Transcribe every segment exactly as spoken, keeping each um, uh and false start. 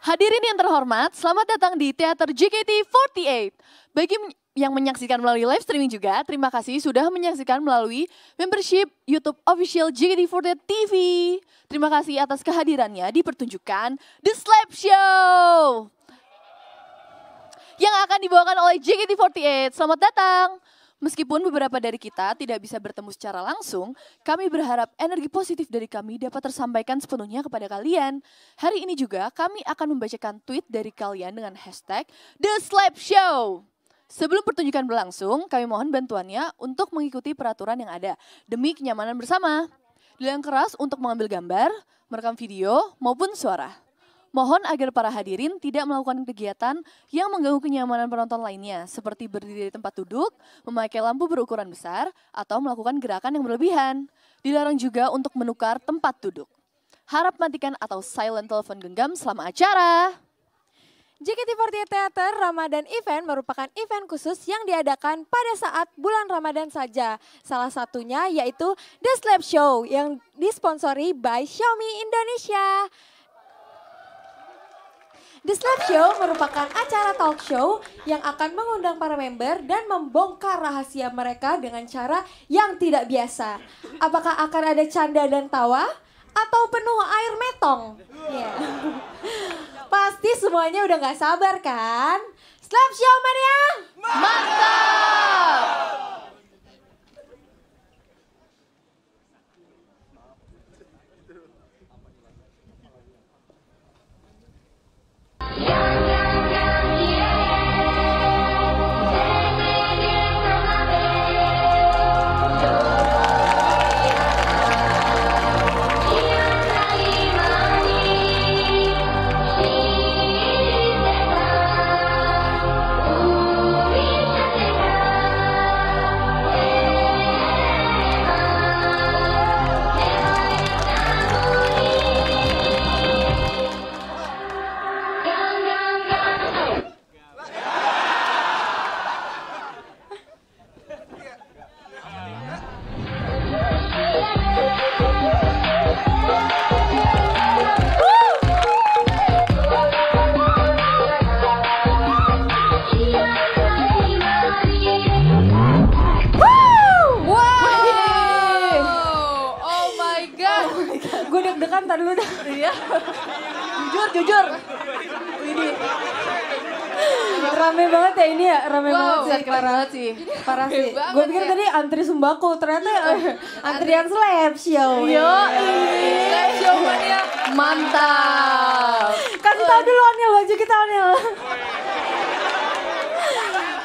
Hadirin yang terhormat, selamat datang di Teater J K T empat puluh delapan. Bagi yang menyaksikan melalui live streaming juga, terima kasih sudah menyaksikan melalui membership YouTube official J K T empat puluh delapan T V. Terima kasih atas kehadirannya di pertunjukan The Slap Show yang akan dibawakan oleh J K T empat puluh delapan. Selamat datang. Meskipun beberapa dari kita tidak bisa bertemu secara langsung, kami berharap energi positif dari kami dapat tersampaikan sepenuhnya kepada kalian. Hari ini juga kami akan membacakan tweet dari kalian dengan hashtag The Slap Show. Sebelum pertunjukan berlangsung, kami mohon bantuannya untuk mengikuti peraturan yang ada demi kenyamanan bersama. Dilarang keras untuk mengambil gambar, merekam video maupun suara. Mohon agar para hadirin tidak melakukan kegiatan yang mengganggu kenyamanan penonton lainnya, seperti berdiri di tempat duduk, memakai lampu berukuran besar, atau melakukan gerakan yang berlebihan. Dilarang juga untuk menukar tempat duduk. Harap matikan atau silent telepon genggam selama acara. J K T empat puluh delapan Theater Ramadan Event merupakan event khusus yang diadakan pada saat bulan Ramadan saja. Salah satunya yaitu The Slap Show yang disponsori by Xiaomi Indonesia. The Slap Show merupakan acara talk show yang akan mengundang para member dan membongkar rahasia mereka dengan cara yang tidak biasa. Apakah akan ada canda dan tawa atau penuh air metong? Yeah. Pasti semuanya udah gak sabar kan? Slap Show mania! Mantap! Jujur, ini rame banget ya ini ya, rame wow, banget sih, parah sih, parah sih. Gue pikir ya. Tadi antri sembako, ternyata antrian slap show. Yo, slap show mania, mantap. Kasih tau dulu Oniel, baju kita Oniel.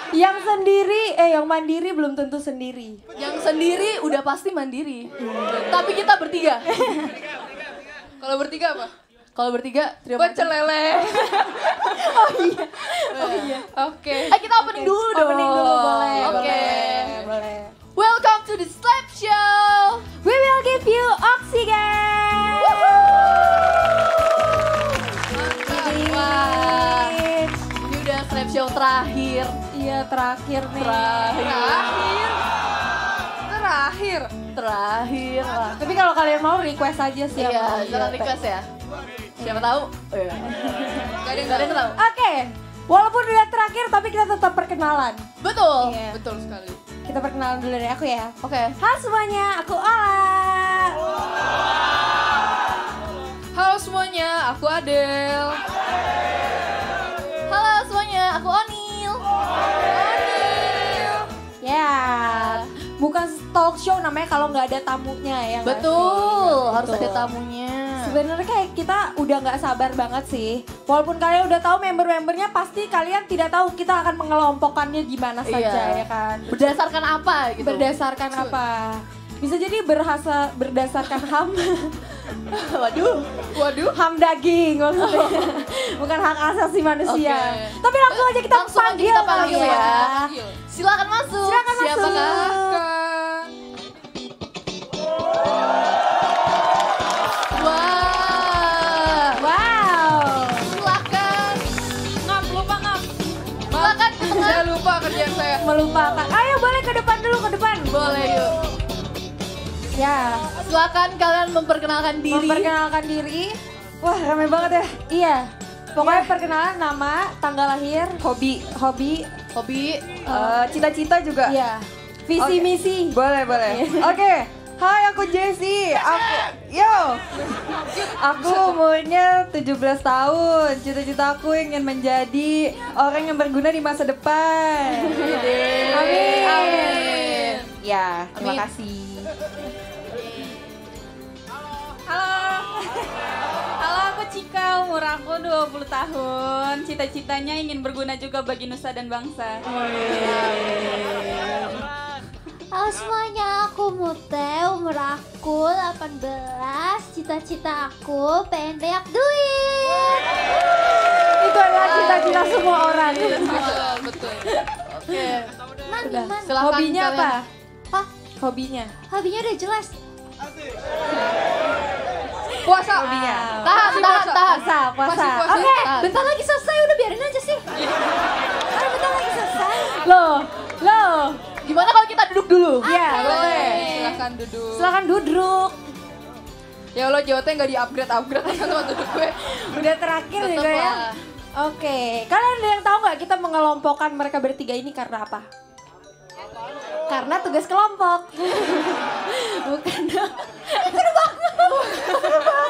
Yang sendiri, eh yang mandiri belum tentu sendiri. Yang sendiri udah pasti mandiri, hmm. Tapi kita bertiga. Kalau bertiga apa? Kalau bertiga, trio pecel lele. Oh iya. Oh iya. Oke. Okay. Eh kita opening dulu, okay. Opening dulu boleh. Oke. Okay. Boleh. Welcome to the Slap Show. We will give you oxygen. Woohoo. Wah. Ini udah Slap Show terakhir. Iya, terakhir nih. Terakhir. Terakhir. Terakhir. Terakhir. Lah. Tapi kalau kalian mau request aja sih. Iya, jangan request ya. Siapa tahu? Oh, iya. Gak ada yang gak tahu. Oke, okay. Walaupun udah terakhir tapi kita tetap perkenalan. Betul, yeah. Betul sekali. Kita perkenalan dulu dari aku ya. Oke. Okay. Halo semuanya, aku Olla. Halo semuanya, aku Adel. Halo semuanya, aku Oniel. Oniel. Ya. Yeah. Bukan talk show namanya kalau nggak ada tamunya ya. Betul, harus Betul. Ada tamunya. Sebenarnya kayak kita udah nggak sabar banget sih. Walaupun kalian udah tahu member-membernya, pasti kalian tidak tahu kita akan mengelompokkannya gimana iya. saja ya kan. Berdasarkan apa gitu? Berdasarkan Cuk. Apa? Bisa jadi berhasa berdasarkan ham. Waduh, waduh, ham daging maksudnya. Bukan hak asasi manusia. Okay. Tapi langsung aja kita langsung panggil, aja kita panggil ya. ya. Silakan masuk. Silakan masuk. Siapakah? Melupakan. Ayo boleh ke depan dulu, ke depan. Boleh yuk. Ya, silakan kalian memperkenalkan diri. Memperkenalkan diri. Wah, ramai banget ya. Iya. Pokoknya yeah. perkenalan, nama, tanggal lahir, hobi, hobi, hobi, uh, cita-cita juga. Iya. Yeah. Visi okay. misi. Boleh boleh. Oke. Okay. Hai, aku Jessi. Aku yo. Aku umurnya tujuh belas tahun. Cita-cita aku ingin menjadi orang yang berguna di masa depan. Amin. Amin. Amin. Ya, terima Amin. kasih. Halo. Halo, aku Chika. Umur aku dua puluh tahun. Cita-citanya ingin berguna juga bagi nusa dan bangsa. Amin. Halo semuanya, aku Muthe, umur aku delapan belas, cita-cita aku pengen banyak duit. Itu adalah cita-cita semua orang. Betul, betul. Oke. Mana, mana? Hobinya apa? Hah? Hobinya? Hobinya udah jelas. Puasa hobinya. Tahan, tahan, tahan. Puasa, puasa. Oke, bentar lagi selesai, udah biarin aja sih. Aduh, bentar lagi selesai. Loh, loh. Gimana kalau kita duduk dulu? Iya, boleh. Silakan duduk. Silakan duduk. Ya Allah, Jawa Tengah nggak di-upgrade-upgrade sama -upgrade, duduk gue. Udah terakhir nih gue ya. Oke, okay. Kalian ada yang tahu nggak kita mengelompokkan mereka bertiga ini karena apa? Karena tugas kelompok. Bukan. Seru banget. Seru banget.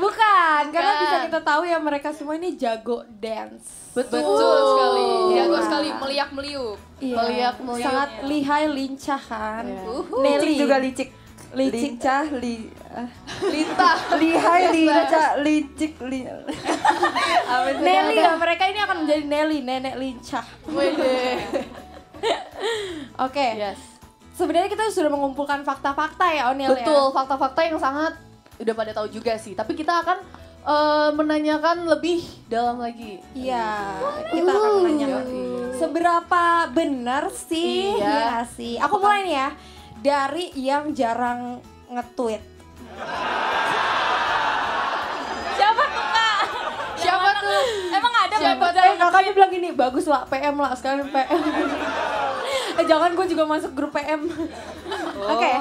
Bukan, karena bisa kita tahu ya mereka semua ini jago dance. Betul, Betul sekali. Jago sekali, meliak-meliuk. Iya. Meliak, meliuk. Sangat lihai, lincah kan. Yeah. Uhuh. Licik juga licik. Licik, lincah, li, uh. lintah, lihai, lincah, licik, li. Nelly ya, mereka ini akan menjadi Nelly, nenek lincah. Wede. Oke, okay. yes. Sebenarnya kita sudah mengumpulkan fakta-fakta ya Oniel. Betul, ya? Fakta-fakta yang sangat udah pada tahu juga sih. Tapi kita akan uh, menanyakan lebih dalam lagi. Iya, kita akan menanyakan uh. seberapa benar sih? Iya ya, sih. Aku mulai nih ya dari yang jarang nge-tweet. Siapa tuh kak? Siapa tuh? Emang ada siapa tuh? Eh, kakaknya bilang gini, bagus lah P M lah sekarang P M. Eh jangan, gue juga masuk grup P M. Oh. Oke, okay.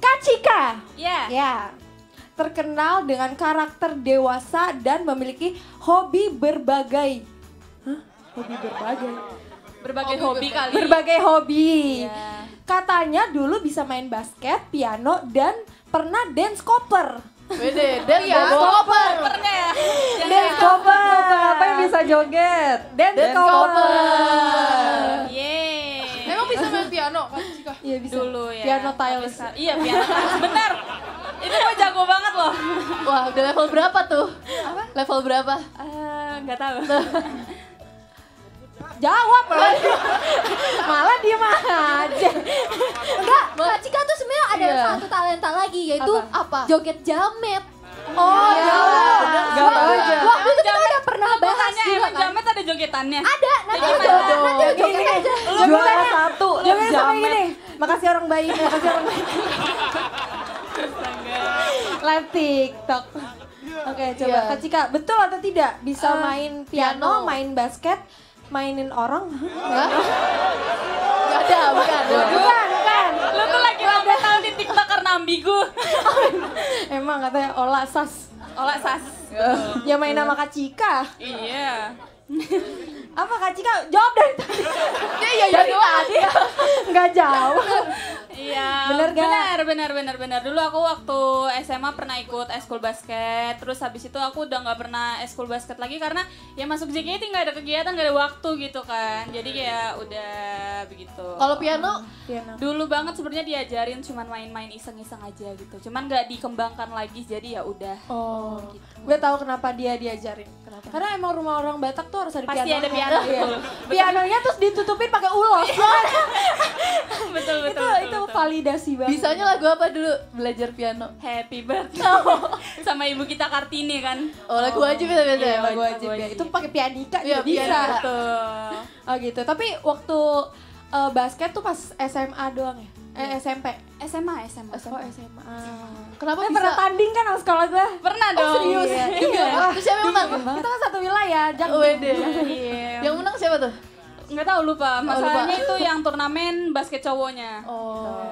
Kak Chika yeah. yeah. terkenal dengan karakter dewasa dan memiliki hobi berbagai. Hah? Hobi berbagai? Berbagai hobi, hobi kali. Berbagai hobi. Yeah. Katanya dulu bisa main basket, piano, dan pernah dance cover. Wede, dance ya, cover. Dance cover. Apa yang bisa joget? Dance, dance cover. Yeah. Bisa main piano kan Chika? Iya bisa. Dulu ya. Piano tiles. Iya piano tiles, bener. Itu gue jago banget loh. Wah udah level berapa tuh? Apa? Level berapa? Uh, gak tahu. Jawab loh. Malah diem aja. Enggak, Kak Chika tuh sebenarnya ada yeah. satu talenta lagi yaitu apa? apa? Joget jamet. Oh iya, gak tau aja. Waktu itu kita udah pernah bahas juga kan? Jamet ada jogetannya? Ada, nanti lu joget aja. Juara satu, joget sama ini. Makasih orang baik, makasih orang baik. Live TikTok. Oke coba Kak Chika, betul atau tidak? Bisa main piano, main basket, mainin orang? Gak ada, bukan. Bukan, bukan. Lu tuh lagi lama tahun di TikTok karena ambigu. Emang katanya Olla Sas. Olla Sas. Betul. Ya main nama Kak Chika. Iya. Apa Kak Chika? Jawab dari tadi. Iya, iya, dari tadi. Enggak jawab. Iya. Benar, benar, benar, benar, benar. Dulu aku waktu S M A pernah ikut eskul basket. Terus habis itu aku udah nggak pernah eskul basket lagi karena ya masuk J K T nggak ada kegiatan, nggak ada waktu gitu kan. Jadi ya udah begitu. Kalau piano? Piano. Dulu banget sebenarnya diajarin, cuman main-main iseng-iseng aja gitu. Cuman nggak dikembangkan lagi. Jadi ya udah. Oh. Gitu. Gue tahu kenapa dia diajarin. Kenapa? Karena emang rumah orang Batak tuh harus ada piano. Pasti ada piano. Iya. Pianonya terus ditutupin pakai ulos. Betul, betul. Itu, betul, itu betul. Validasi banget. Bisanya lagu apa dulu belajar piano? Happy Birthday. Oh. Sama ibu kita Kartini kan. Oh, lagu wajib ya biasa. Iya, lagu wajib. wajib. Itu pakai pianika ya, bisa. Piano. Betul. Oh gitu. Tapi waktu uh, basket tuh pas S M A doang ya? Eh, S M P? S M A, S M A. Oh, S M A. Kenapa bisa? Pernah tanding kan sama sekolah gue? Pernah dong. Serius? Iya. Terus siapa yang menang? Kita kan satu wilayah, Jakarta. Yang menang siapa tuh? Nggak tahu, lupa. Masalahnya itu yang turnamen basket cowoknya. Oh.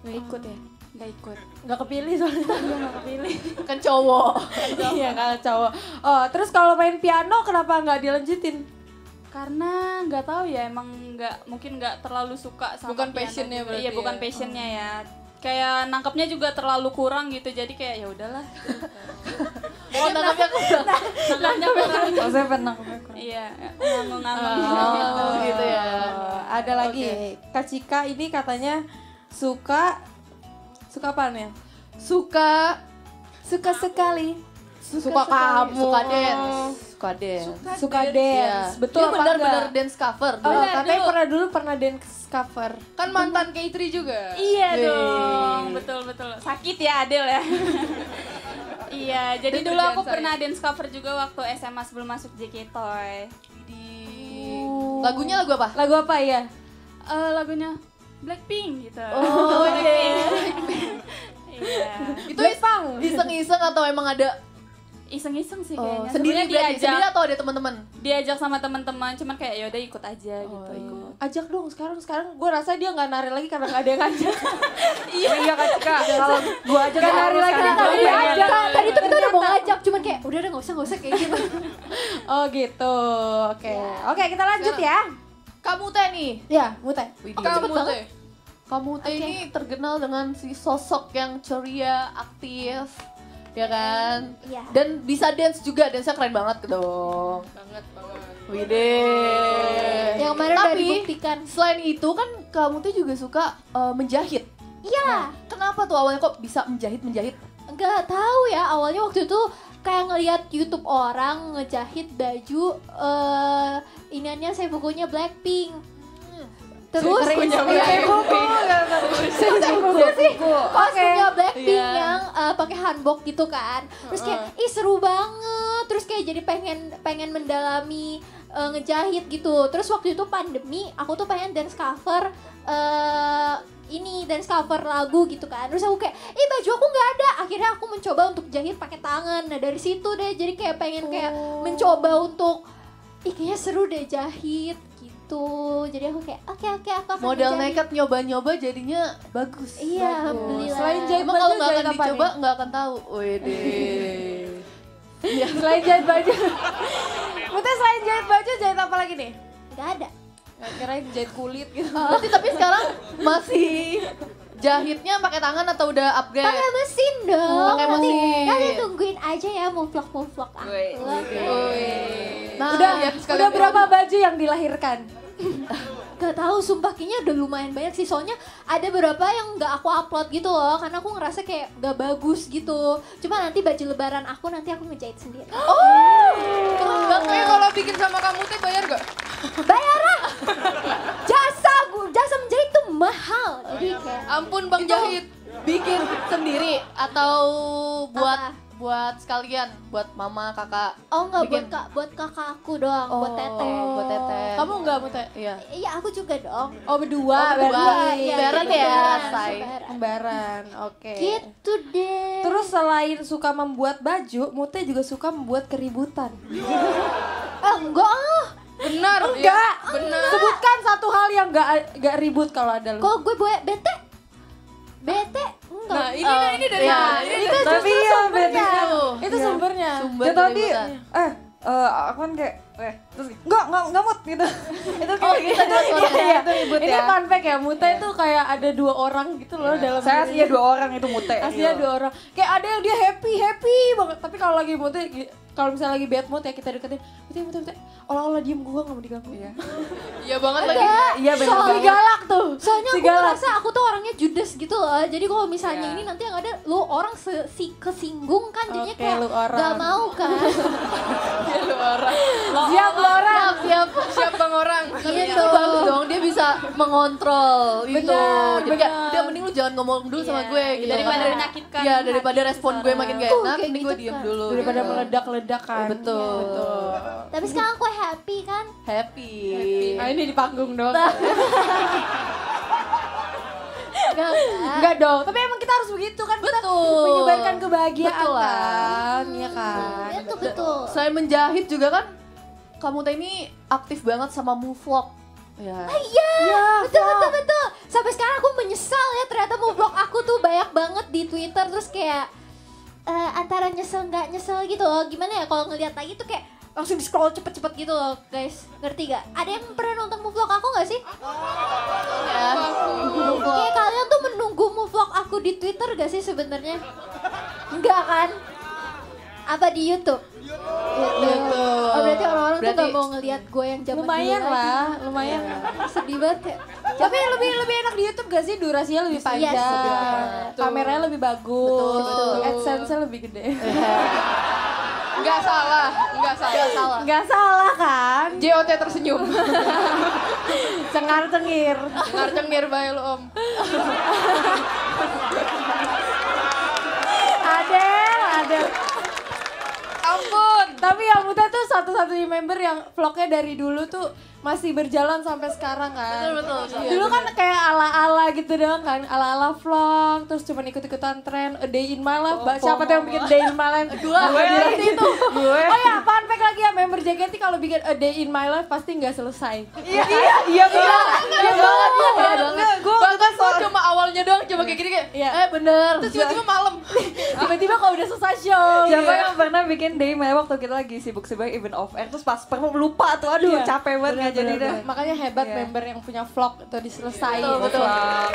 Nggak ikut ya? Gak ikut, gak kepilih soalnya. Iya gak kepilih. Kan cowok. Iya kan cowok. Oh, terus kalau main piano kenapa gak dilanjutin? Karena gak tahu ya, emang gak, mungkin gak terlalu suka sama bukan piano. Bukan passionnya berarti. Iya bukan passionnya oh. ya. Kayak nangkepnya juga terlalu kurang gitu, jadi kayak ya udahlah. Oh nangkepnya kurang. Nangkepnya kurang. Oh saya pernah nangkepnya kurang. Iya, ngomong-ngomong gitu ya. Ada lagi, Kak Chika ini katanya suka suka apa nih? Suka suka sekali. Suka kamu, suka dance, suka dance, suka dance. Betul apa enggak? Benar-benar dance cover. Oh, katanya pernah dulu pernah dance cover. Kan mantan K tiga juga. Iya dong, betul betul. Sakit ya Adel ya. Iya, jadi dulu aku pernah dance cover juga waktu S M A sebelum masuk J K T. Lagunya lagu apa? Lagu apa ya? Eh lagunya Blackpink gitu. Oh, Blackpink. Iya. Itu iseng-iseng atau emang ada iseng-iseng sih kayaknya. Oh, sendiri diajak sendiri atau ada teman-teman? Diajak sama teman-teman, cuman kayak ya udah ikut aja gitu. Oh, ikut. Ajak dong sekarang sekarang gue rasa dia enggak nari lagi karena enggak ada yang ngajak. Iya. Iya Kak Chika, kalau gue ajak enggak nari lagi tadi aja. Tadi tuh kita udah mau ngajak cuman kayak udah udah enggak usah enggak usah kayak gitu. Oh gitu. Oke. Oke, kita lanjut ya. Kamu Muthe nih. Iya, Muthe. Kamu Muthe. Kamu Muthe ini terkenal dengan si sosok yang ceria, aktif. Ya kan? Iya. Dan bisa dance juga, dance-nya keren banget dong. Banget banget. Widih. Yang kemarin udah dibuktikan. Selain itu kan kamu tuh juga suka uh, menjahit. Iya. Nah, kenapa tuh awalnya kok bisa menjahit-menjahit? Enggak tahu ya, awalnya waktu itu kayak ngelihat YouTube orang ngejahit baju uh, iniannya saya bukunya Blackpink. Terus punya buku, punya buku, punya Blackpink yang uh, pakai hanbok gitu kan. Terus kayak, ih seru banget. Terus kayak jadi pengen pengen mendalami uh, ngejahit gitu. Terus waktu itu pandemi, aku tuh pengen dance cover uh, ini dance cover lagu gitu kan. Terus aku kayak, ih baju aku nggak ada. Akhirnya aku mencoba untuk jahit pakai tangan. Nah dari situ deh, jadi kayak pengen kayak mencoba untuk, ih kayaknya seru deh jahit. Tuh, jadi aku kayak, oke okay, oke okay, aku akan modal nekat nyoba-nyoba jadinya bagus. Iya, bagus. Selain jahit baju, kalau nggak akan dicoba nggak akan tahu. Wedeh. Ya, selain jahit baju, Muthe selain jahit baju jahit apa lagi nih? Nggak ada. Nggak kirain jahit kulit gitu. Berarti oh. tapi sekarang masih jahitnya pakai tangan atau udah upgrade? Pakai mesin dong. Pakai mesin. Kalian tungguin aja ya mau vlog mau vlog aku. Nah, udah, ya, udah berapa orang. Baju yang dilahirkan? Gak tahu, sumpah kayaknya udah lumayan banyak sih. Soalnya ada beberapa yang gak aku upload gitu loh. Karena aku ngerasa kayak gak bagus gitu. Cuma nanti baju lebaran aku nanti aku ngejahit sendiri. Oh, keren banget. Kalau bikin sama kamu tuh bayar gak? Bayar lah. Jasa, jasa menjahit tuh mahal. Jadi kayak ampun bang jahit. Bikin sendiri atau buat apa? Buat sekalian, buat mama, kakak. Oh enggak, bikin. buat kak, buat kakak aku doang, oh, buat teteh. Buat teteh. Kamu enggak, Muthe? Iya. Iya, aku juga dong. Oh berdua, oh, berdua. Embaran ya, ya say. Embaran, oke. Okay. Gitu deh. Terus selain suka membuat baju, Muthe juga suka membuat keributan. Oh, enggak. Benar. Enggak. Ya, benar. Sebutkan satu hal yang enggak enggak ribut kalau ada lu. Kok gue buat bete? Bete? Enggak. Nah, ini oh, nah, ini dari ya, ini itu justru iya, sumbernya. Itu iya. sumbernya. Sumber ya, tadi eh uh, aku kan kayak eh terus enggak enggak enggak mood gitu. Itu kayak oh, gitu. Iya, iya. Itu ribut ini ya. Ini fun fact ya, Muthe yeah. itu kayak ada dua orang gitu loh yeah. dalam saya aslinya dua orang itu Muthe. Aslinya dua orang. Kayak ada yang dia happy-happy banget, tapi kalau lagi Muthe kalau misalnya lagi bad mood ya kita deketin, Muthe Muthe Muthe, olah-olah diem gue gak mau diganggu. Iya, iya banget lagi. Iya bener banget. Soalnya galak tuh. Soalnya aku merasa aku tuh orangnya judes gitu loh. Jadi kalau misalnya ini nanti yang ada lu orang kesinggung kan jadinya kayak gak mau kan. Iya lu orang. Siap lu orang. Siap siap bang orang. Gitu. Bagus dong dia bisa mengontrol gitu. Jadi kayak dia mending lu jangan ngomong dulu sama gue. Daripada menyakitkan. Iya daripada respon gue makin gak enak, mending gue diem dulu. Daripada meledak-ledak. Kan. Betul. Betul. Tapi sekarang aku happy kan? Happy. happy. Nah, ini di panggung dong. Enggak enggak dong. Tapi emang kita harus begitu kan? Betul. Kita menyebarkan kebahagiaan betul kan? Iya kan? Betul betul. Selain menjahit juga kan, kamu teh ini aktif banget sama Moovlog. Ya. Ah, iya, ya, betul, betul, betul. Sampai sekarang aku menyesal ya ternyata Moovlog aku tuh banyak banget di Twitter, terus kayak uh, antara nyesel nggak nyesel gitu loh. Gimana ya kalau ngelihat lagi tuh kayak langsung di scroll cepet-cepet gitu loh guys, ngerti gak? Ada yang pernah nonton move vlog aku gak sih? Ya. Kayak kalian tuh menunggu move vlog aku di Twitter gak sih sebenarnya? Enggak kan? Apa di YouTube? YouTube. Oh, berarti orang-orang berarti tuh gak mau ngeliat gue yang zaman lumayan dulu lah, lagi. Lumayan sedih banget ya. Tapi lebih lebih enak di YouTube gak sih? Durasinya lebih panjang, yes, gitu. Kameranya lebih bagus, AdSense-nya lebih gede. Enggak salah, enggak salah, enggak salah. Enggak salah kan? J O T tersenyum. Cengar-cengir. Cengar-cengir bae lu, Om. Adel, Adel. Ampun. Tapi yang Muthe tuh satu-satunya member yang vlognya dari dulu tuh masih berjalan sampai sekarang kan. Betul, betul, betul. Dulu kan kayak ala-ala gitu doang kan, ala-ala vlog, terus cuma ikut-ikutan tren, a day in my life, oh, siapa tuh yang bikin day in my life? Gue, berarti itu. Gue. Oh ya, fun fact lagi ya, member J K T kalau bikin a day in my life pasti nggak selesai. Iya, iya, iya, iya, iya banget, iya banget. Bahkan gue cuma awalnya doang, coba kayak gini kayak, eh bener. Terus tiba-tiba malam, tiba-tiba kalau udah selesai show. Siapa yang pernah bikin day in my life waktu kita lagi sibuk-sibuk event off air, terus pas perlu lupa tuh, aduh capek banget. Jadi dah, makanya hebat yeah. member yang punya vlog itu diselesaikan. Betul, betul. Wow.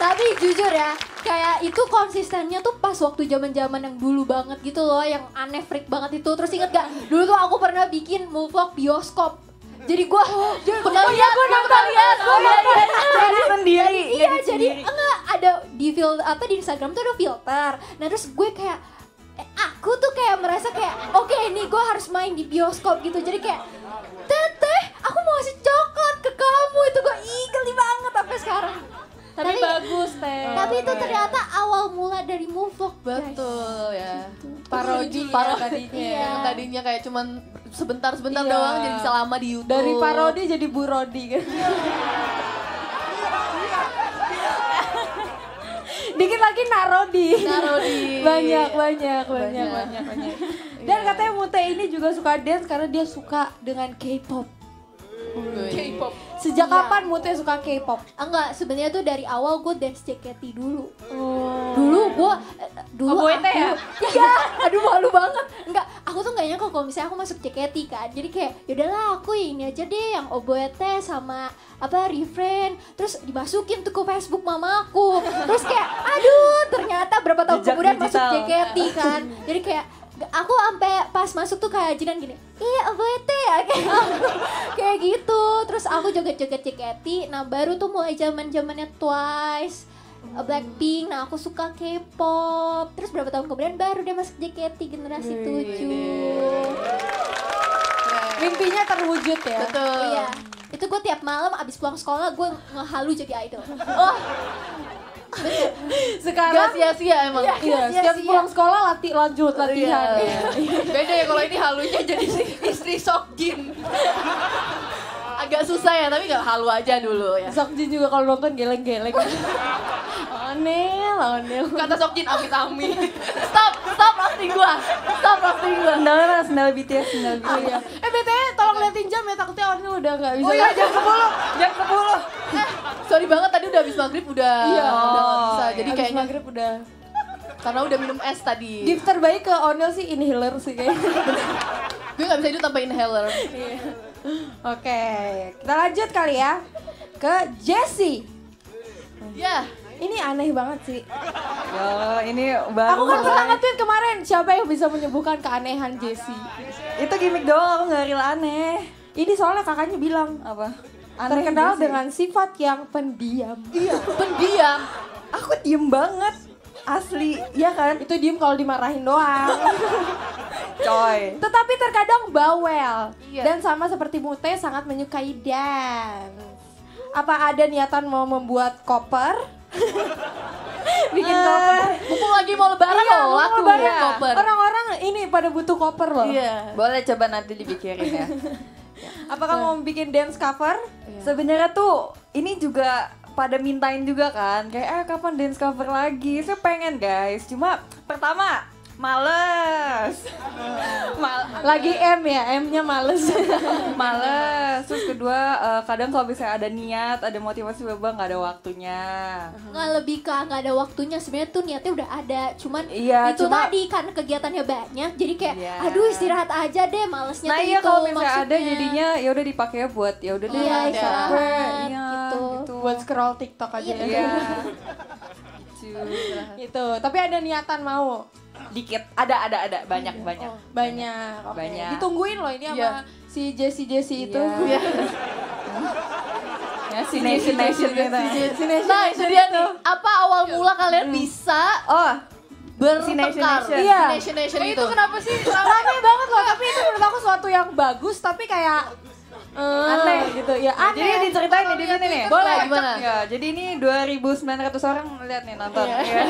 Tapi jujur ya, kayak itu konsistennya tuh pas waktu zaman-zaman yang dulu banget gitu loh, yang aneh freak banget itu. Terus inget gak? Dulu tuh aku pernah bikin vlog bioskop. Jadi gue oh, pernah oh, lihat, gue pernah lihat, gue pernah lihat sendiri. Iya, jadi enggak ada di filter apa di Instagram tuh ada filter. Nah terus gue kayak aku tuh kayak merasa kayak oke okay, ini gue harus main di bioskop gitu, jadi kayak teteh aku mau ngasih coklat ke kamu, itu gue geli banget sampai sekarang. Tapi, tapi bagus teh. Tapi itu ternyata awal mula dari move vlog betul guys. Ya. Parodi ya, tadinya. Iya. Yang tadinya kayak cuman sebentar-sebentar iya. doang jadi bisa lama di YouTube. Dari parodi jadi burodi kan. Dikit lagi narodi. Narodi. Banyak, banyak, banyak, banyak, banyak. Dan katanya Muthe ini juga suka dance karena dia suka dengan K-pop. K-pop. Sejak kapan Muthe suka K-pop? Enggak, sebenarnya tuh dari awal gue dance J K T dulu. Dulu gue, dulu aku. Ya? Iya, aduh malu banget. Enggak, aku tuh gak nyangka kalau misalnya aku masuk J K T kan. Jadi kayak yaudahlah aku ini aja deh yang Oboete sama apa refrain, terus dimasukin tuh ke Facebook mama aku, terus kayak aduh ternyata berapa tahun Jejak kemudian digital. Masuk J K T kan, jadi kayak aku sampai pas masuk tuh kayak jinan gini, iya W T ya kayak, kayak gitu, terus aku joget-joget J K T, nah baru tuh mulai zaman zamannya TWICE, Blackpink, nah aku suka K-pop, terus berapa tahun kemudian baru dia masuk J K T generasi tujuh, mimpinya terwujud ya, betul. Iya. Itu gue tiap malam abis pulang sekolah gue ngehalu jadi idol. Oh, betul. Sekarang sia-sia emang. Iya, iya, setiap sia-sia. Pulang sekolah lati lanjut latihan. Iya, iya. Beda ya kalau ini halunya jadi istri Seokjin. Agak susah ya, tapi nggak halu aja dulu ya. Seokjin juga kalau nonton geleng-geleng. Oniel, Oniel. Kata Seokjin amit-amit. Stop, stop acting gua. Stop acting gua. Sendal, sendal B T S, sendal B T S. Eh B T S, tolong liatin jam ya, takutnya Oniel udah nggak bisa. Oh iya, jam sepuluh, jam sepuluh. Eh, sorry banget tadi udah habis maghrib udah. Iya, oh, udah nggak bisa. Jadi kayaknya maghrib udah. Karena udah minum es tadi. Gift terbaik ke Oniel sih inhaler sih kayaknya. Gue nggak bisa hidup tanpa inhaler. Iya. Oke, kita lanjut kali ya ke Jessi. Ya. Yeah. Ini aneh banget sih. Ya, ini baru. Aku kan pernah nge-tweet kemarin, siapa yang bisa menyembuhkan keanehan Jessi? Itu gimmick doang, aku gak rela aneh. Ini soalnya kakaknya bilang apa? Aneh terkenal Jessi dengan sifat yang pendiam. Iya, pendiam. Aku diem banget. Asli, ya kan? Itu diem kalau dimarahin doang. Coy. Tetapi terkadang bawel. Iya. Dan sama seperti Muthe sangat menyukai dance. Apa ada niatan mau membuat koper? Bikin uh, koper, mumpung lagi mau lebaran iya, loh, laku ya. Koper. Orang-orang ini pada butuh koper loh. Iya. Boleh coba nanti dipikirin ya. Apakah mau bikin dance cover? Iya. Sebenarnya tuh ini juga pada mintain juga kan, kayak eh kapan dance cover lagi? Saya pengen guys, cuma pertama Males. Mal Lagi M ya, M-nya males. Males. Terus kedua, uh, kadang kalau misalnya ada niat, ada motivasi bebang, nggak ada waktunya. Nggak lebih ke nggak ada waktunya, sebenarnya tuh niatnya udah ada. Cuman iya, itu cuma, tadi karena kegiatannya banyak, jadi kayak iya. aduh istirahat aja deh, malesnya nah, tuh iya, itu. Nah iya kalau misalnya maksudnya. ada jadinya ya udah dipakainya buat ya udah deh. Iya, istirahat gitu. gitu. Buat scroll TikTok aja. Iya. iya. Itu, tapi ada niatan mau dikit, ada ada ada banyak oh, banyak banyak okay. banyak ditungguin loh ini sama yeah. si Jessi Jessi itu yeah. ya si nation nation gitu nah itu dia tuh apa awal mula kalian hmm. bisa oh bertengkar iya nation nation itu kenapa sih ramai banget loh tapi itu menurut aku suatu yang bagus tapi kayak Uh, aneh gitu ya aneh. Jadi diceritain di sini nih. Boleh gimana? Ya, jadi ini dua ribu sembilan ratus orang melihat nih nonton. Iya.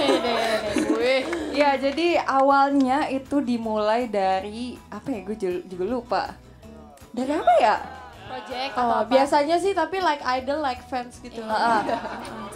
Iya, jadi awalnya itu dimulai dari apa ya? Gue juga lupa. Dari apa ya? Project atau oh, apa? Biasanya sih tapi like idol like fans gitu. Heeh.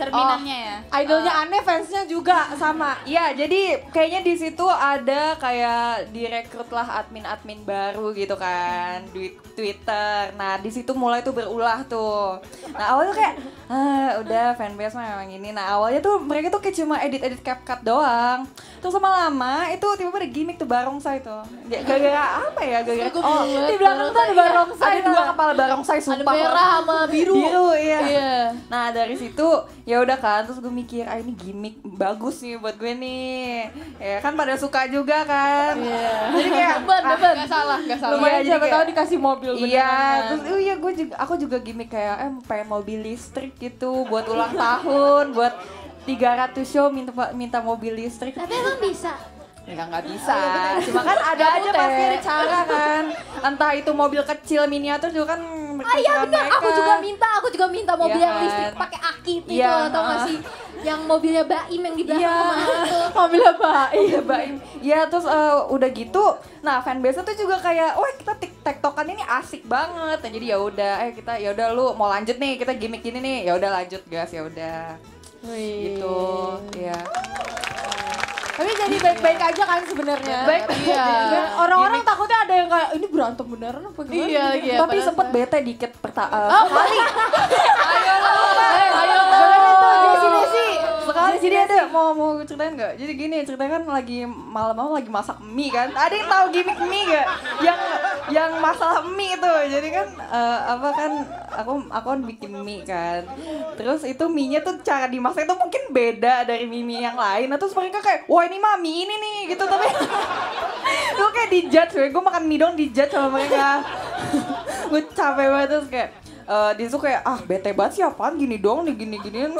Cerminannya oh, ya. Idolnya uh. aneh, fansnya juga sama. Iya, jadi kayaknya di situ ada kayak direkrutlah admin-admin baru gitu kan di Twitter. Nah, di situ mulai tuh berulah tuh. Nah, awalnya kayak ah, udah fanbase mah memang ini. Nah, awalnya tuh mereka tuh kayak cuma edit-edit CapCut doang. Terus lama-lama itu tiba-tiba ada gimmick tuh barongsai tuh. Gara-gara apa ya? Gara-gara oh, di belakang tuh ada barongsai, ada dua kepala barongsai sumpah. Ada merah sama biru. Biru, iya. iya. Nah, dari situ ya udah kan, terus gue mikir, ah ini gimmick bagus nih buat gue nih. Ya kan pada suka juga kan. Iya. Jadi kayak beban, beban. Enggak salah, enggak salah. Lumayan aja siapa tahu dikasih mobil beneran. Iya, terus oh iya gue juga aku juga gimmick kayak eh pengen mobil listrik gitu buat ulang tahun, buat tiga ratus show minta minta mobil listrik. Tapi emang bisa? Enggak, nggak bisa. Cuma kan ada aja pasti cara kan. Entah itu mobil kecil miniatur juga kan. Ah iya benar, aku juga minta, aku juga minta mobil yang listrik pakai aki itu atau masih yang mobilnya Baim yang di belakang itu. Mobilnya Baim, ya Baim. Ya terus udah gitu, nah fanbase tuh juga kayak, wah kita tiktokan ini asik banget. Jadi ya udah, eh kita ya udah lu mau lanjut nih, kita gimmick gini nih, ya udah lanjut gas ya udah. Gitu, ya. Tapi jadi baik-baik aja kan sebenarnya. Baik-baik iya. aja. Orang-orang takutnya ada yang kayak ini berantem beneran apa gimana? Iya, iya, tapi sempet saya. bete dikit perta. Uh, oh, sekali. Ayo lo, ayo lo. Desi-desi. Sekali jadi ada mau mau ceritain nggak? Jadi gini ceritanya kan lagi malam-malam lagi masak mie kan. Ada yang tahu gimmick mie nggak? Yang yang masalah mie itu. Jadi kan uh, apa kan aku aku bikin mie kan. Terus itu mie-nya tuh cara dimasaknya tuh mungkin beda dari mie-mie yang lain. Nah, terus mereka kayak wah ini mami ini nih gitu tapi gue kayak dijudge, gue makan mie dong dijudge sama mereka. Gue capek banget terus kayak uh, dia tuh kayak ah bete banget sih apaan gini dong nih gini giniin.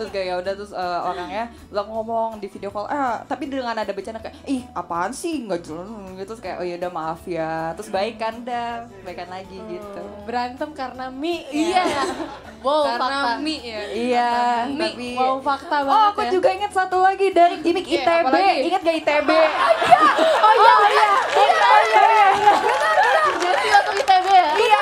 Terus kayak ya udah terus uh, orangnya lo ngomong di video call eh tapi dengan ada bercanda kayak ih apaan sih nggak jelas gitu terus kayak oh ya udah maaf ya terus baikan dah baikan lagi gitu. Berantem karena mie. Iya. Wow, karena fakta. mie ya. Iya, mie. Tapi wow, fakta banget. Oh, aku ya. juga ingat satu lagi dari gimmick yeah, I T B. Ingat gak I T B? Oh iya. Oh iya. Oh iya. Oh iya. Jadi waktu I T B ya? Iya.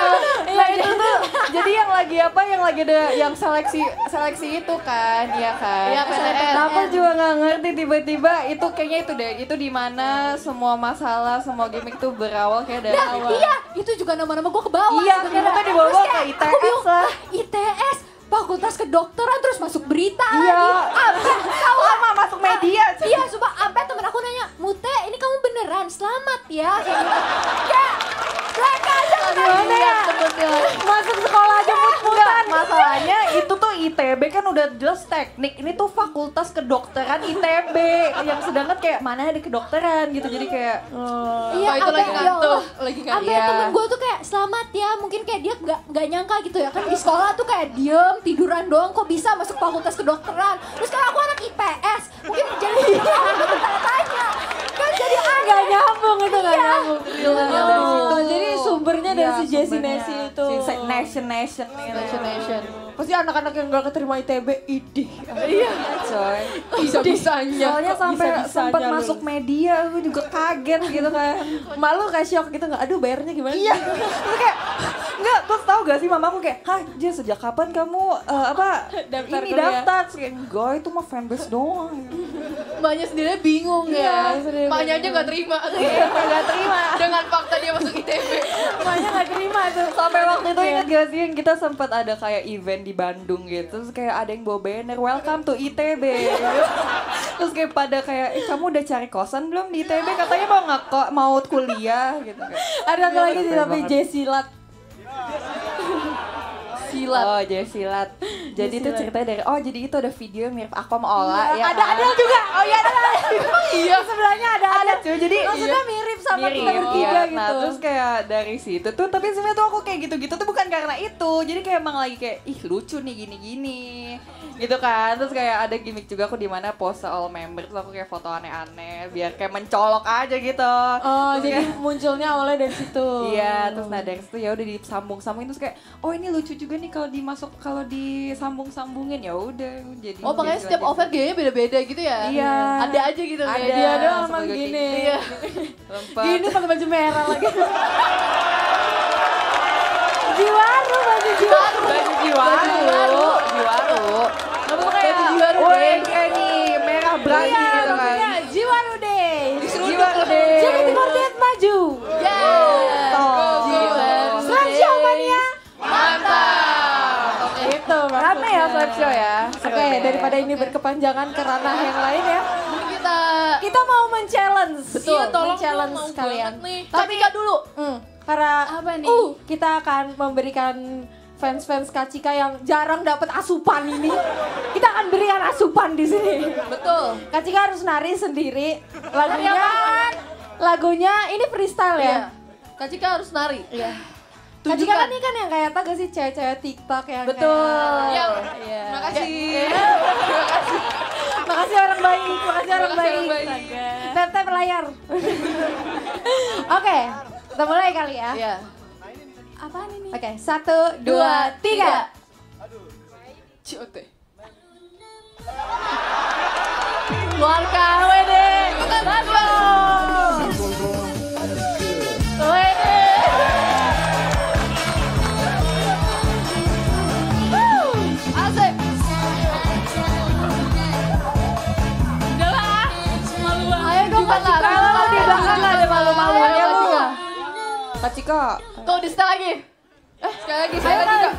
Nah, itu tuh. Jadi yang lagi apa? Yang lagi ada yang seleksi seleksi itu kan, iya kan? Iya, P T N. Aku juga enggak ngerti tiba-tiba itu kayaknya itu deh. Itu di mana semua masalah, semua gimmick tuh berawal kayak dari awal. Iya, itu juga nama-nama gua ke bawah. Iya, ternyata dibawa ke I T S lah. I T S, fakultas kedokteran terus masuk berita iya. lagi. Abis, kamu lama masuk media. A, iya, sumpah sampai temen aku nanya, Muthe, ini kamu beneran selamat ya? Kayak, mereka aja gimana ya? Masuk sekolah aja mut-mutan. Masalahnya itu tuh I T B kan udah jelas teknik. Ini tuh fakultas kedokteran I T B yang sedangkan kayak mana ada kedokteran gitu. Jadi kayak, uh, iya, itu lagi ngantuk, lagi ngantuk. Sampai ya. temen gue tuh kayak selamat ya. Mungkin kayak dia nggak nggak nyangka gitu ya kan di sekolah tuh kayak diem. Tiduran doang kok bisa masuk fakultas kedokteran. Terus kalau aku anak I P S, mungkin jadi aku bertanya-tanya. Kan jadi agak nyambung itu nggak iya. nyambung. Gila, oh. dari situ. Jadi sumbernya dari ya, si Jessi Nasi itu. Si Nation Nation. Oh, Nation Nation. Pasti anak-anak yang nggak keterima I T B, idih. Iya, coy. Bisa-bisanya. Soalnya sampai sempat masuk media, aku juga kaget gitu kayak. Malu kayak shock gitu nggak? Aduh, bayarnya gimana? Iya. Gitu. Kayak. Enggak, terus tau gak sih mamaku kayak, "Hah, Jess, sejak kapan kamu uh, apa daftar ini daftar?" Ya? Kayak, "Enggak, itu mah fanbase doang." Mbaknya sendiri bingung ya. ya. Mbaknya aja gak terima. Iya, gak terima. Dengan fakta dia masuk I T B. Mbaknya gak terima tuh. Sampai waktu itu ingat gak sih yang kita sempat ada kayak event di Bandung gitu. Terus kayak ada yang bawa banner, "Welcome to I T B." Terus kayak pada kayak, "Eh, kamu udah cari kosan belum di I T B? Katanya mau ngekok, mau kuliah." Gitu kan. Ada satu lagi sih sampai Jessi Silat. Silat. Oh, jadi silat. Jadi itu ceritanya dari oh, jadi itu ada video mirip aku sama Olla ya. ya ada Adel juga. Oh iya, ada Adel. Iya, sebelahnya ada Adel. Jadi maksudnya iya. mirip sama mirip, kita bertiga iya. gitu. Nah, terus kayak dari situ tuh, tapi sebenarnya tuh aku kayak gitu-gitu tuh bukan karena itu. Jadi kayak emang lagi kayak ih lucu nih gini-gini. Gitu kan. Terus kayak ada gimmick juga aku di mana pose all member tuh aku kayak foto aneh-aneh biar kayak mencolok aja gitu. Oh, terus jadi kayak, munculnya awalnya dari situ. Iya, terus nah dari situ ya udah disambung-sambungin terus kayak oh ini lucu juga nih kalau dimasuk kalau disambung-sambungin ya udah jadi. Oh, makanya setiap over gayanya beda-beda gitu ya. Iya. Ada aja gitu kayak ada, dia doang emang gini. Iya. Gini pakai baju merah lagi. Jiwaru, baju jiwaru, baju jiwaru, jiwaru, jiwaru. Kamu kayak jiwaru deh, kayak nih merah berani iya, gitu kan. Iya, jiwaru deh. Jiwaru deh. J K T empat delapan maju. Ya. Slap show mania. Mantap. Itu rame ya slap show ya. Oke, daripada ini berkepanjangan ke ranah yang lain ya. Kita kita mau men-challenge. Betul, men-challenge kalian. Tapi enggak dulu. Para apa nih? Uh, kita akan memberikan fans-fans Kak Chika yang jarang dapat asupan ini. Kita akan berikan asupan di sini. Betul. Kak Chika harus nari sendiri. Lagunya lagunya ini freestyle ya. Iya. Kak Chika harus nari. Iya. Kak Chika kan ini kan yang kayak tahu gak sih cewek-cewek TikTok yang betul. Iya. Yeah. Makasih. Yeah. Makasih. Makasih orang baik. Makasih orang baik. Tetap layar. Oke. Kita mulai kali ya? Iya. Apaan ini? Oke, okay, satu, dua, tiga. Aduh. Ciote. Luar kawe deh. Let's go. Wede. Asik. Udah lah. Malu-maluan. Ayo dong Kak Chika. Kalau di belakang ada malu-maluan ya lu. Kak Chika, kau di setel lagi. Eh, sekali lagi, sekali lagi Kak.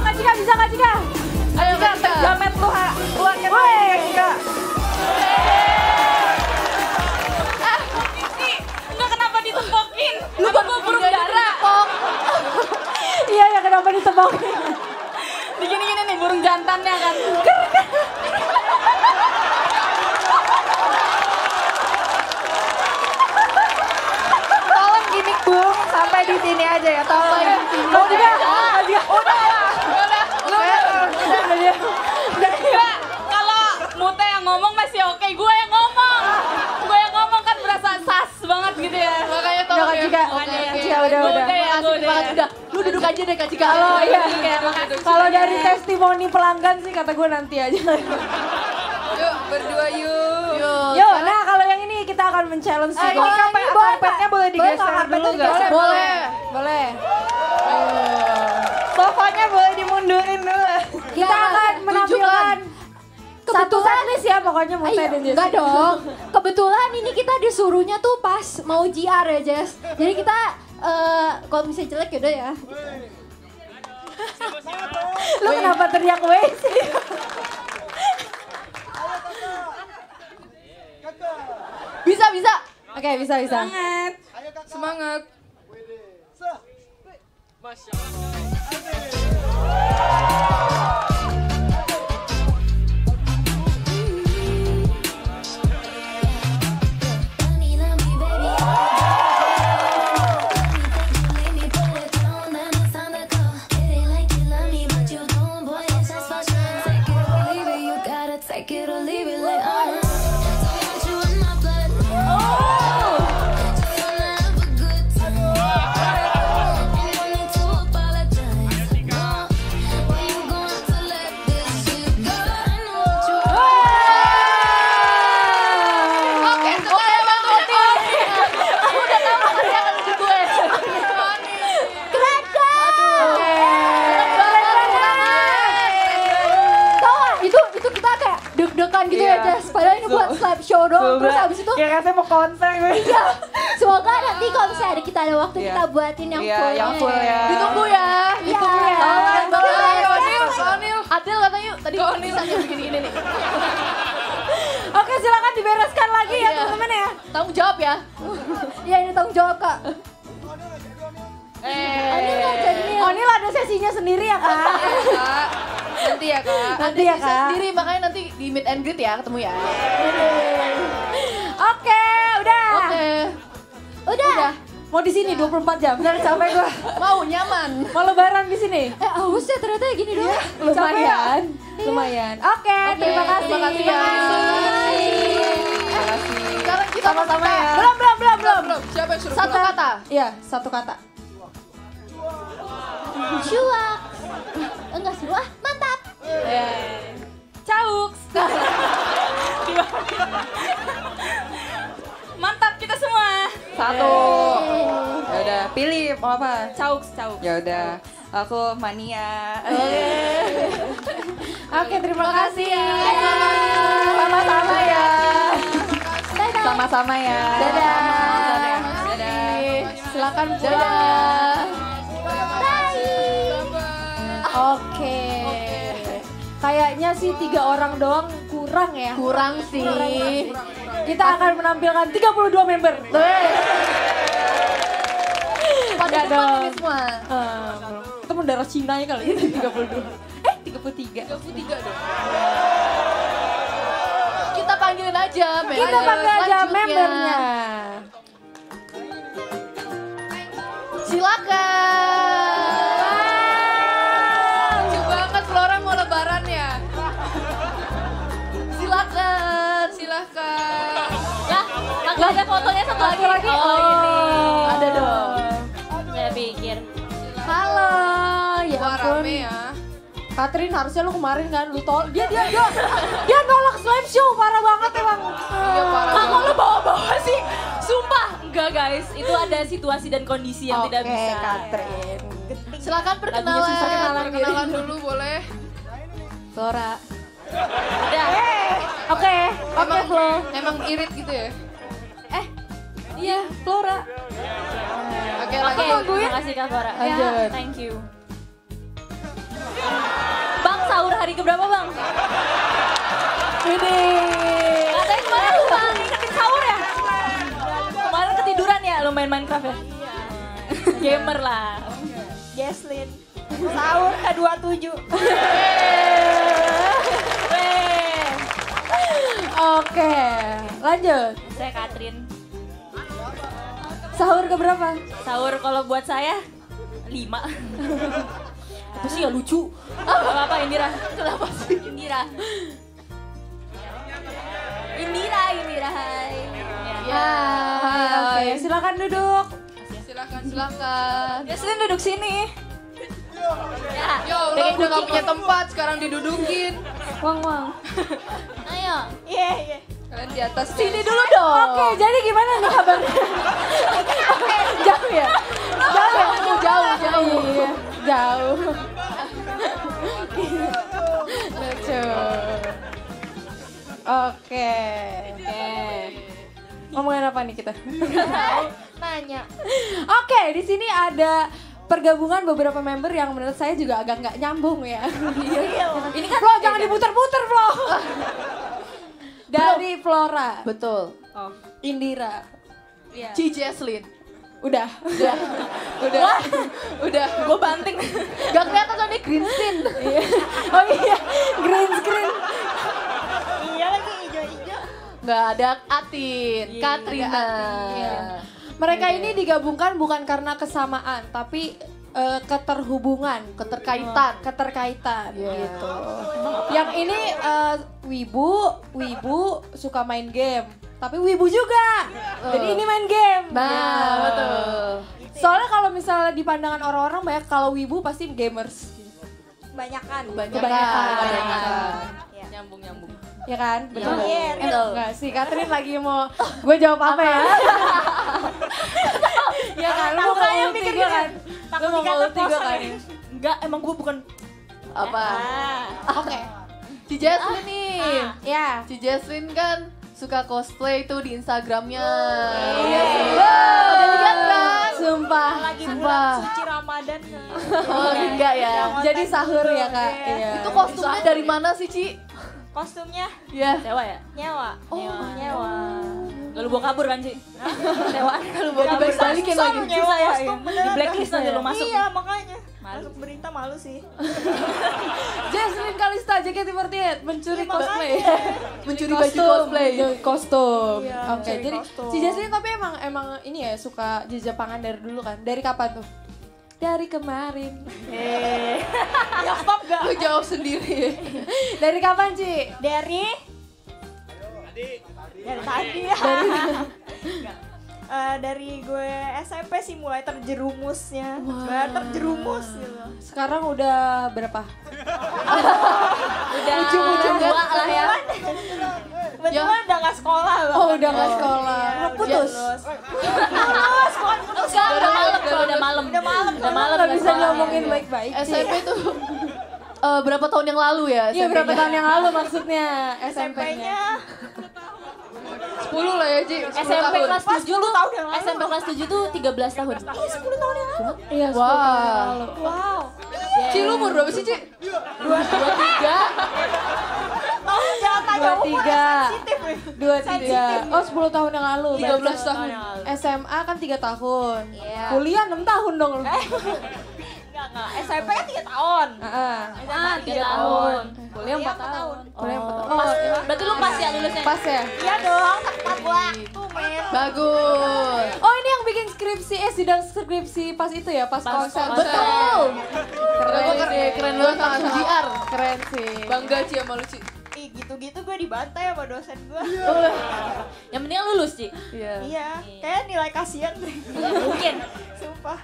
Kak Chika bisa, Kak Chika. Ayo Kak Chika, jamet lu ha, keluarkan Kak Chika. Ah, ini enggak kenapa ditempokin. Lu baru burung darah. Iya, ya kenapa ditempokin. Begini-gini nih burung jantannya kan. Sampai di sini aja ya, tolong. Mau juga? Mau juga? Udah lah. Udah. Udah. Udah. Udah. Kalau Muthe yang ngomong masih oke, gue yang ngomong. Gue yang ngomong kan berasa sas banget gitu ya. Makanya tolong ya. Kak Chika udah udah. Asik banget udah. Lu duduk aja deh Kak Chika. Kalau ya, kalau dari testimoni pelanggan sih kata gue nanti aja. Yuk berdua yuk. Yuk, nah kalau yang ini kita akan men-challenge sih. Ini karpetnya boleh digeser dulu nggak? Boleh, boleh. Boleh. Sofanya boleh dimundurin dulu. Kita akan menampilkan satu teknis ya pokoknya Muthe dan Jessi. Enggak dong. Kebetulan ini kita disuruhnya tuh pas mau G R ya Jess. Jadi kita kalau misalnya jelek yaudah ya. Lu kenapa teriak weh sih? Bisa, bisa. Oke, okay, bisa, bisa. Semangat. Ayo kakak. Semangat. Masya Allah. doang. Terus abis itu ya katanya mau konser. Iya. Semoga nanti kalau misalnya ada, kita ada waktu yeah. kita buatin yang yeah, full. Iya, yang full ya. Ditunggu ya. Ditunggu ya. Oniel, Adel katanya yuk tadi bisa begini ini nih. Oke, silakan dibereskan lagi ya teman-teman ya. Tanggung jawab ya. Iya, ini tanggung jawab, Kak. Eh, Oniel ada sesinya sendiri ya, Kak. Nanti ya kak, nanti ya kak sendiri, makanya nanti di meet and greet ya, ketemu ya. Oke, udah. Oke. Udah. Udah. Mau di sini dua puluh empat jam, jangan sampai gua. Mau nyaman. Mau lebaran di sini. Eh, aus ya ternyata gini doang. Ya, lumayan. Ya? Lumayan. Oke, okay, terima kasih. Terima kasih. Terima kasih. Sekarang kita sama-sama ya. Belum, belum, belum, belum. belum. Siapa yang suruh? Satu belum. kata. Iya, satu kata. Cuak. Enggak seru ah, mantap. Yeah. Caux. Mantap kita semua. Satu. Ya udah, pilih mau apa? Caux, caux. Ya udah, aku mania. Oke, terima kasih ya. Sama-sama ya. Sama-sama ya. Dadah. Dadah. Silakan pulang. Oke, kayaknya sih tiga orang doang kurang ya? Kurang sih. Kurang, kurang, kurang, kurang. Kita akan menampilkan tiga puluh dua member. Pada dong. Semua. Uh, itu mendarah Cina ya kali ini tiga puluh dua. Eh tiga puluh tiga. tiga puluh tiga dong. Kita panggilin aja member. Kita panggil aja membernya. Silakan. Silakan, silakan. Lah, nggak ada fotonya sama lagi. Lagi. Oh, oh ini. Ada dong. Saya pikir. Silakan. Halo, ya ampun. Rame ya. Kathrina harusnya lu kemarin kan lu tol. Dia dia dia. Dia nolak slime show parah banget emang. Iya parah. Kamu lu bawa-bawa sih. Sumpah. Enggak guys, itu ada situasi dan kondisi yang okay, tidak bisa. Oke, Kathrina. Silakan perkenalan. Perkenalan, perkenalan dulu boleh. Flora. Udah. Oke, oke Flo. Emang irit gitu ya? Eh, iya Flora. Oke, oke, terima kasih Kak Flora. Ya, thank you. Bang, sahur hari keberapa Bang? Ini. Katanya kemarin lupa ngingetin sahur ya? Kemarin ketiduran ya, lo main Minecraft ya? Gamer lah. Jesslyn. Sahur ke dua puluh tujuh. Oke, lanjut. Saya Kathrina. Sahur keberapa? Sahur kalau buat saya lima. Apa sih ya lucu? Gak apa Indira? Kenapa sih Indira? Indira, Indira, hai. Ya, oke. Silakan duduk. Silakan, silakan. Jesslyn duduk sini. Ya, ya Allah udah gak punya tempat, sekarang didudukin. Wang, wang. Ayo. Iya, yeah, iya. Yeah. Kalian di atas. Sini dulu dong. Oke, okay, jadi gimana nih kabarnya? Jauh ya? Jauh ya? Jauh, jauh, jauh. Iya, jauh. Lucu. Oke. Oke. Ngomongin apa nih kita? Nanya. Oke, okay, di sini ada pergabungan beberapa member yang menurut saya juga agak nggak nyambung ya. Ini kan Flo jangan diputer-puter Flo. Dari Flora. Betul. Oh. Indira. Yeah. Ci Jesslyn. Udah. Udah. Udah. What? Udah. Gue banting. Gak kelihatan soalnya green screen. Oh iya. Green screen. Iya lagi hijau-hijau. Gak ada Atin. Yeah. Kathrina. Mereka yeah. ini digabungkan bukan karena kesamaan, tapi uh, keterhubungan, keterkaitan, keterkaitan yeah. gitu. Yang ini uh, wibu, wibu suka main game, tapi wibu juga. Uh. Jadi ini main game. Nah, yeah. betul. Soalnya kalau misalnya di pandangan orang-orang banyak kalau wibu pasti gamers. Kebanyakan, kebanyakan. kebanyakan. kebanyakan. Ya. Nyambung, nyambung. Ya kan? Betul. Yeah, eh, betul. Enggak sih, Kathrina lagi mau gue jawab apa ya? Ya kan, lu mau ulti gue kan? Lu mau ulti gue kan? Enggak, emang gue bukan... Apa? Oke. Ci Jesslyn nih. Ya. Ci Jesslyn kan suka cosplay tuh di Instagramnya. Wow. Iya, sumpah. Udah lihat kan? Sumpah. Lagi sumpah. Bulan suci Ramadhan. Oh, enggak ya. Jadi sahur ya, Kak. Iya. Itu kostumnya dari mana sih, Ci? Kostumnya? Iya. Sewa ya? Nyewa. Oh, nyewa. Kalau bawa kabur kan, Ci? Sewaan kalau bawa kabur balikin lagi. Nyewa ya. Di blacklist nanti lo masuk. Iya, makanya. Masuk berita malu sih. Jesslyn Kalista J K T empat delapan mencuri ya, cosplay. Mencuri baju cosplay, kostum. Iya, oke, okay, jadi kostum. Si Jesslyn tapi emang emang ini ya suka Jepangan dari dulu kan? Dari kapan tuh? Dari kemarin. Eh. Ya stop enggak? Lu jawab sendiri. Dari kapan, Ci? Dari tadi. Dari tadi. Dari Uh, dari gue S M P sih mulai terjerumusnya, wow. terjerumus gitu. Sekarang udah berapa? Udah ujung-ujung lah ya. Betul udah nggak sekolah loh. Oh udah nggak sekolah. Udah putus. Putus putus. Udah malam, udah malam, udah malam, udah malam. Gak bisa ngomongin baik-baik. S M P tuh berapa tahun yang lalu ya? Iya berapa tahun yang lalu maksudnya S M P-nya? sepuluh lah ya, Ji. S M P kelas tujuh lu, S M P kelas tujuh tuh tiga belas tahun. Iya, sepuluh tahun yang lalu. Iya, sepuluh tahun. Wow. Ci, lu umur berapa sih, Ci? dua puluh tiga. Tahun jangan tanya umur, sensitif ya. dua puluh tiga. Oh, sepuluh tahun yang lalu. tiga belas tahun. S M A kan tiga tahun. Kuliah enam tahun dong lu. Enggak, S M P-nya tiga tahun. Heeh. S M A tiga tahun. Kuliah empat tahun. Kuliah empat tahun. Pas. Berarti lu pas ya lulusnya? Pas ya? Iya dong, tepat waktu, men. Bagus. Oh, ini yang bikin skripsi, eh sidang skripsi pas itu ya, pas konser. Betul. Keren. Keren banget sama G R. Keren sih. Bangga sih sama lu, Ci. Ih, gitu-gitu gue dibantai sama dosen gue. Yang penting lulus, Ci. Iya. Iya. Kayak nilai kasihan deh. Mungkin. Sumpah.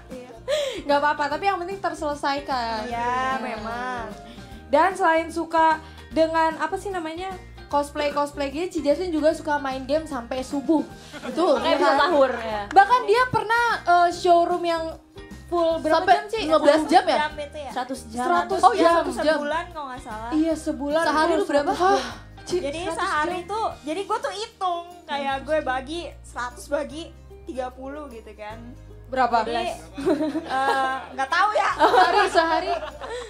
Gak apa-apa, tapi yang penting terselesaikan. Iya, memang. Dan selain suka dengan apa sih namanya cosplay-cosplay gitu, Ci Jesslyn juga suka main game sampai subuh. Betul, kayak bisa sahur ya. Bahkan dia pernah uh, showroom yang full berapa sampai jam sih? lima belas jam ya? seratus jam. seratus jam. Oh iya, seratus jam. Sebulan kalau nggak salah. Iya, sebulan. Sehari lu berapa? Jadi sehari jam. Tuh, jadi gue tuh hitung. Kayak gue bagi seratus bagi tiga puluh gitu kan. Berapa? Jadi, uh, gak tahu ya. Sehari, sehari,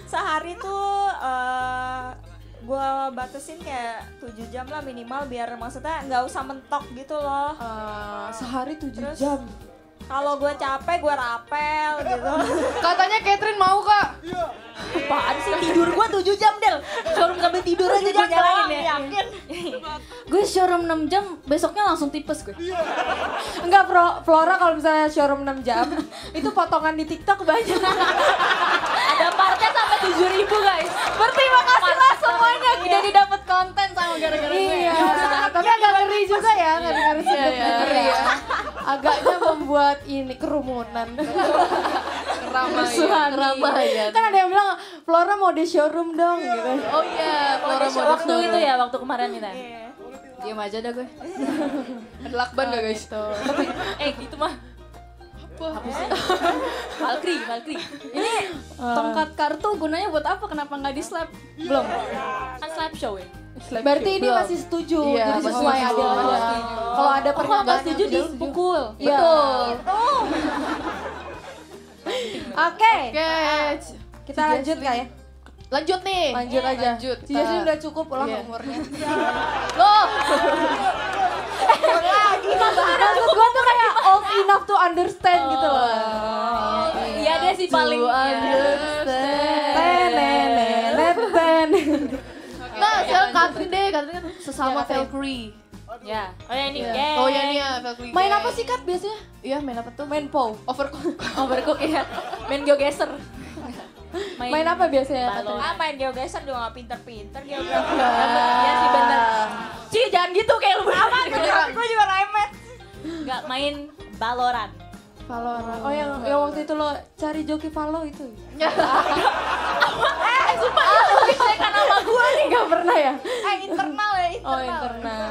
sehari tuh uh, gue batasin kayak tujuh jam lah minimal, biar maksudnya gak usah mentok gitu loh. Uh, sehari tujuh jam? Kalau gue capek gue rapel gitu. Katanya Kathrina mau, Kak. Iya. Apaan sih tidur gue tujuh jam, Del. Showroom sambil tidur aja gue nyalain ya. Yakin. Gue showroom enam jam, besoknya langsung tipes gue. Enggak, Flora kalau misalnya showroom enam jam, itu potongan di TikTok banyak. Ada partnya sampai tujuh ribu, guys. Berterima kasih lah semuanya udah didapat konten sama gara-gara gue. Iya. Tapi agak ngeri juga ya, enggak dengerin ya. Agaknya membuat ini kerumunan. Keramaian, keramaian. Kan ada yang bilang Flora mau di showroom dong gitu. Oh iya, Flora mau waktu itu ya, waktu kemarin kita. Diam aja dah gue. Ada lakban gak guys? Eh gitu mah. Apa sih? Valkyrie, Valkyrie. Ini tongkat kartu gunanya buat apa? Kenapa nggak di slap? Belum. Kan slap show ya. Berarti ini masih setuju, jadi sesuai Adel aja. Kalau ada pernyataan setuju dipukul. Betul. Oke. Kita lanjut nggak ya? Lanjut nih. Lanjut aja. Si Jessi udah cukup lah umurnya. Loh. Maksud gue tuh kayak old enough to understand gitu loh. Iya deh sih paling. To understand. Nah, sekarang Kathrina deh, Kathrina kan sesama Valkyrie. Ya. Oh ya ini. Oh ya ini ya Valkyrie. Main apa sih Kat biasanya? Iya main apa tuh? Main P O W. Overcook. Overcook ya. Main geogeser. Main, main apa biasanya? Ah main geogeser juga gak pinter-pinter geografi. Iya sih bener. Ci jangan gitu kayak lu berapa? Gue juga remet. Gak main Valorant. Valorant. Oh yang yang waktu itu lo cari joki Valo itu. Eh sumpah ya lo bisekan sama gue nih gak pernah ya? Eh internal ya internal. Oh internal.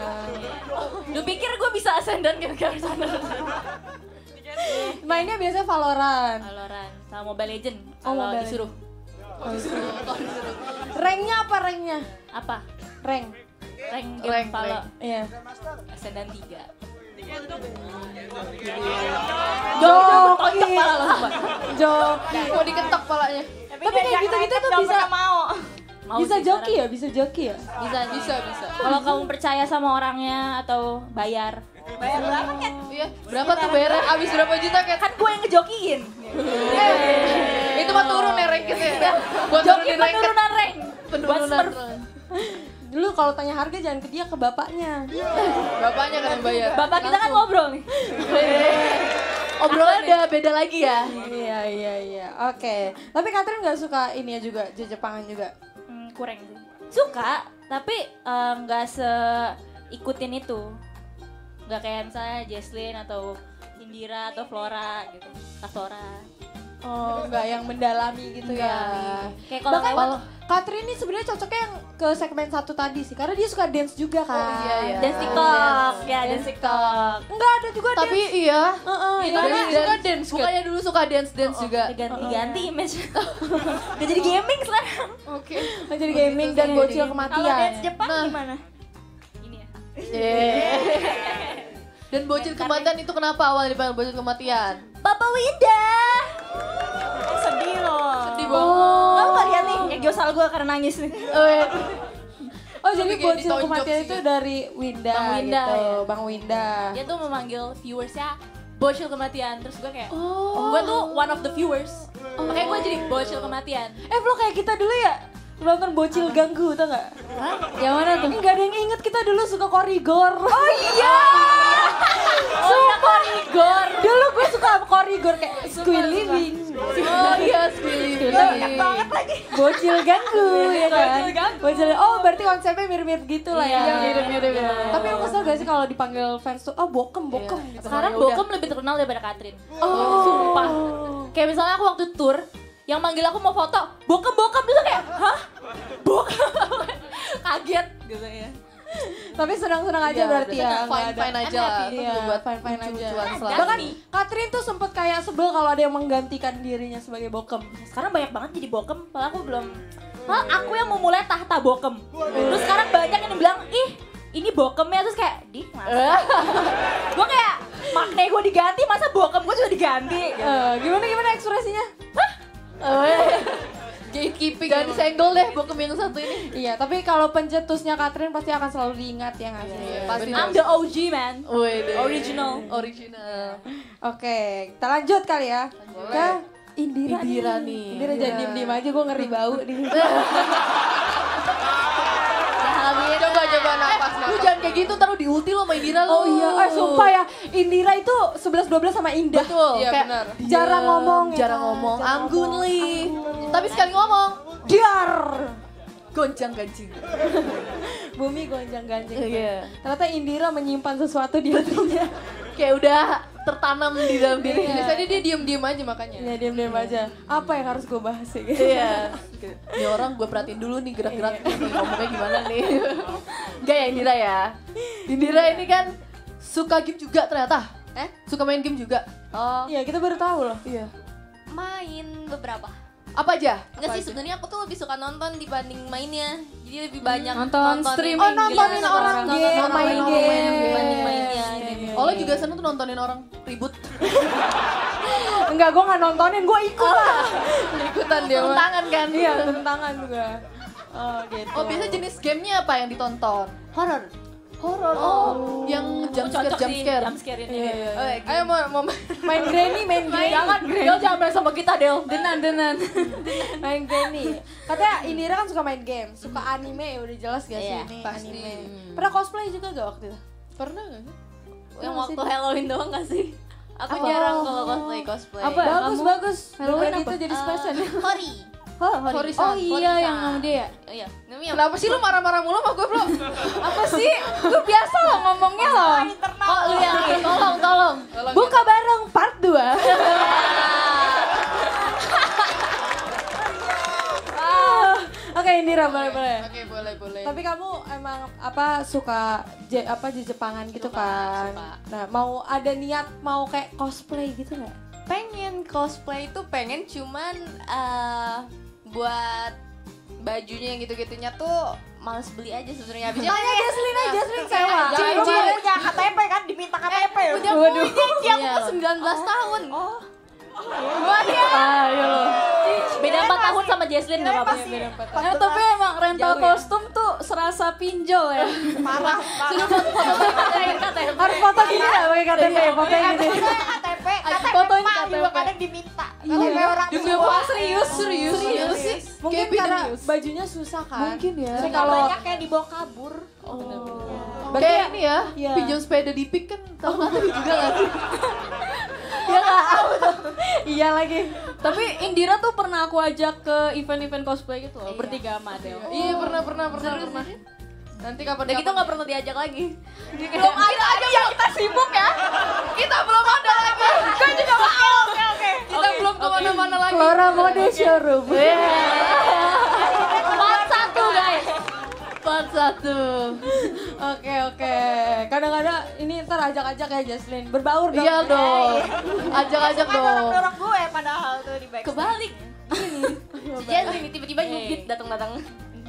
Lu pikir gue bisa ascendant gara-gara sana? Mainnya biasanya Valorant. Valorant sama Mobile Legends. Kalau disuruh. Kalau disuruh. Ranknya apa ranknya? Apa? Rank. rank game pala. Iya. Ascendant tiga. Joki kepala lo sempat. Joki. Mau diketok palanya. Tapi kayak gitu-gitu tuh bisa mau. Mau bisa joki ya, bisa joki ya. Bisa, bisa, bisa. Kalau kamu percaya sama orangnya atau bayar. Bayar berapa kan? Iya, berapa tuh bayar? Abis berapa juta kan? Kan gue yang ngejokiin. Itu mah turun ya ranknya. Joki penurunan rank. Penurunan. Dulu kalau tanya harga jangan ke dia, ke bapaknya. Bapaknya kan bayar. Bapak kita kan ngobrol nih. Obrolnya udah beda lagi ya. Iya iya iya. Oke. Okay. Tapi Kathrina nggak suka ini ya juga, Jepangan juga. Hmm, kurang sih. Suka, tapi nggak uh, seikutin itu. Nggak kayak misalnya Jesslyn atau Indira atau Flora gitu. Kak Flora. Oh, nggak yang mendalami gitu enggak. Ya. Kayak kalau kalau Kathrina ini sebenarnya cocoknya yang ke segmen satu tadi sih, karena dia suka dance juga kan. Oh, iya, iya. Dance TikTok, oh, iya. Ya dance TikTok. Enggak ada juga dance. Tapi iya. Heeh, uh-uh, iya. Suka dance. Bukannya dulu suka dance dance oh, oh, juga. Ganti-ganti oh, oh, image. Udah jadi gaming sekarang. Oke. Okay. Udah jadi gaming dan bocil kematian. Kalau dance Jepang nah. Gimana? Gini ya. Yeah. Dan bocil kematian itu kenapa awal dipanggil bocil kematian? Bapak Winda. Sedih loh. Sedih banget. Josal gue karena nangis nih. Oh, ya. Oh jadi bocil kematian itu gitu. Dari Winda, Bang Winda gitu, ya. Bang Winda. Dia tuh memanggil viewersnya bocil kematian, terus gue kayak, oh. Gue tuh one of the viewers, oh. Makanya gue jadi bocil kematian. Eh lo kayak kita dulu ya, nonton bocil apa? Ganggu tau nggak? Hah? Yang mana tuh? Nggak ada yang inget kita dulu suka korigor. Oh iya. Oh, suka korigor. Dulu gue suka korigor kayak squid living. Oh iya squid living. Banyak banget lagi. Bocil ganggu ya kan. Bocil ganggu. Bocil. Oh berarti konsepnya mirip-mirip gitu lah ya. Iya mirip-mirip. Yeah. Tapi lo kesel gak sih kalau dipanggil fans tuh, oh bokem bokem. Yeah. Gitu. Sekarang bokem udah. Lebih terkenal daripada Kathrina. Oh. Sumpah. Kayak misalnya aku waktu tour. Yang manggil aku mau foto, bokep-bokep gitu kayak, hah? Bokep? Kaget gitu ya. Tapi senang-senang aja ya, berarti ya. Fine-fine aja lah, itu buat fine-fine aja. Bahkan Kathrina tuh sempet kayak sebel kalau ada yang menggantikan dirinya sebagai bokem. Sekarang banyak banget jadi bokem, padahal aku belum... Padahal aku yang memulai tahta bokem. Terus sekarang banyak yang bilang, ih ini bokemnya, terus kayak, dik masa? Gue kayak, maknanya gue diganti, masa bokem gue juga diganti? Uh, Gimana-gimana ekspresinya? Hah? Gatekeeping. Jangan disenggol deh bokem yang satu ini. Iya, tapi kalau pencetusnya Kathrina pasti akan selalu diingat ya nggak sih? Yeah, yeah, pasti. I'm the O G man. Wede. Original. Original. Oke, okay, kita lanjut kali ya. Boleh. Ke Indira, Indira nih. nih. Indira yeah. Jangan diem-diem aja, gue ngeri bau nih. Coba-coba nafas, eh, nafas. Lu jangan kayak gitu, ntar lu diulti lo sama Indira lo. Oh iya, eh sumpah ya, Indira itu sebelas dua belas sama Indah. Betul, iya benar. Jarang ngomong ya. Jarang ngomong, anggunli. Tapi sekali ngomong, diar. Gonjang-ganjing. Bumi gonjang-ganjing. Iya. Ternyata Indira menyimpan sesuatu di hatinya. Kayak udah tertanam di dalam dirinya. Biasanya dia diem-diem aja makanya. Iya, diem-diem aja. Apa yang harus gue bahas ya gitu. Iya. Ini orang gue perhatiin dulu nih gerak-gerak ngomongnya gimana nih. Enggak ya Indira ya. Indira ini kan suka game juga ternyata. Eh? Suka main game juga. Oh. Iya, kita baru tahu loh. Iya. Main beberapa. Apa aja? Enggak sih sebenarnya aku tuh lebih suka nonton dibanding mainnya. Jadi lebih banyak nonton, nonton stream. Oh, nontonin orang game, main game dibanding mainnya. Olla juga seneng tuh nontonin orang ribut. Enggak, gue gak nontonin, gue ikut lah. Ikutan dia. Tentangan kan? Iya, tentangan juga. Oh, gitu. Oh, biasa jenis gamenya apa yang ditonton? Horor. Horor. Oh, yang jump scare, jump scare. Jump scare ini. Ayo mau main Granny, main Granny. Jangan Granny. Del jangan main sama kita, Del. Denan, denan. Main Granny. Katanya Indira kan suka main game, suka anime ya udah jelas gak sih ini anime. Pernah cosplay juga gak waktu itu? Pernah gak sih? Yang waktu Halloween doang gak sih? Aku jarang kalau cosplay cosplay. Bagus bagus. Halloween itu jadi special. Hori. Oh, Hori. Oh iya yang sama dia. Iya. Kenapa sih lu marah-marah mulu sama gue, Bro? Apa sih? Gue biasa lo ngomongnya lo. Kok lu yang tolong tolong. Buka bareng part dua. Oke Indira boleh-boleh. Oke boleh-boleh. Tapi kamu emang apa suka je, apa di Jepangan gitu Jepang, kan? Suka. Nah mau ada niat mau kayak cosplay gitu nggak? Pengen cosplay itu pengen cuman uh, buat bajunya yang gitu-gitunya tuh males beli aja sebenarnya. Abisnya tanya Jesslyn aja, Jesslyn sewa. Jangan punya K T P kan, diminta K T P. Eh, udah punya tiap sembilan belas tahun. Oh. Gua dia. Ayo. Beda empat tahun sama Jesslyn enggak apa-apa. Beda empat tahun. Tapi emang rental kostum tuh serasa pinjol ya. Parah. Sudah foto-foto pakai K T P. Harus foto gini enggak pakai K T P, foto gini. K T P, K T P juga kadang diminta. K T P orang tua. Serius, serius, serius. Mungkin karena bajunya susah kan. Mungkin ya. Kalau banyak yang dibawa kabur. Kayak ini ya, pinjol sepeda di Pik kan tahu enggak tadi juga lagi. Iya gak? Iya lagi. Tapi Indira tuh pernah aku ajak ke event-event cosplay gitu loh, iya. Bertiga sama Adel. Oh. Iya pernah, pernah, pernah, Seru, pernah. Sih? Nanti kapan-kapan. Dan kita gak pernah diajak lagi. Belum ada aja ya, kita sibuk ya. Kita belum ada lagi. Gue juga mau. Oke, oke. Kita okay. belum kemana-mana okay. lagi. Flora mau di showroom. part satu guys. part satu. Oke oke, kadang-kadang ini ntar ajak-ajak ya Jesslyn, berbaur dong. Iya dong, ajak-ajak dong. Dorong-dorong gue padahal tuh di backstage. Kebalik. Si Jesslyn tiba-tiba nyubit datang-datang.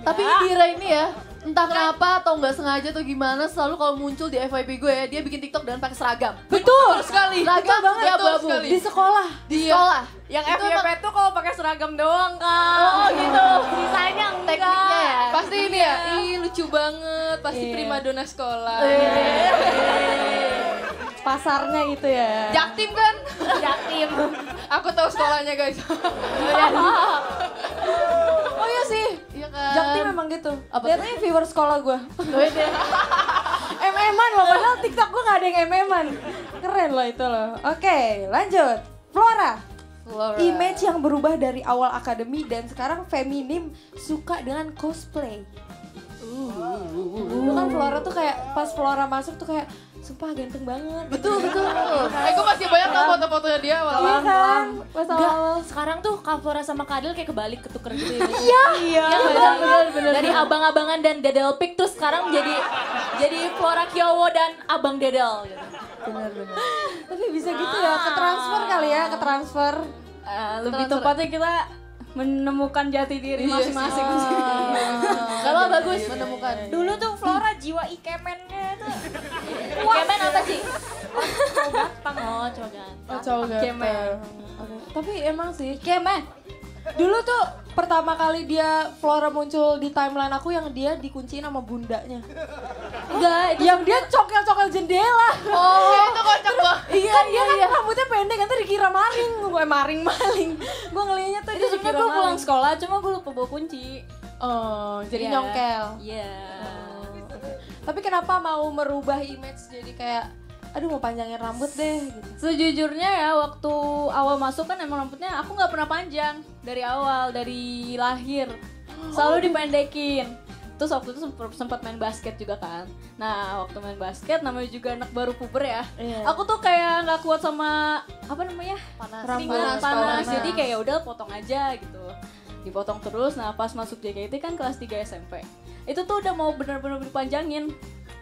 Tapi Indira ini ya, entah kenapa atau nggak sengaja atau gimana, selalu kalau muncul di F Y P gue ya, dia bikin TikTok dan pakai seragam. Betul sekali. Seragam banget abu-abu. Di sekolah. Di sekolah. Yang F Y P tuh kalau pakai seragam doang kan. Oh gitu. Sisanya tekniknya ya. Pasti ini ya. Ih lucu banget. Pasti primadona sekolah. Pasarnya gitu ya. Jaktim kan? Jaktim. Aku tahu sekolahnya guys. Oh iya sih, ya kan? Jakti memang gitu. Lihatnya viewer sekolah gue. M M-an loh, padahal TikTok gue gak ada yang M M-an. Keren loh itu loh. Oke lanjut, Flora. Flora. Image yang berubah dari awal akademi dan sekarang feminim suka dengan cosplay. Dulu kan Flora tuh kayak, pas Flora masuk tuh kayak sumpah ganteng banget. Betul, betul. Eh, gue masih banyak tau foto-fotonya dia awal. Iya kan? Pas awal. Sekarang tuh Kak Flora sama Kak Adel kayak kebalik ketuker gitu ya. Iya, iya. Dari abang-abangan dan Dedel Pik tuh sekarang jadi jadi Flora Kiowo dan Abang Dedel gitu. Benar, benar. Tapi bisa gitu ya, ke transfer kali ya, ke transfer. Lebih tepatnya kita menemukan jati diri masing-masing. Kalau bagus menemukan. Dulu tuh Flora jiwa ikemennya tuh. Ikemen apa sih? Cowok ganteng. Oh cowok ganteng. Oh cowok ganteng. Tapi emang sih ikemen. Dulu tuh pertama kali dia Flora muncul di timeline aku yang dia dikunciin sama bundanya. Enggak, yang dia cokel-cokel jendela. Oh, itu kocak banget. Iya, iya, iya. Rambutnya pendek, nanti dikira maling. Gue maling-maling. Gue ngelihatnya tuh dia dikira maling. Itu gue pulang sekolah, cuma gue lupa bawa kunci. Oh, jadi nyongkel. Iya. Tapi kenapa mau merubah image jadi kayak aduh mau panjangin rambut deh gitu. Sejujurnya ya waktu awal masuk kan emang rambutnya aku gak pernah panjang. Dari awal, dari lahir selalu oh, dipendekin. Terus waktu itu sempat main basket juga kan. Nah waktu main basket namanya juga anak baru puber ya yeah. Aku tuh kayak gak kuat sama apa namanya panas, panas, panas, panas. Jadi kayak yaudah potong aja gitu. Dipotong terus, nah pas masuk J K T kan kelas tiga S M P. Itu tuh udah mau bener-bener dipanjangin.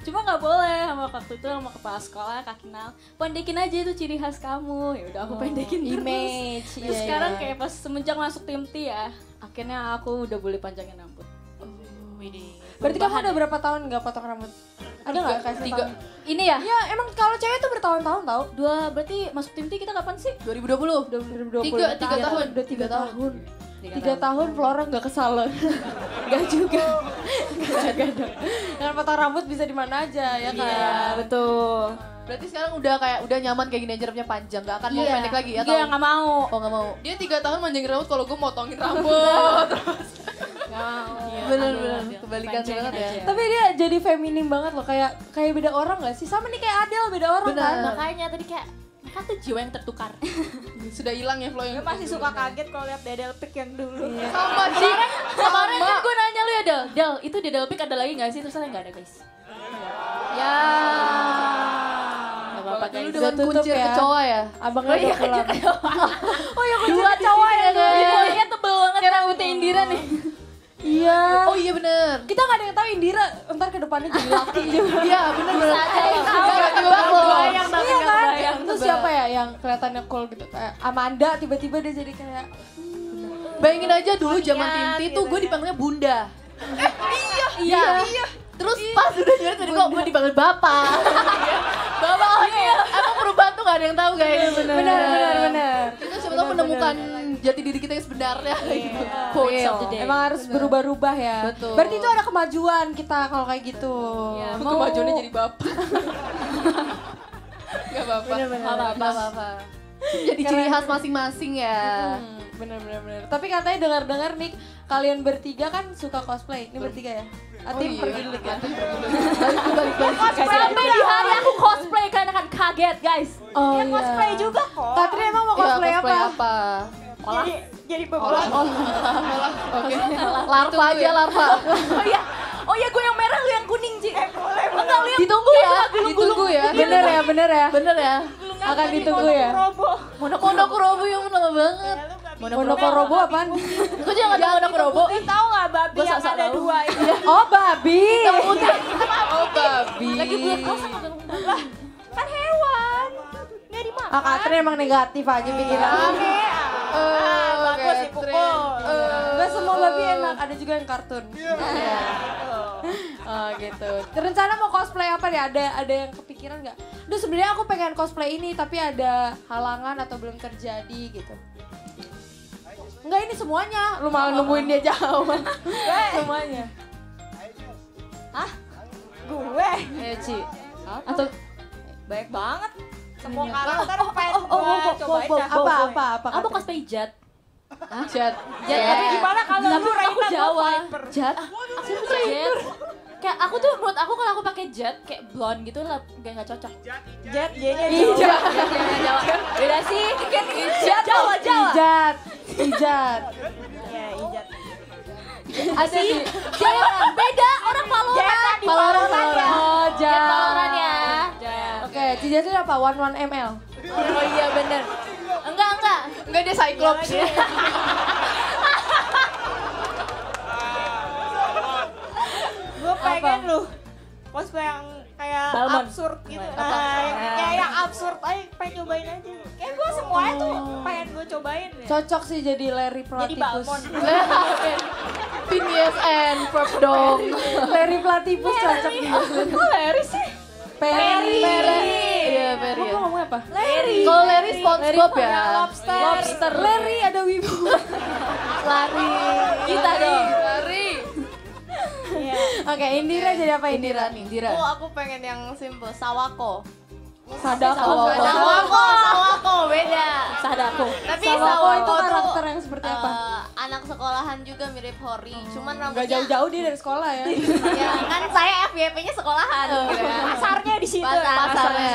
Cuma nggak boleh sama waktu itu sama kepala sekolah Kak Kinal, pendekin aja itu ciri khas kamu. Ya udah aku pendekin oh, terus. Image. Terus yeah, sekarang yeah. kayak pas semenjak masuk tim T ya, akhirnya aku udah boleh panjangin rambut. Oh, ini. Berarti kamu udah berapa tahun nggak potong rambut? Ada nggak kayak tiga? Ini ya? Iya emang kalau cewek tuh bertahun-tahun tau. Dua berarti masuk tim T kita kapan sih? dua ribu dua puluh. Tiga tiga tahun. Udah tiga tahun. Tiga tahun Flora nggak kesalon, nggak juga, nggak juga dong. Dengan potong rambut bisa di mana aja ya kan? Iya betul. Berarti sekarang udah kayak udah nyaman kayak gini aja rambutnya panjang, nggak akan mau pendek lagi ya? Iya nggak mau. Oh nggak mau. Dia tiga tahun manjangin rambut, kalau gue motongin rambut terus. Bener-bener kebalikan banget ya. Tapi dia jadi feminim banget loh, kayak kayak beda orang nggak sih? Sama nih kayak Adel beda orang kan? Makanya tadi kayak kata jiwa yang tertukar. Sudah hilang ya flow yang gue masih suka kaget kalau lihat Dedel Pik yang dulu. Iya. Sama sih. Kemarin kan gue nanya lu ya Del, Del itu Dedel Pik ada lagi gak sih? Terus nggak ada guys. Ya. Bapak dulu dengan kuncir kecoa ya. Abang lu udah kelam. Oh ya kuncir kecoa ya guys. Kulitnya tebel banget. Kayak rambutnya Indira nih. Iya. Oh iya bener. Kita gak ada yang tahu Indira ntar ke depannya jadi laki juga. Iya bener-bener. Gak tebak loh. Iya kan? Terus siapa ya yang kelihatannya cool gitu kayak Amanda tiba-tiba dia jadi kayak hmm, Bayangin aja dulu zaman Tinti gitu tuh gue dipanggilnya Bunda. Eh, iya, iya, iya. Terus iya. pas udah nyari tadi kok gue dipanggil Bapak. Bapak Oniel. Emang perubahan tuh gak ada yang tahu guys. Iya, benar, benar, benar, benar. Kita siapa tahu menemukan jati diri kita yang sebenarnya gitu. Yeah. Emang harus berubah-ubah ya. Betul. Berarti itu ada kemajuan kita kalau kayak gitu. Iya, yeah, mau kemajuannya jadi bapak. Gak apa-apa. Apa-apa, apa-apa. Jadi ciri khas masing-masing ya. Hmm, bener bener bener. Tapi katanya dengar-dengar nih kalian bertiga kan suka cosplay. Ini bertiga ya? Atin oh, iya. pergi dulu ya. Balik-balik. Cosplay apa ya? Hari aku cosplay karena kan kaget guys. Oh, dia iya. cosplay juga kok. Kathrina emang mau cosplay, ya, cosplay apa? apa? Olah. Jadi, jadi Olah. Olah. Oke. Larva aja larva. Oh iya. Oh iya gue yang merah lu yang kuning Ji. Eh boleh. Enggak lu yang ditunggu ya. Ditunggu ya. Bener ya, bener ya. Bener ya. Akan ditunggu ya. Monokorobo yang lama banget. Monokorobo apaan? Itu jangan ada monokorobo. Lu tahu enggak babi yang ada dua itu? Oh babi. Oh babi. Lagi bulat sama lah. Kan hewan. Enggak dimakan. Ah Kathrina emang negatif aja pikiran. Oke. Eh bagus dipukul. Enggak semua babi enak, ada juga yang kartun. Iya. Oh gitu. Rencana mau cosplay apa nih? Ada ada yang kepikiran nggak? Duh sebenarnya aku pengen cosplay ini tapi ada halangan atau belum terjadi gitu. Enggak ini semuanya. Lu malah nungguin dia jauh. Semuanya. Hah? Gue? Ayo Ci. Atau baik banget. Semua karakter pengen gue cobain dah. Apa apa apa? Aku cosplay Jet. Ah, Jet. Jet. Tapi gimana kalau lu Raina Jawa? Jet. Aku suka Jet. Kayak aku tuh menurut aku kalau aku pakai Jet kayak blonde gitu lah enggak cocok. Jet, Jet, Jet. Beda sih. Jet Jawa Jawa. Jet. Jet. Iya, Jet. Asli. Beda orang Valorant. Valorant ya. Jet Valorant ya. Oke, Jet itu apa? one one M L. Oh iya benar. Enggak, enggak. Enggak dia Cyclops. Ya, gue pengen lu cosplay yang kayak Balmon. absurd gitu. Nah, kayak yang absurd aja pengen cobain aja. Kayak gue semuanya tuh pengen gue cobain ya. Cocok sih jadi Larry Platypus. Jadi Balmon. P D S N, Prop Dog. Larry Platypus cocok nih. Kok Larry sih? Perry. Iya, Perry. Kamu ngomong apa? Larry. Kalau Larry SpongeBob ya. Lobster. Lobster. Larry ada wibu. Larry. Kita dong. Larry. Oke, Indira jadi apa Indira nih? Indira. Oh, aku pengen yang simple, Sawako. Sadako. Sawako. Sawako beda. Sadako. Tapi Sawako itu karakter yang seperti apa? Anak sekolahan juga mirip Hori. Cuman rambutnya enggak jauh-jauh dia dari sekolah ya. Ya kan saya F Y P-nya sekolahan gitu kan. Pasarnya di situ. Pasarnya.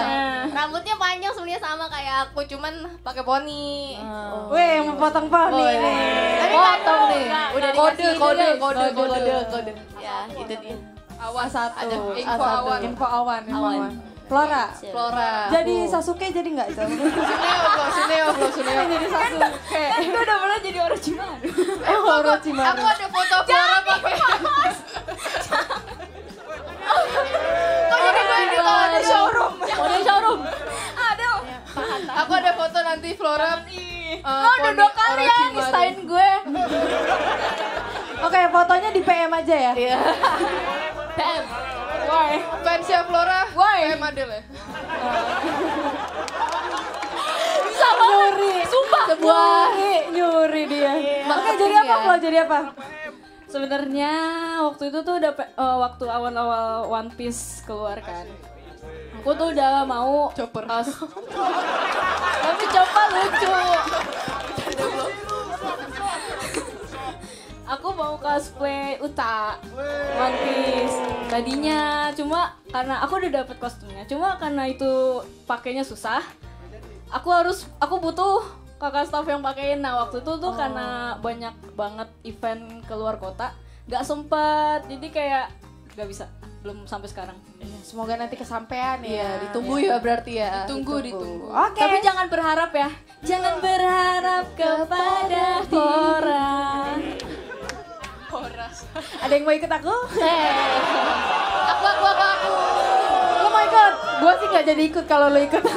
Rambutnya panjang sebenarnya sama kayak aku cuman pakai poni. Weh, mau potong poni nih. Potong nih. Udah kode kode kode kode kode. Ya, itu dia. Awas satu. Info awan. Info awan. Flora, Flora. Jadi Sasuke jadi nggak itu? Suneo, bro, Suneo, bro, Suneo. Jadi Sasuke. Kan gue udah pernah jadi Orochimaru. Oh Orochimaru. Aku ada foto Flora pakai. Kok jadi gue ini kalau ada showroom? Ada showroom. Aduh. Aku ada foto nanti Flora. Lo duduk kalian, desain gue. Oke, fotonya di P M aja ya. P M. Why? Fansnya Flora, P M Adel ya? Bisa nyuri, sumpah sebuah nyuri dia. Oke jadi apa Flo, jadi apa? Sebenarnya waktu itu tuh udah uh, waktu awal-awal One Piece keluar kan. Aku tuh udah mau Chopper. Tapi Chopper lucu. Aku mau cosplay Uta, One Piece tadinya, cuma karena aku udah dapet kostumnya, cuma karena itu pakainya susah. Aku harus, aku butuh kakak staff yang pakaiin. Nah waktu itu tuh oh. karena banyak banget event keluar kota, nggak sempet, jadi kayak nggak bisa, belum sampai sekarang. Semoga nanti kesampean ya, ya ditunggu ya. ya berarti ya. Ditunggu, ditunggu. ditunggu. Oke. Okay. Tapi jangan berharap ya, jangan berharap kepada orang. Ada yang mau ikut aku? Hey. Aku, aku, aku, aku. Lo mau ikut? Gue sih nggak jadi ikut kalau lo ikut. Oke,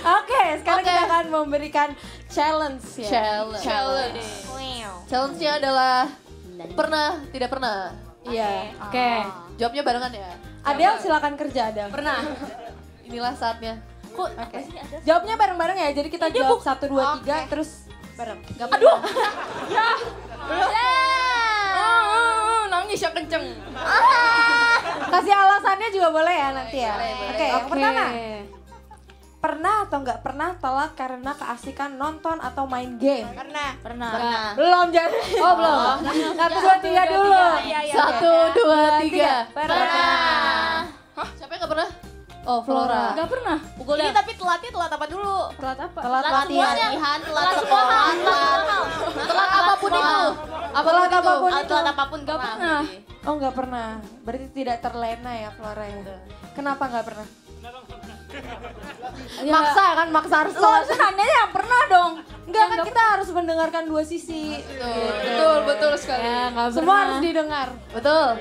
okay, sekarang okay. kita akan memberikan Challenge ya. Challenge. Challenge. Challenge-nya adalah pernah, tidak pernah. Iya. Oke. Okay. Okay. Jawabnya barengan ya. Adel silakan kerja Adel. Pernah. Inilah saatnya. Kok okay. Jawabnya bareng-bareng ya. Jadi kita ini jawab satu dua tiga terus bareng. Gak aduh. Ya. Oh, nangis ya kenceng. Kasih alasannya juga boleh ya nanti ya. Oke, okay, yang pertama. Pernah atau nggak pernah telat karena keasikan nonton atau main game? Pernah. Pernah. Pernah. Belum jadi. Oh belum. Oh, satu dua tiga dulu. Satu dua tiga. Pernah. Hah? Siapa yang nggak pernah? Oh Flora. Nggak pernah. Pukul ini tapi telatnya telat apa dulu? Telat apa? Telat latihan, telat sekolah, telat apapun itu. Telat apapun itu. Telat apapun nggak pernah. Oh nggak pernah. Berarti tidak terlena ya Flora itu. Kenapa nggak pernah? Ya. Maksa kan, maksa harus telat. Lo kan yang pernah dong. Enggak kan kita harus mendengarkan dua sisi. Betul, betul, betul sekali. Ya, semua harus didengar. Betul.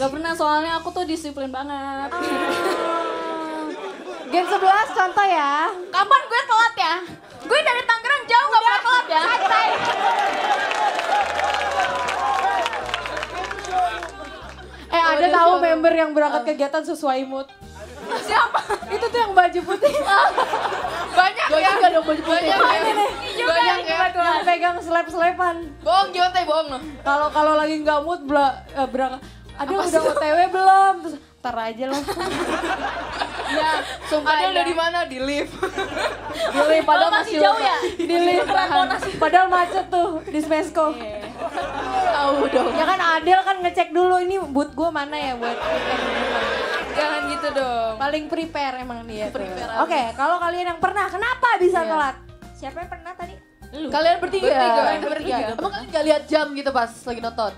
Gak pernah soalnya aku tuh disiplin banget. Ah. Gen sebelas contoh ya. Kapan gue telat ya? Gue dari Tangerang jauh gak pernah telat ya. Santai. Eh ada tahu member yang berangkat kegiatan sesuai mood? Siapa? Itu tuh yang baju putih. Banyak ya. Banyak dong baju putih. Banyak ya. Yang pegang selep-selepan. Bohong, Jonte, bohong loh. Kalau kalau lagi nggak mood berangkat. Aduh udah O T W belum? Terus ntar aja loh. Ya, sumpah. Adel udah di mana? Di lift. Di lift padahal masih jauh ya. Di lift padahal macet tuh di Smesco. Tahu dong. Ya kan Adel kan ngecek dulu ini boot gue mana ya buat. Jangan gitu dong. Paling prepare emang dia. Oke, okay, kalau kalian yang pernah, kenapa bisa yeah. telat? Siapa yang pernah tadi? Lu. Kalian bertiga. Bertiga. Bertiga. bertiga. Emang kalian gak lihat jam gitu pas lagi nonton?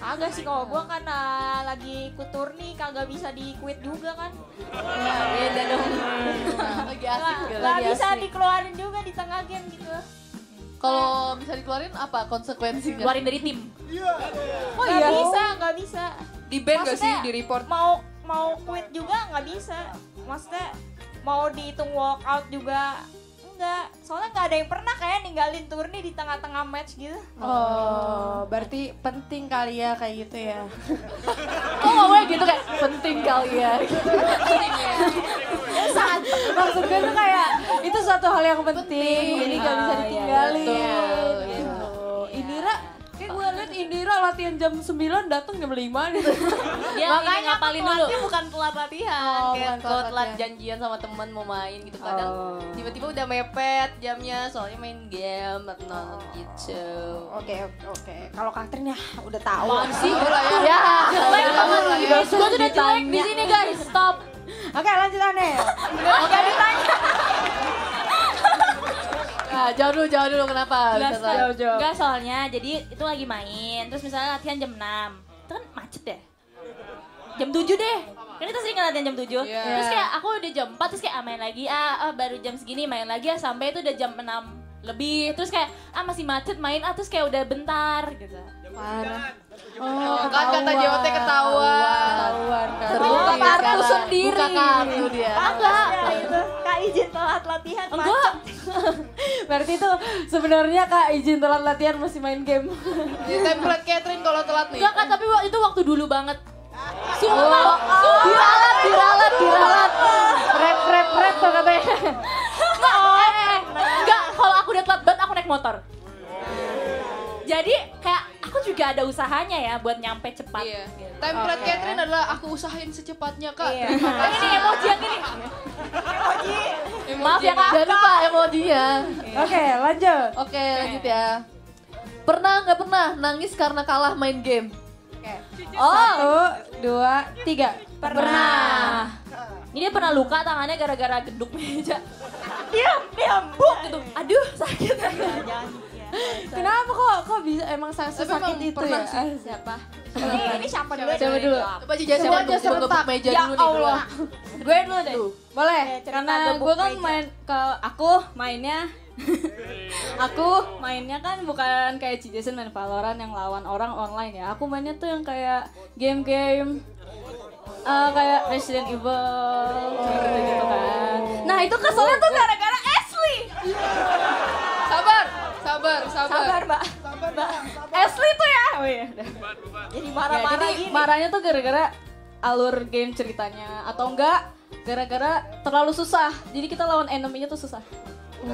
Agak sih kalau gue kan uh, lagi ikut turni, kagak bisa di-quit juga kan. Ya beda dong. Lagi asik. Gak, gak bisa asik. Dikeluarin juga di tengah game gitu. Kalau bisa dikeluarin apa konsekuensinya? Keluarin dari tim. Iya. Oh iya. Gak bisa, gak bisa. Di ban gak sih, di report? Mau mau quit juga gak bisa. Maksudnya mau dihitung walkout juga enggak. Soalnya gak ada yang pernah kayak ninggalin turni di tengah-tengah match gitu. Oh, berarti penting kali ya kayak gitu ya. Oh ngomongnya gitu kayak penting kali ya. Penting ya. Maksud gue tuh kayak itu suatu hal yang penting, jadi gak bisa ditinggalin. Betul, gitu. Indira, kayak gue liat Indira latihan jam sembilan dateng jam lima gitu. Makanya ngapalin dulu. Bukan telat latihan, kayak gue telat janjian sama temen mau main gitu. Kadang tiba-tiba udah mepet jamnya, soalnya main game atau nonton gitu. Oke, oke. Kalau Kathrina udah tahu. Masih, ya. Gue tuh udah jelek di sini guys, stop. Oke okay, lanjut Oniel. Oke ditanya. Nah, jauh dulu, jauh dulu kenapa? Enggak soalnya jadi itu lagi main, terus misalnya latihan jam enam, itu kan macet deh. jam tujuh deh, kan kita sering latihan jam tujuh. Yeah. Terus kayak aku udah jam empat, terus kayak ah, main lagi, ah, ah baru jam segini main lagi, ah, sampai itu udah jam enam lebih. Terus kayak ah masih macet main, ah terus kayak udah bentar gitu. Parah. Oh, kan kata J W T ketahuan. Ketahuan kan. Buka kartu sendiri. Buka kartu dia. Enggak. Kak izin telat latihan macet. Berarti itu sebenarnya Kak izin telat latihan masih main game. Di template Kathrina kalau telat nih. Enggak Kak, tapi itu waktu dulu banget. Sumpah. Diralat, diralat, diralat. Rep, rep, rep tuh katanya. Enggak, kalau aku udah telat banget aku naik motor. Jadi kayak aku juga ada usahanya ya buat nyampe cepat. Iya. Gitu. Template okay. Kathrina adalah aku usahain secepatnya Kak. Iya. Yang ini emoji yang ini. Emoji. Maaf ya Kak. Jangan lupa emojinya. Oke okay, lanjut. Oke okay, okay. lanjut ya. Pernah nggak pernah nangis karena kalah main game? Okay. Oh. Satu, dua, tiga. Pernah. pernah. Ini dia pernah luka tangannya gara-gara geduk meja. Diam, diam, buk gitu. Aduh sakit. Jangan. Kenapa kok kok bisa emang sesakit itu ya? Siapa? Ini ini siapa dulu? Coba dulu. Coba aja siapa dulu serentak meja dulu nih. Ya Allah. Gue dulu deh. Boleh. Karena gue kan main ke aku mainnya Aku mainnya kan bukan kayak Jesslyn main Valorant yang lawan orang online ya. Aku mainnya tuh yang kayak game-game uh, kayak Resident Evil gitu kan. Nah, itu keselnya tuh gara-gara Ashley. sabar. Sabar, Mbak. Sabar, Mbak. Asli tuh ya. Oh iya. Bukan, bukan. Jadi marah-marah gini. Marahnya tuh gara-gara alur game ceritanya atau enggak gara-gara terlalu susah. Jadi kita lawan enemy-nya tuh susah. Wow.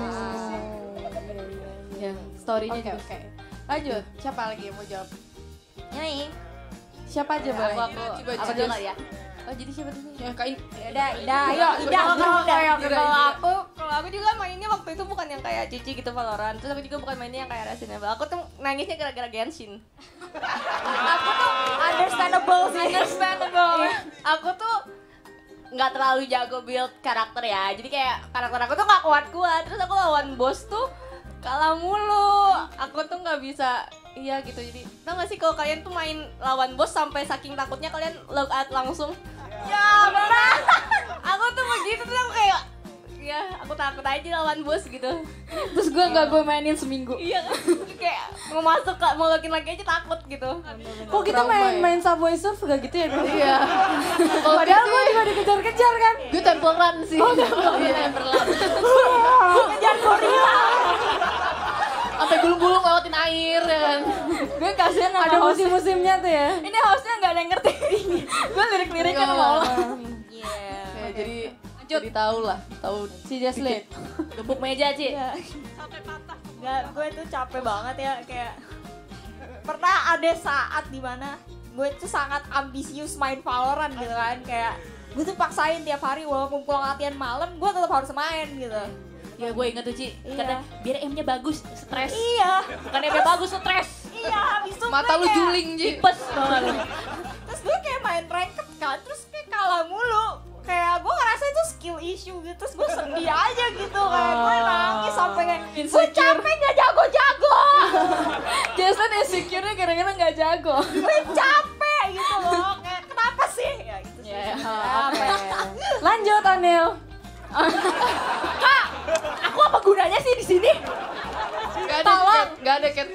Ya, story-nya juga. Oke, oke. Lanjut. Siapa lagi yang mau jawab? Nyai. Siapa aja, Mbak? Aku aku dulu ya. Oh jadi siapa tuh? Ya kayak Ida, Ida, ayo Ida. Kalau aku, kalau aku juga mainnya waktu itu bukan yang kayak Cici gitu Valorant. Terus aku juga bukan mainnya yang kayak Resident Evil. Aku tuh nangisnya gara-gara Genshin. Aku tuh understandable sih. Understandable. Aku tuh nggak terlalu jago build karakter ya. Jadi kayak karakter aku tuh nggak kuat-kuat. Terus aku lawan bos tuh kalah mulu. Aku tuh nggak bisa. Iya gitu, jadi tau gak sih kalau kalian tuh main lawan bos sampai saking takutnya kalian log out langsung. Ya bener. Aku tuh begitu tuh aku kayak ya aku takut aja lawan bos gitu. Terus gue gak gue mainin seminggu. Iya kayak mau masuk mau login lagi aja takut gitu. Kok kita main main Subway Surf gak gitu ya? Iya. Padahal gue juga dikejar-kejar kan. Gue temple run sih. Oh temple run. Gue kejar gorila. Sampai gulung-gulung lewatin air kan. Gue kasihan sama ada musim-musimnya tuh ya. Ini hostnya nggak ada yang ngerti. Gue lirik-lirik kan sama Olla. Iya. Jadi jadi tahu lah, tahu si Jesslyn. Gebuk meja, Ci. Sampai patah. Enggak, gue tuh capek banget ya kayak pernah ada saat di mana gue tuh sangat ambisius main Valorant gitu kan kayak gue tuh paksain tiap hari walaupun pulang latihan malam gue tetap harus main gitu. Ya gue inget tuh Ci, iya. Kata biar M-nya bagus, stres. Iya. Bukan M-nya bagus, stres. Iya, habis itu mata lu juling, Ci. Tipes banget. Terus gue kayak main ranked kan, terus kayak kalah mulu. Kayak gue ngerasa itu skill issue gitu, terus gue sedih aja gitu. Kayak gue nangis sampai kayak, gue capek gak jago-jago. Jesslyn insecure-nya gara-gara gak jago. Gue capek gitu loh, kayak kenapa sih? Ya gitu sih. Yeah. Capek. Lanjut, Oniel. Kak, aku apa gunanya sih di sini? Gak ada cat, gak ada cat.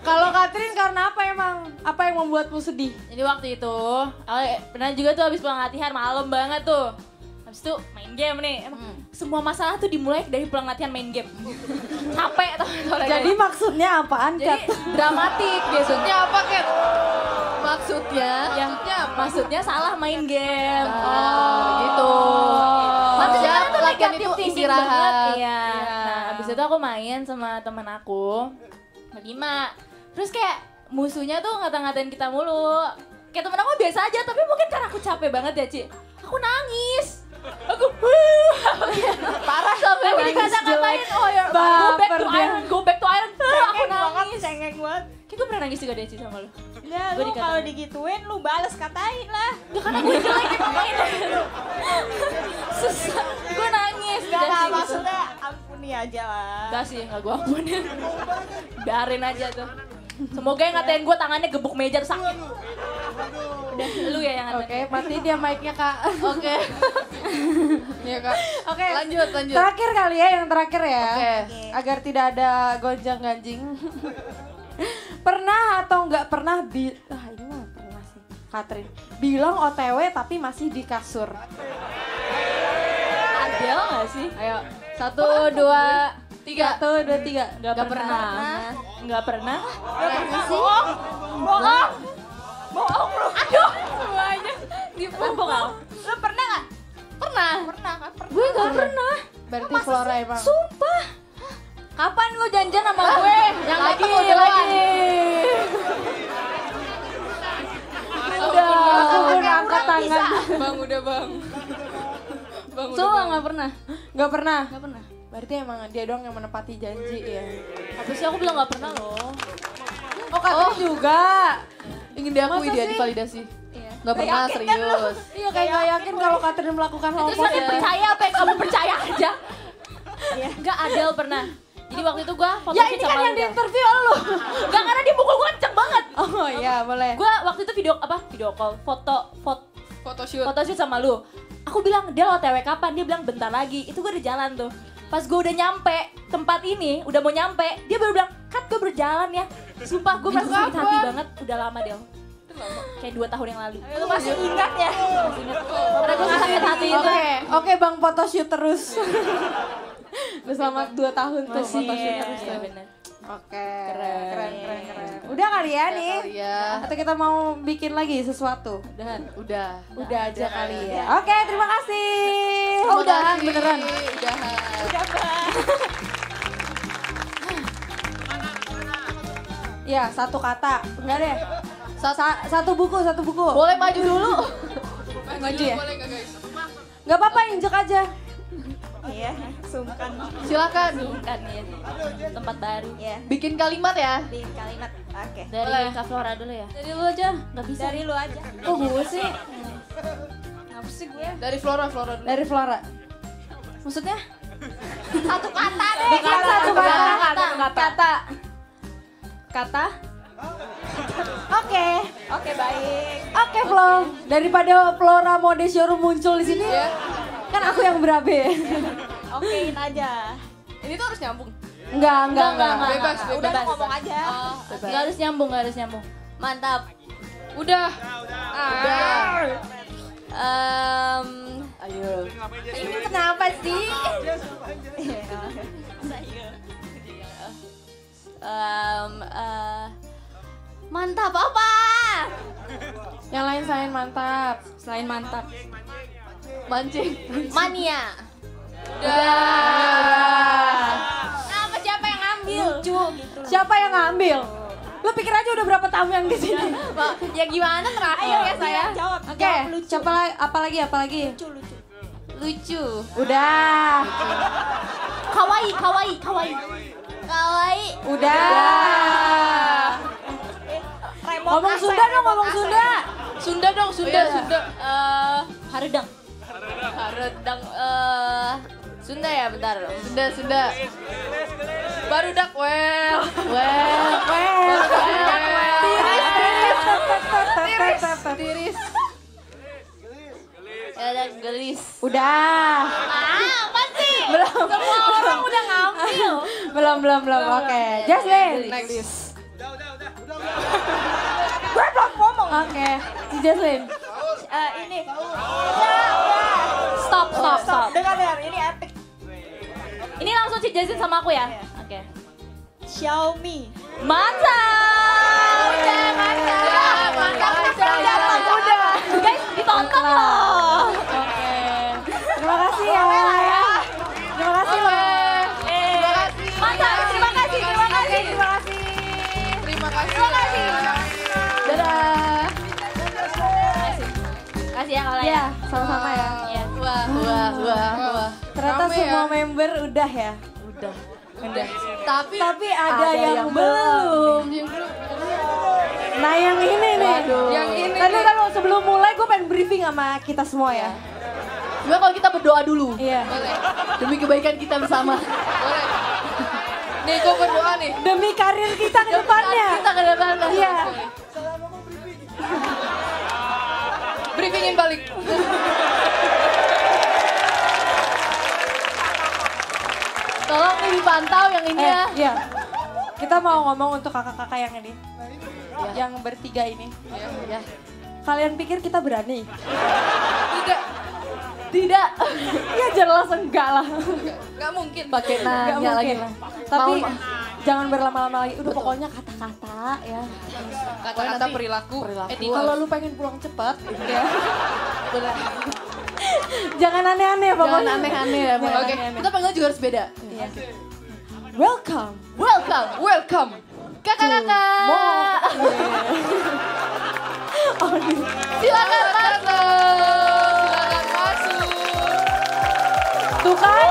Kalau Kathrina karena apa emang? Apa yang membuatmu sedih? Jadi waktu itu, pernah juga tuh habis pulang latihan malam banget tuh. Habis itu main game nih. Emang hmm. semua masalah tuh dimulai dari pulang latihan main game. Capek tau. Jadi maksudnya apaan, Kat? Jadi dramatik. Maksudnya apa, Kat? Maksudnya, yang maksudnya, maksudnya salah main game. Oh, oh gitu. Maksudnya itu negatif istirahat. Iya. Ya. Nah, abis itu aku main sama teman aku berlima. Terus kayak musuhnya tuh ngata-ngatain kita mulu. Kayak temen aku biasa aja, tapi mungkin karena aku capek banget ya, Ci. Aku nangis. Aku wuh, parah sampai aku dikata-katain. Oh, ya, go back to iron, go back to iron. Aku nangis. Cengeng banget. Gue pernah nangis juga deh Ci sama lu. Ya lu kalau digituin lu balas katain lah. Gak karena gue jelek katain. Susah, gue nangis. Gak lah maksudnya ampuni aja lah. Gak sih, gak gue ampuni. Biarin aja tuh. Semoga yang ngatain gue tangannya gebuk meja tuh sakit. Udah, lu ya yang ngatain. Oke, pasti dia mic-nya Kak. Oke. Iya Kak. Oke, lanjut, lanjut. Terakhir kali ya, yang terakhir ya. Oke. Agar tidak ada gonjang-ganjing. Pernah atau nggak pernah bi... Ah ini mah pernah sih, Kathrina. Bilang O T W tapi masih di kasur. Adel nggak sih? Ayo, satu, oh, dua, tiga. Satu, dua, tiga. Nggak pernah. Nggak pernah. Nggak pernah. Bohong. Bohong. Bohong lu. Aduh, semuanya. Bohong. Lu pernah nggak? Pernah. Pernah kan? Gue nggak pernah. Berarti Flora emang. Sumpah. Kapan lu janjian sama gue? Yang lagi, lagi. lagi. Udah, aku pun angkat tangan. Bang, udah bang. Bang, so, udah bang. Gak pernah? Gak pernah? Gak pernah. Berarti emang dia doang yang menepati janji ya? Habisnya aku bilang gak pernah loh. Oh, Kathrina oh. juga. Ingin diakui dia, divalidasi. Iya. Gak pernah, yakin, serius. Kan iya, kayak gak yakin kalau Kathrina melakukan hal-hal. Terus makin percaya apa yang kamu percaya aja? Enggak, Adel pernah. Jadi waktu itu gue foto ya, sama Adel. Ya ini kan yang di interview lo. Enggak karena dia mukul gue kenceng banget. Oh iya boleh. Gue waktu itu video apa? Video call, foto, foto, foto shoot. Foto shoot sama lu. Aku bilang, Del O T W kapan? Dia bilang bentar lagi. Itu gue udah jalan tuh. Pas gue udah nyampe tempat ini, udah mau nyampe, dia baru bilang, Kat gue berjalan ya. Sumpah gue merasa sakit hati banget. Udah lama Del. Kayak dua tahun yang lalu. Lu masih ingat ya? Masih ingat. Karena gue sakit hati itu. Oke, oke bang, foto shoot terus. Selamat dua tahun ke sini. Oke, keren, keren, keren, keren. Udah kali ya udah nih? Kali ya. Atau kita mau bikin lagi sesuatu? Udahan? Udah. Udah, udah aja udah, kali ya. Oke, okay, terima kasih. Oh, udahan, beneran. Udahan. Udah, Bang. Ya, satu kata. Enggak deh. Sa- satu buku, satu buku. Boleh maju dulu. Maju, maju ya? Boleh gak, guys? Gak apa-apa, injek aja. Iya, sungkan. Silakan. Sungkan ya. Tempat baru. Ya. Bikin kalimat ya. Bikin kalimat. Oke. Okay. Dari oh, ya. Kak Flora dulu ya. Dari lu aja. Gak bisa. Dari lu aja. Kok gue sih? Ngapa sih gue? Dari Flora, Flora dulu. Dari Flora. Maksudnya? Satu kata deh. Bukan satu kata. Kata. Kata. Kata. Kata. Kata. Oke, okay. Oke okay, baik. Oke okay, Flo, daripada Flora mode showroom muncul di sini, yeah. Kan aku yang berabe. Okein aja. Ini tuh harus nyambung. Enggak, enggak, enggak. Bebas, bebas. Udah ngomong aja. Enggak harus nyambung, enggak harus nyambung. Mantap. Udah. Udah. Udah. Um, Ayo. Ini kenapa sih? um, uh, Mantap apa? Yang lain selain mantap, selain mantap. Mancing. Mania. Udah. Kenapa siapa yang ngambil? Lucu gitu. Siapa yang ngambil? Lu pikir aja udah berapa tamu yang di sini. Ya gimana terakhir ya saya? Jawab. Oke. Okay. Siapa apalagi apalagi? Lucu lucu. Lucu. Udah. Kawaii, kawaii, kawaii. Kawaii. Udah. Ngomong Sunda dong, ngomong Sunda. Sunda dong, Sunda, Sunda. Eh, haredang. Haredang eh Sunda ya, bentar. Sunda, Sunda. Baru dak well. Well, well. Tiris, tiris. Gelis, gelis. Udah. Ah, apa sih? Belum. Semua orang udah ngambil. Belum, belum, belum. Oke. Jesslyn. Next. Udah, udah, udah. Udah, udah. Gue belum ngomong. Oke, Jesslyn. Eh ini. Udah, udah. Stop, stop, stop. Dengar, dengar. Ini epic. Ini langsung si Jesslyn sama aku ya. Oke. Okay. Xiaomi. Mantap. Udah, mantap. Mantap, mantap. Udah, udah, udah. Guys, ditonton loh. Oke. Terima kasih ya. Terima kasih loh. Terima kasih. Mantap. Terima kasih. Terima kasih. Terima kasih. Terima kasih. Terima kasih. Dadah. Terima kasih ya kalau ya. Sama-sama ya. Iya. Wah, wah, wah, wah. Ternyata Rame semua ya. Member udah ya. Udah. Udah. Tapi tapi ada, ada yang, yang belum. Nah, yang ini nih. Waduh. Yang ini. Tadi kan sebelum mulai gue pengen briefing sama kita semua ya. Coba kalau kita berdoa dulu. Iya. Boleh. Demi kebaikan kita bersama. Boleh. Nih gue berdoa nih. Demi karir kita ke depannya. Kita ke depannya. Iya. Briefingin balik. Tolong nih dipantau yang ini eh, ya. Iya. Kita mau ngomong untuk kakak-kakak yang ini. Ya. Yang bertiga ini. Ya. Ya. Kalian pikir kita berani? Tidak. Tidak. Ya jelas enggak lah. Enggak mungkin pakai nanya lagi lah. Tapi jangan berlama-lama lagi. Udah betul. Pokoknya kata-kata ya. Kata-kata perilaku. perilaku. Eh, kalau lu pengen pulang cepat ya. Boleh. Jangan aneh-aneh pokoknya. Jangan aneh-aneh ya. Oke. Okay. Kita panggil juga harus beda. Ya. Okay. Welcome. Welcome. Welcome. Kakak-kakak. Oh, silakan masuk. Silakan masuk. Tuh kan.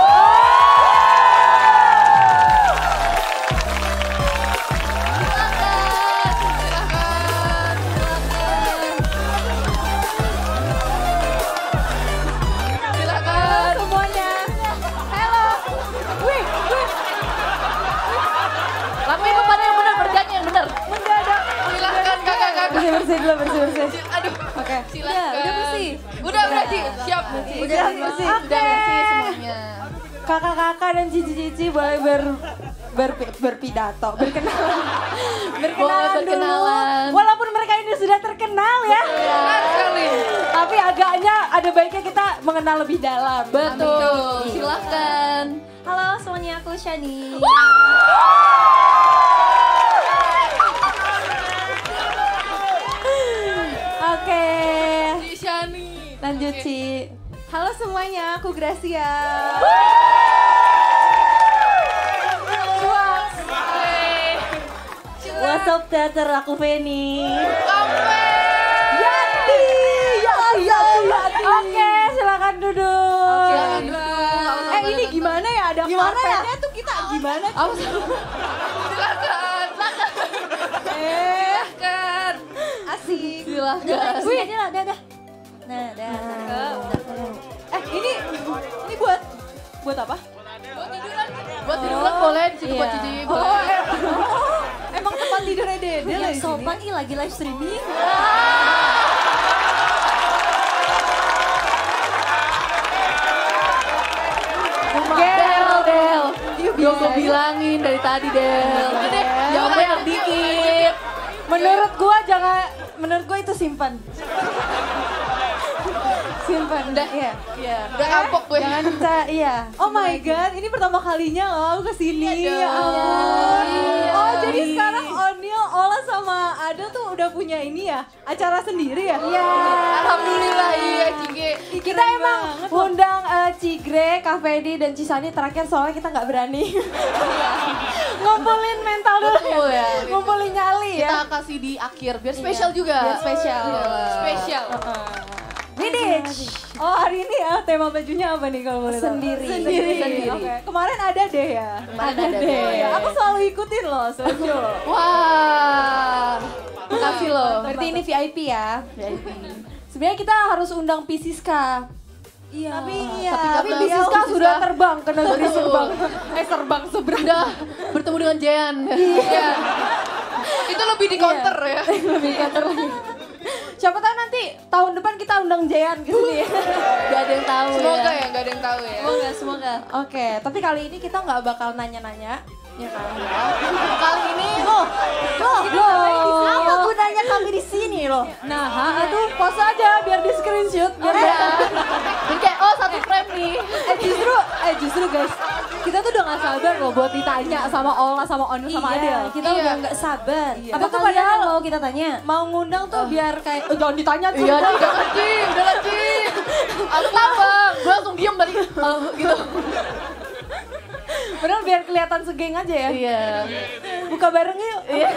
Bersih dulu, bersih, bersih. Aduh, oke. Silakan. Ya, udah bersih. Udah berarti siap bersih. Udah bersih. Oke. Udah bersih semuanya. Kakak-kakak dan cici-cici boleh ber, ber, berpidato, berkenalan. Berkenalan, berkenalan dulu. Walaupun mereka ini sudah terkenal ya. Benar sekali. Tapi agaknya ada baiknya kita mengenal lebih dalam. Betul. Silakan. Halo. Shani. Oke. Shani. Lanjut Ci. Halo semuanya, aku Gracia. What's up teater, aku Feni. Yati, Yati, Yati. Oke, silakan duduk. Silakan duduk. Eh ini gimana ya, ada karpetnya tuh kita gimana? Silakan, silakan. Eh, silakan. Asik. Silakan. Wih, ini lah, dah, dah. Nah, dah. Eh ini, ini buat, buat apa? Buat tiduran. Buat tiduran boleh, disitu buat cici boleh. Emang tempat tidurnya Dede yang sopan nih lagi live streaming. Del, Del, yo gue bilangin dari tadi Del. Jawabnya yang dikit. Menurut gue jangan, menurut gue itu simpan. Simpan, udah ya, ya. Udah kapok gue. Jangan tak, iya. Oh my god, ini pertama kalinya loh aku kesini. Ya Allah. Oh jadi sekarang Oniel, Olla sama Adel tuh udah punya ini ya, acara sendiri ya? Iya. Alhamdulillah iya Cigre. Kita emang undang Cigre, Kak Fedi dan Cisani terakhir soalnya kita nggak berani. Ngumpulin mental dulu ya, ngumpulin nyali ya. Kita kasih di akhir biar spesial juga. Biar spesial. Spesial. Vintage. Oh hari ini ya tema bajunya apa nih kalau boleh tahu? Sendiri. Sendiri. Sendiri. Oke. Okay. Kemarin ada deh ya. Kemarin ada, ada deh. Ya. Aku selalu ikutin loh, Sojo. Wah. Makasih loh. Berarti ini V I P ya. V I P. Sebenarnya kita harus undang Pisiska. Iya. Tapi iya. Tapi, tapi Pisiska sudah terbang ke negeri serbang. eh serbang seberang. Bertemu dengan Jean. Iya. Itu lebih di counter ya. Lebih counter lagi. Siapa tahu nanti tahun depan kita undang Jayan gitu nih. Gak ada yang tahu. Semoga ya, ya gak ada yang tahu ya. Semoga, semoga. Oke, okay, tapi kali ini kita nggak bakal nanya-nanya. Ya kan? Kali ini loh, loh, loh. Apa gunanya kami di sini loh? Nah, itu pose aja biar di screenshot. Biar oh, ya. Kayak oh satu frame nih. Eh justru, eh justru guys, kita tuh udah nggak sabar loh buat ditanya sama Olla, sama Onu, sama iya, Adel. Kita iya. udah nggak sabar. Iya. Apa tuh padahal mau kita tanya? Mau ngundang tuh oh. biar kayak eh, jangan ditanya tuh. Iya, udah lagi, udah lagi. Aku bang, gue langsung diem balik. Oh, gitu. Padahal biar kelihatan segeng aja ya. Iya. Buka bareng yuk. Iya.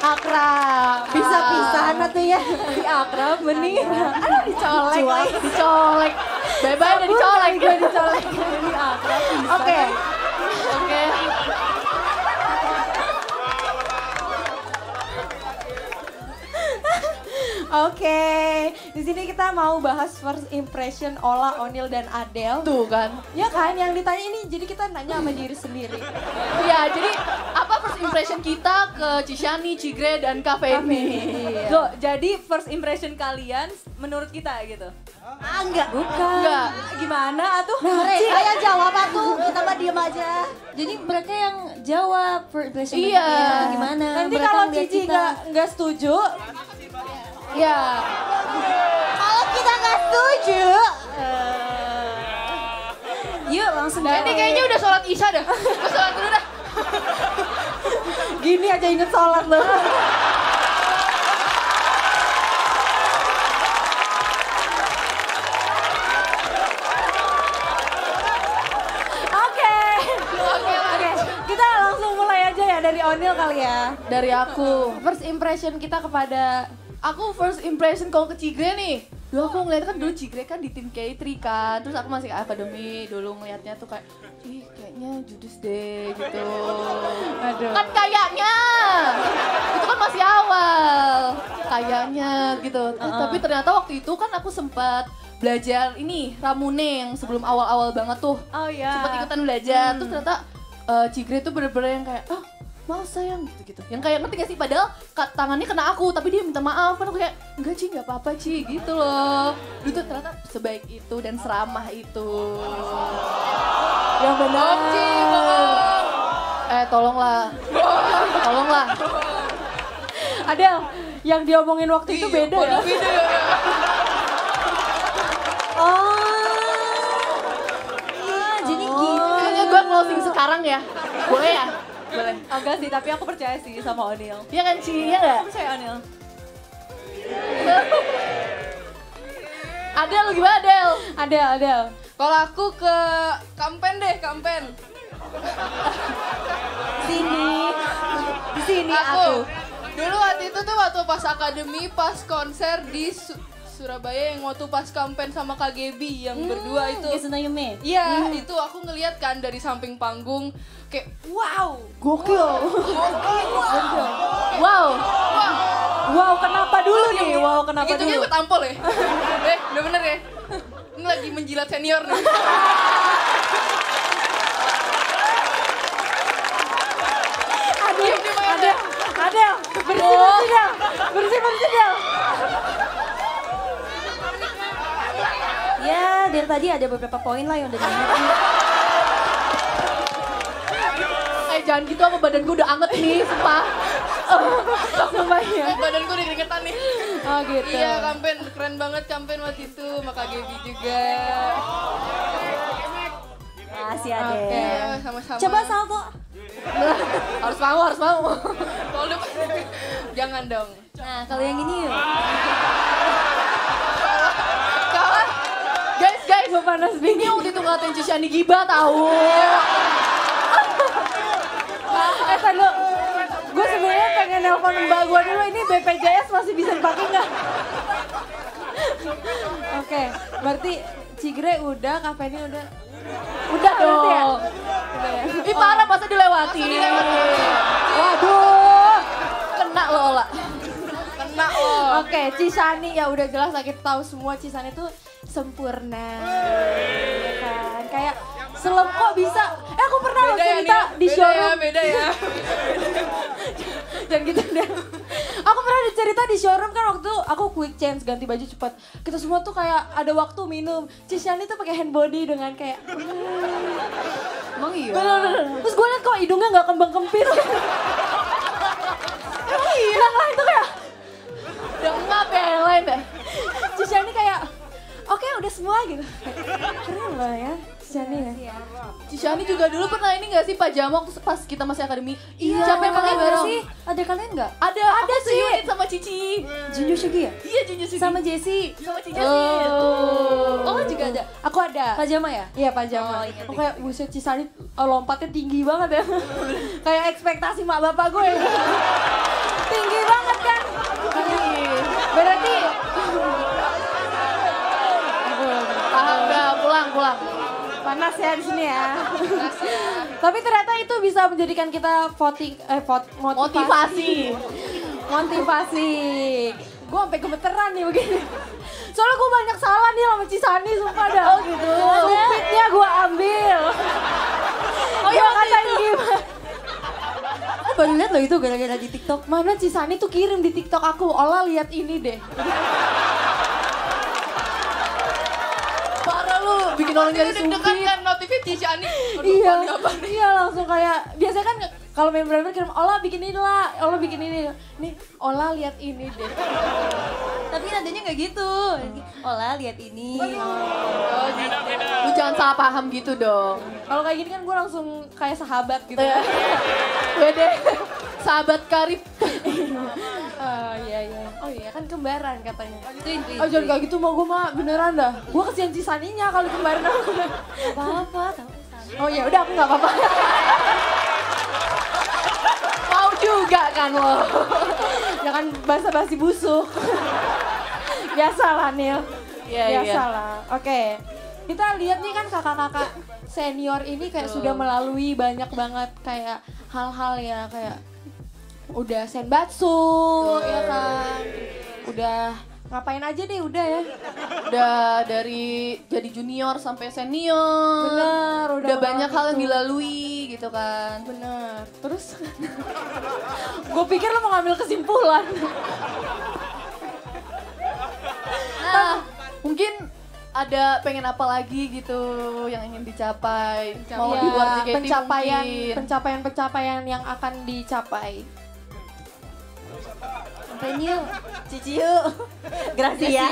Akrab. Bisa pisahan tuh ya. Di akrab mending. Aduh dicolek. Cuak, dicolek. Bye-bye udah dicolek. Udah dicolek. Di akrab. Oke. Oke. Oke, okay. Di sini kita mau bahas first impression Olla, Oniel dan Adel. Tuh kan? Ya kan, yang ditanya ini jadi kita nanya sama diri sendiri. Ya, jadi apa first impression kita ke Cishani, Cigre dan Kak Feni? Loh, jadi first impression kalian menurut kita gitu? Ah, enggak. Bukan. Enggak. Gimana atuh? Nah, mereka yang jawab atuh, kita mah diem aja. Jadi mereka yang jawab first impression iya. mereka gimana? Nanti mereka kalau Cici nggak setuju, ya. Kalau kita nggak setuju, uh, yuk langsung. Ini kayaknya udah sholat isya dah. Gue sholat dulu dah. Gini aja inget sholat loh. Oke, oke, oke. Kita langsung mulai aja ya dari Oniel kali ya. Dari aku. First impression kita kepada Aku first impression kalau ke Cigre nih, dulu aku ngeliatnya kan dulu Cigre kan di tim K tiga kan, terus aku masih ke akademi, dulu ngeliatnya tuh kayak, ih kayaknya judes deh gitu. Aduh. Kan kayaknya, itu kan masih awal, kayaknya gitu. Uh -uh. Tapi ternyata waktu itu kan aku sempat belajar ini, Ramune yang sebelum awal-awal banget tuh. Oh iya. Sempat ikutan belajar, hmm. terus ternyata uh, Cigre tuh bener-bener yang kayak, oh, mau sayang gitu-gitu. Yang kayak ngerti gak sih padahal tangannya kena aku tapi dia minta maaf. Kan aku kayak, enggak Ci, gak apa-apa Ci gitu loh. Lu tuh ternyata sebaik itu dan seramah itu. Yang benar. Eh tolonglah, tolonglah. Adel, yang diomongin waktu itu beda ya? Oh. sekarang ya? Boleh ya? Boleh. Agak sih, tapi aku percaya sih sama Oniel. Iya kan sih, iya nggak? Aku percaya Oniel. Adel gimana Adel? Adel, Adel. Kalau aku ke Kampen deh, Kampen. Sini, di sini aku. aku. Dulu waktu itu tuh waktu pas akademi, pas konser di Su Surabaya yang waktu pas Kampen sama Kak Gebi yang hmm, berdua itu. Iya, hmm. itu aku ngeliat kan dari samping panggung kayak wow. Gokil. Wow. Gokil. Wow. Wow. Wow. Wow, kenapa dulu nih? Wow, kenapa dulu? Gitu-gitu tampol ya? Eh, udah bener ya? Ini lagi menjilat senior nih. Aduh, Adel, Adel, bersih-bersih Del, bersih-bersih Del. Ya, dari tadi ada beberapa poin lah yang udah diangkat. Eh, jangan gitu apa badanku udah anget nih, sumpah. Sumpah ya. Badanku udah keringetan nih. Oh gitu. Iya, Kampen keren banget Kampen waktu itu, sama Kak Gebi juga. Makasih Adel. Oke, sama-sama. Coba Salvo. Harus mau, harus mau. Jangan dong. Nah, kalau yang ini yuk. Guys, guys, gue panas nih. Ini udah tuh ngatain Shani Giba tahu. Eh, tunggu. Gue sebenarnya pengen nelpon mbak gue dulu, ini B P J S masih bisa dipakai nggak? Oke, berarti Cigre udah, Kafeni udah. Udah dong. Ya? Ini oh. Parah masa dilewati. Masa dilewati. Waduh. Kena lo Ola. Kena lo. Oke, okay, Cisani ya udah jelas lah kita tahu semua Cisani tuh sempurna. Ya kan? Kayak selem kok bisa. Eh aku pernah lo cerita ya, di showroom. Beda ya, beda ya. Jangan gitu deh. Aku pernah ada cerita di showroom kan waktu aku quick change ganti baju cepat. Kita semua tuh kayak ada waktu minum. Cishani tuh pakai hand body dengan kayak mmm. Emang iya? Bener-bener. Terus gue liat kok hidungnya gak kembang-kempis. Emang iya? Yang lain tuh kayak dengap ya yang lain deh. Cishani kayak oke okay, udah semua gitu. Keren lah ya. Cishani ya? Cishani juga dulu pernah ini gak sih Pak Jamo waktu pas kita masih akademi? Iya, siapa yang pakai bareng? Ada kalian gak? Ada, ada sih. Sama Cici. Junju Sugi ya? Iya, Junju Sugi. Sama Jessi. Sama Cici. Oh, juga ada. Aku ada. Pak Jamo ya? Iya, Pak Jamo. Aku kayak, buset Cishani lompatnya tinggi banget ya. Kayak ekspektasi mak bapak gue. Tinggi banget kan? Berarti... Paham gak? Pulang, pulang. Panas ya di sini ya. Tapi ternyata itu bisa menjadikan kita voting, eh, vot, motivasi. Motivasi. Motivasi. Gue sampai gemeteran nih begini. Soalnya gue banyak salah nih sama Cisani sumpah dah. Oh gitu. Supitnya gue ambil. Oh iya katain gimana. Baru lihat loh itu gara-gara di TikTok. Mana Cisani tuh kirim di TikTok aku. Olah lihat ini deh. Bikin orang jadi sumpit. Kan notifikasi Ani. Iya, iya langsung kayak, biasanya kan kalau member-member kirim, Ola bikin ini lah, Ola bikin ini. Nih, Ola lihat ini deh. Tapi nadanya nggak gitu. Ola lihat ini. Oh, lu jangan salah paham gitu dong. Kalau kayak gini kan gue langsung kayak sahabat gitu. Beda. Sahabat karib. Oh iya iya. Oh iya kan kembaran katanya. Twin, twin, oh jangan kayak gitu mau gue mah beneran dah. Gue kesian Cisaninya kalau kembaran aku. Gak apa-apa. Oh ya udah aku gak apa-apa. Mau juga kan lo. Jangan basa-basi busuk. Biasalah Nil. Iya iya. Biasalah. Oke. Okay. Kita lihat nih kan kakak-kakak senior ini kayak oh. sudah melalui banyak banget kayak hal-hal ya kayak udah senbatsu, oh, ya kan, udah ngapain aja deh udah ya, udah dari jadi junior sampai senior, bener, udah, udah banyak hal yang dilalui gitu kan, bener, terus gue pikir lo mau ngambil kesimpulan, nah, mungkin ada pengen apa lagi gitu yang ingin dicapai, Pencapa mau ya, di luar J K T pencapaian, mungkin, pencapaian-pencapaian yang akan dicapai. Feni, Cici yuk, Gracia.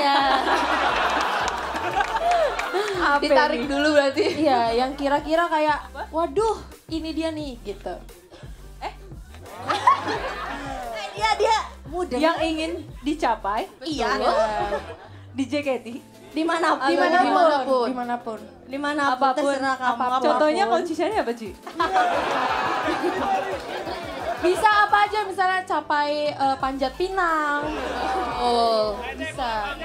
Ditarik dulu berarti. Iya, yang kira-kira kayak, waduh ini dia nih gitu. Eh? Dia dia muda yang ingin dicapai. Iya. Di J K T. Dimanapun, dimanapun, dimanapun, dimanapun, dimanapun apapun, apapun. Contohnya konsistennya apa Ci? Bisa apa aja, misalnya capai uh, panjat pinang. Oh, bisa.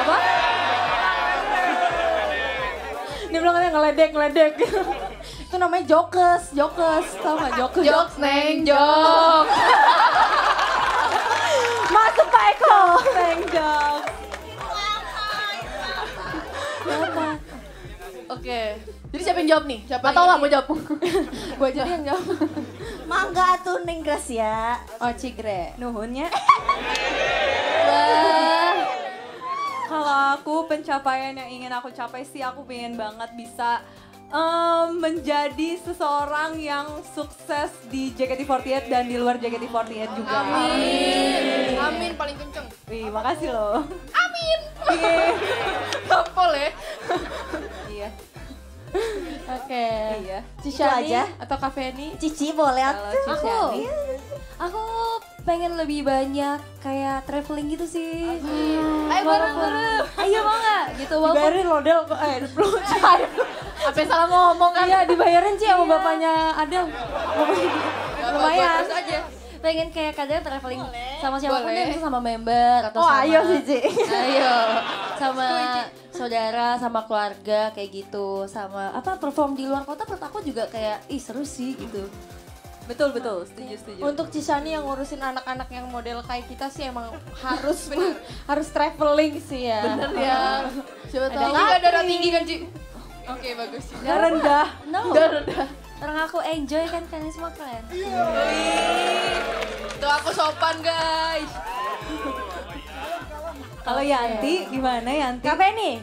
Apa? Dia bilang katanya ngeledek, ngeledek. Itu namanya jokes, jokes, tau gak jokes? Jokes, neng, jokes. Masuk Pak Eko, neng, jokes. Oke, okay. Jadi siapa yang jawab nih? Siapa atau lah mau jawab? Gue jadi yang jawab. Mangga tuh Neng Gracia. Oh Cigre. Nuhunnya. Kalau aku pencapaian yang ingin aku capai sih aku pengen banget bisa um, menjadi seseorang yang sukses di J K T empat puluh delapan dan di luar J K T empat puluh delapan juga. Amin. Amin paling kenceng. Wih, makasih loh. Amin. Topol ya. Iya. Oke. Iya. Cici aja atau Kak Feni? Cici boleh. Aku. Aku pengen lebih banyak kayak traveling gitu sih. Ayo bareng-bareng. Ayo mau enggak? Gitu walaupun dibayarin loh Del, eh apa yang salah ngomong kan? Iya, dibayarin Ci sama bapaknya Adel. Lumayan. Pengen kayak kadang traveling boleh, sama siapa pun itu sama member atau oh, sama... Oh ayo sih Ci. Ayo. Sama saudara, sama keluarga kayak gitu. Sama apa perform di luar kota menurut aku juga kayak ih seru sih gitu. Betul, betul. Setuju, setuju. Untuk Cisani yang ngurusin anak-anak yang model kayak kita sih emang harus bener, harus traveling sih ya. Bener ya. Coba tau. Ini gak darah tinggi kan Ci? Oke okay, bagus. Gak rendah. No. Gak rendah. Orang aku enjoy kan, kalian semua keren. Iya. Tuh aku sopan guys. Kalau Yanti gimana Yanti? Kak Feni?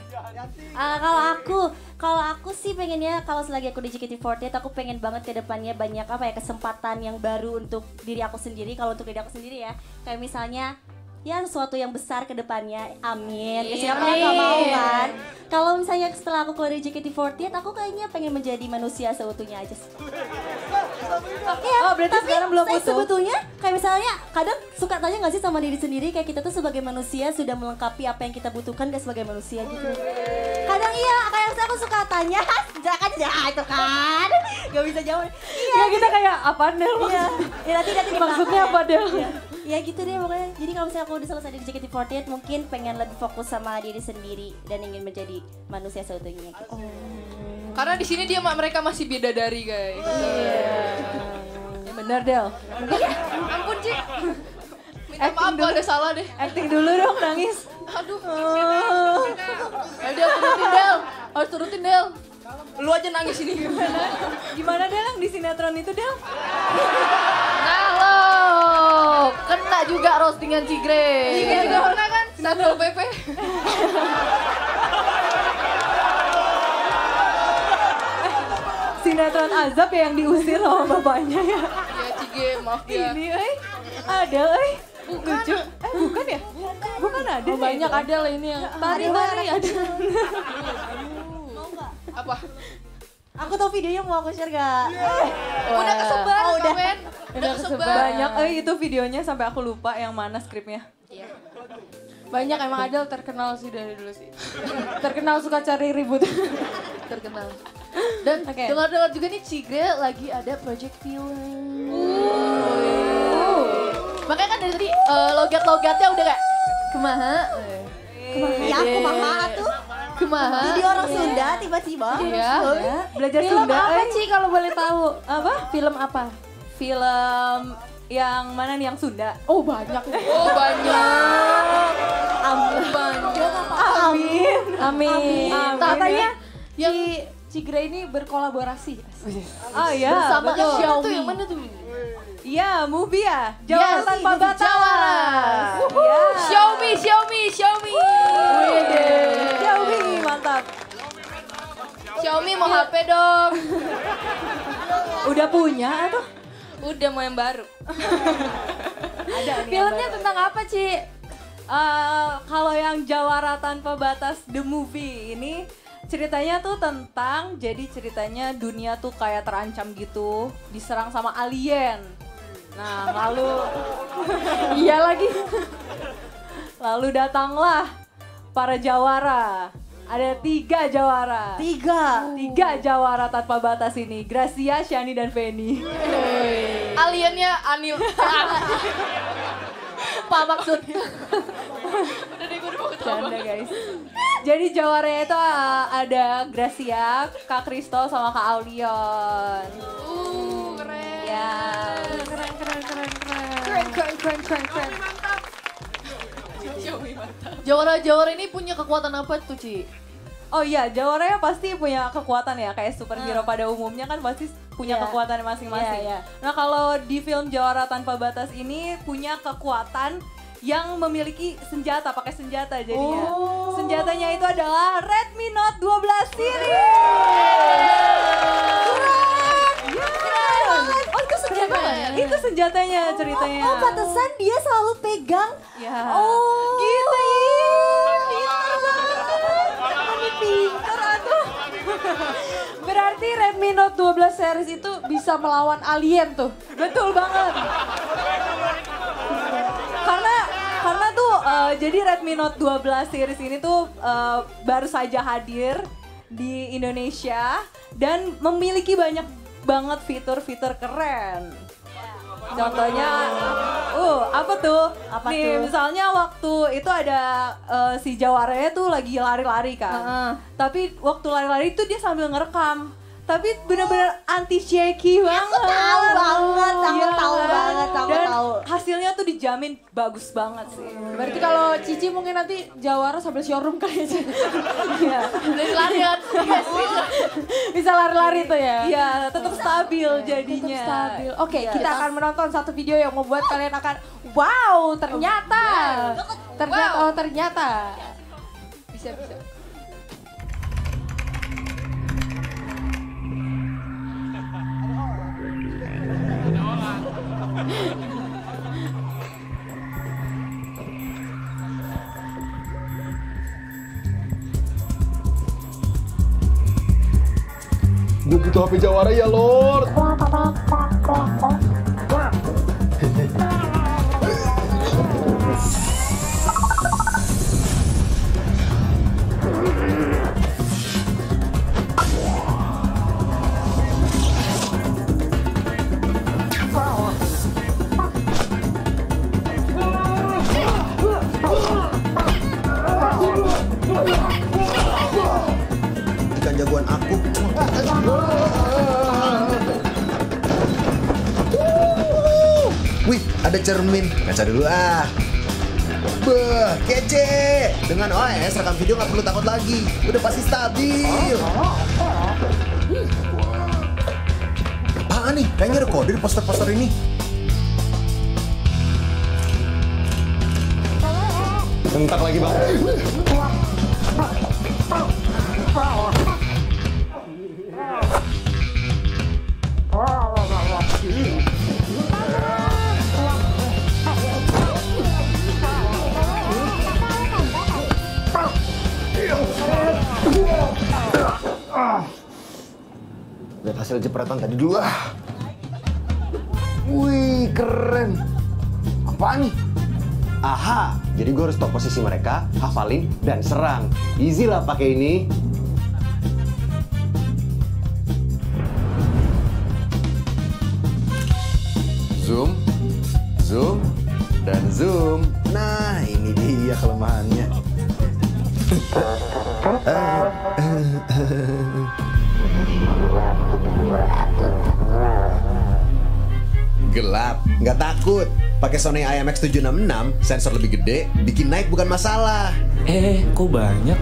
Uh, kalau aku, kalau aku sih pengennya kalau selagi aku di J K T empat puluh delapan aku pengen banget ke depannya banyak apa ya kesempatan yang baru untuk diri aku sendiri. Kalau untuk diri aku sendiri ya, kayak misalnya ya sesuatu yang besar ke depannya, amin. Ya siapa yang gak mau kan? Kalau misalnya setelah aku keluar dari J K T empat puluh delapan, aku kayaknya pengen menjadi manusia seutuhnya aja sih. Ya, oh berarti tapi sekarang belum utuh. Sebetulnya kayak misalnya kadang suka tanya gak sih sama diri sendiri kayak kita tuh sebagai manusia sudah melengkapi apa yang kita butuhkan gak sebagai manusia gitu. Kadang iya, kayak aku suka tanya, kan jahat itu kan, gak bisa jawab. Iya kita kayak apaan Del maksudnya? Ya nanti nanti maksudnya apa Del? Ya gitu deh pokoknya, jadi kalau misalnya aku udah selesai di J K T empat puluh delapan mungkin pengen lebih fokus sama diri sendiri dan ingin menjadi manusia seutuhnya gitu. Oh. Karena di sini dia mereka masih bidadari guys. Iya. Yeah. Ya benar Del. Iya. Ampun Ci. Minta maaf kalau ada salah deh. Acting dulu dong nangis. Aduh. Oh. Ya Del turutin Del. Harus turutin Del. Lu aja nangis ini gimana? Gimana Del yang di sinetron itu Del? Nah lo. Kena juga roastingan Cigre. Cigre juga pernah kan? Satu P P. Sinetron azab ya yang diusir sama bapaknya ya. Ya Cigre, maaf ya. Ini eh, ada eh. Lucu. Eh bukan ya? Bukan ada. Banyak ada lah ini yang pari-pari ada. Mau nggak? Apa? Aku tau videonya mau aku share gak? Yeah. Udah kesebar oh, udah. Komen, udah, udah kesebar. Banyak, eh itu videonya sampai aku lupa yang mana skripnya. Yeah. Banyak emang Adel terkenal sih dari dulu sih. Terkenal suka cari ribut. Terkenal. Dan okay. Dengar-dengar juga nih Cigre lagi ada project film. Uh. Uh. Makanya kan dari tadi uh, logat-logatnya udah kayak kumaha. Kumaha. Ya kumaha tuh. Kumaha? Jadi orang yeah. Sunda tiba-tiba. Iya. Yeah. Belajar film Sunda. Film apa sih kalau boleh tahu? Apa? Film apa? Film yang mana nih yang Sunda? Oh banyak. Oh banyak. Amin. Banyak. Amin. Amin. Katanya yang Cigre ini berkolaborasi. Oh iya. Bersama Xiaomi. Yang mana tuh? Iya, movie ya. Jawara Tanpa Batas. Xiaomi, Xiaomi, Xiaomi. Xiaomi mantap. Xiaomi mau H P dong. Udah punya atau? Udah mau yang baru. Ada nih. Filmnya tentang apa, Ci? Kalau yang Jawara Tanpa Batas the movie ini ceritanya tuh tentang, jadi ceritanya dunia tuh kayak terancam gitu, diserang sama alien. Nah lalu, iya lagi, lalu datanglah para jawara. Ada tiga jawara. Tiga? Tiga jawara tanpa batas ini. Gracia, Shani, dan Feni. Hey. Aliennya Anil. Apa maksudnya? Udah deh gue udah mau ketawa. Canda guys. Jadi jawaranya itu uh, ada Gracia, Kak Kristo, sama Kak Aulion. Uh, keren. Ya. Keren, keren, keren, keren. Keren, keren, keren, keren, keren. Oh, mantap. Jawara-jawara ini punya kekuatan apa tuh, Ci? Oh iya, jawaranya pasti punya kekuatan ya, kayak superhero hmm. pada umumnya kan pasti punya yeah. kekuatan masing-masing. Yeah, yeah. Nah kalau di film Jawara Tanpa Batas ini punya kekuatan yang memiliki senjata, pakai senjata jadinya. Oh. Senjatanya itu adalah Redmi Note dua belas series. Senjata, itu senjatanya ceritanya. Oh, oh, batasan dia selalu pegang. Ya. Oh, gitu. Pinter atuh. Berarti Redmi Note dua belas series itu bisa melawan alien tuh. Betul banget. Karena karena tuh uh, jadi Redmi Note dua belas series ini tuh uh, baru saja hadir di Indonesia dan memiliki banyak banget fitur-fitur keren. Contohnya, uh apa tuh? Apa nih, tuh? Misalnya waktu itu ada uh, si jawaranya tuh lagi lari-lari kan. Uh-uh. Tapi waktu lari-lari itu dia sambil ngerekam. Tapi benar-benar anti shaky banget. Aku tahu banget, aku ya, tahu kan? banget, aku Dan tahu. Hasilnya tuh dijamin bagus banget sih. Berarti kalau Cici mungkin nanti jawara sambil showroom kayaknya. Iya. Bisa lari-lari. Bisa lari-lari tuh ya. Iya, tetap stabil jadinya. Tetap stabil. Oke, okay, ya, kita akan menonton satu video yang membuat kalian akan wow, ternyata. Ternyata wow. oh ternyata. Bisa bisa. Gue butuh H P jawara ya, Lord. Jagoan aku. Wih, ada cermin. Kaca dulu ah. Beuh, kece. Dengan O S rekam video nggak perlu takut lagi. Udah pasti stabil. Apaan nih? Kayaknya ada kode di poster-poster ini. Bentar lagi bang. Lihat hasil jepretan tadi dulu ah. Wih keren. Apaan nih? Aha, jadi gue harus tahu posisi mereka, hafalin dan serang. Easy lah pakai ini. Zoom, zoom, dan zoom. Nah, ini dia kelemahannya. Gelap, nggak takut. Pakai Sony I M X tujuh enam enam, sensor lebih gede, bikin naik bukan masalah. Eh, kok banyak?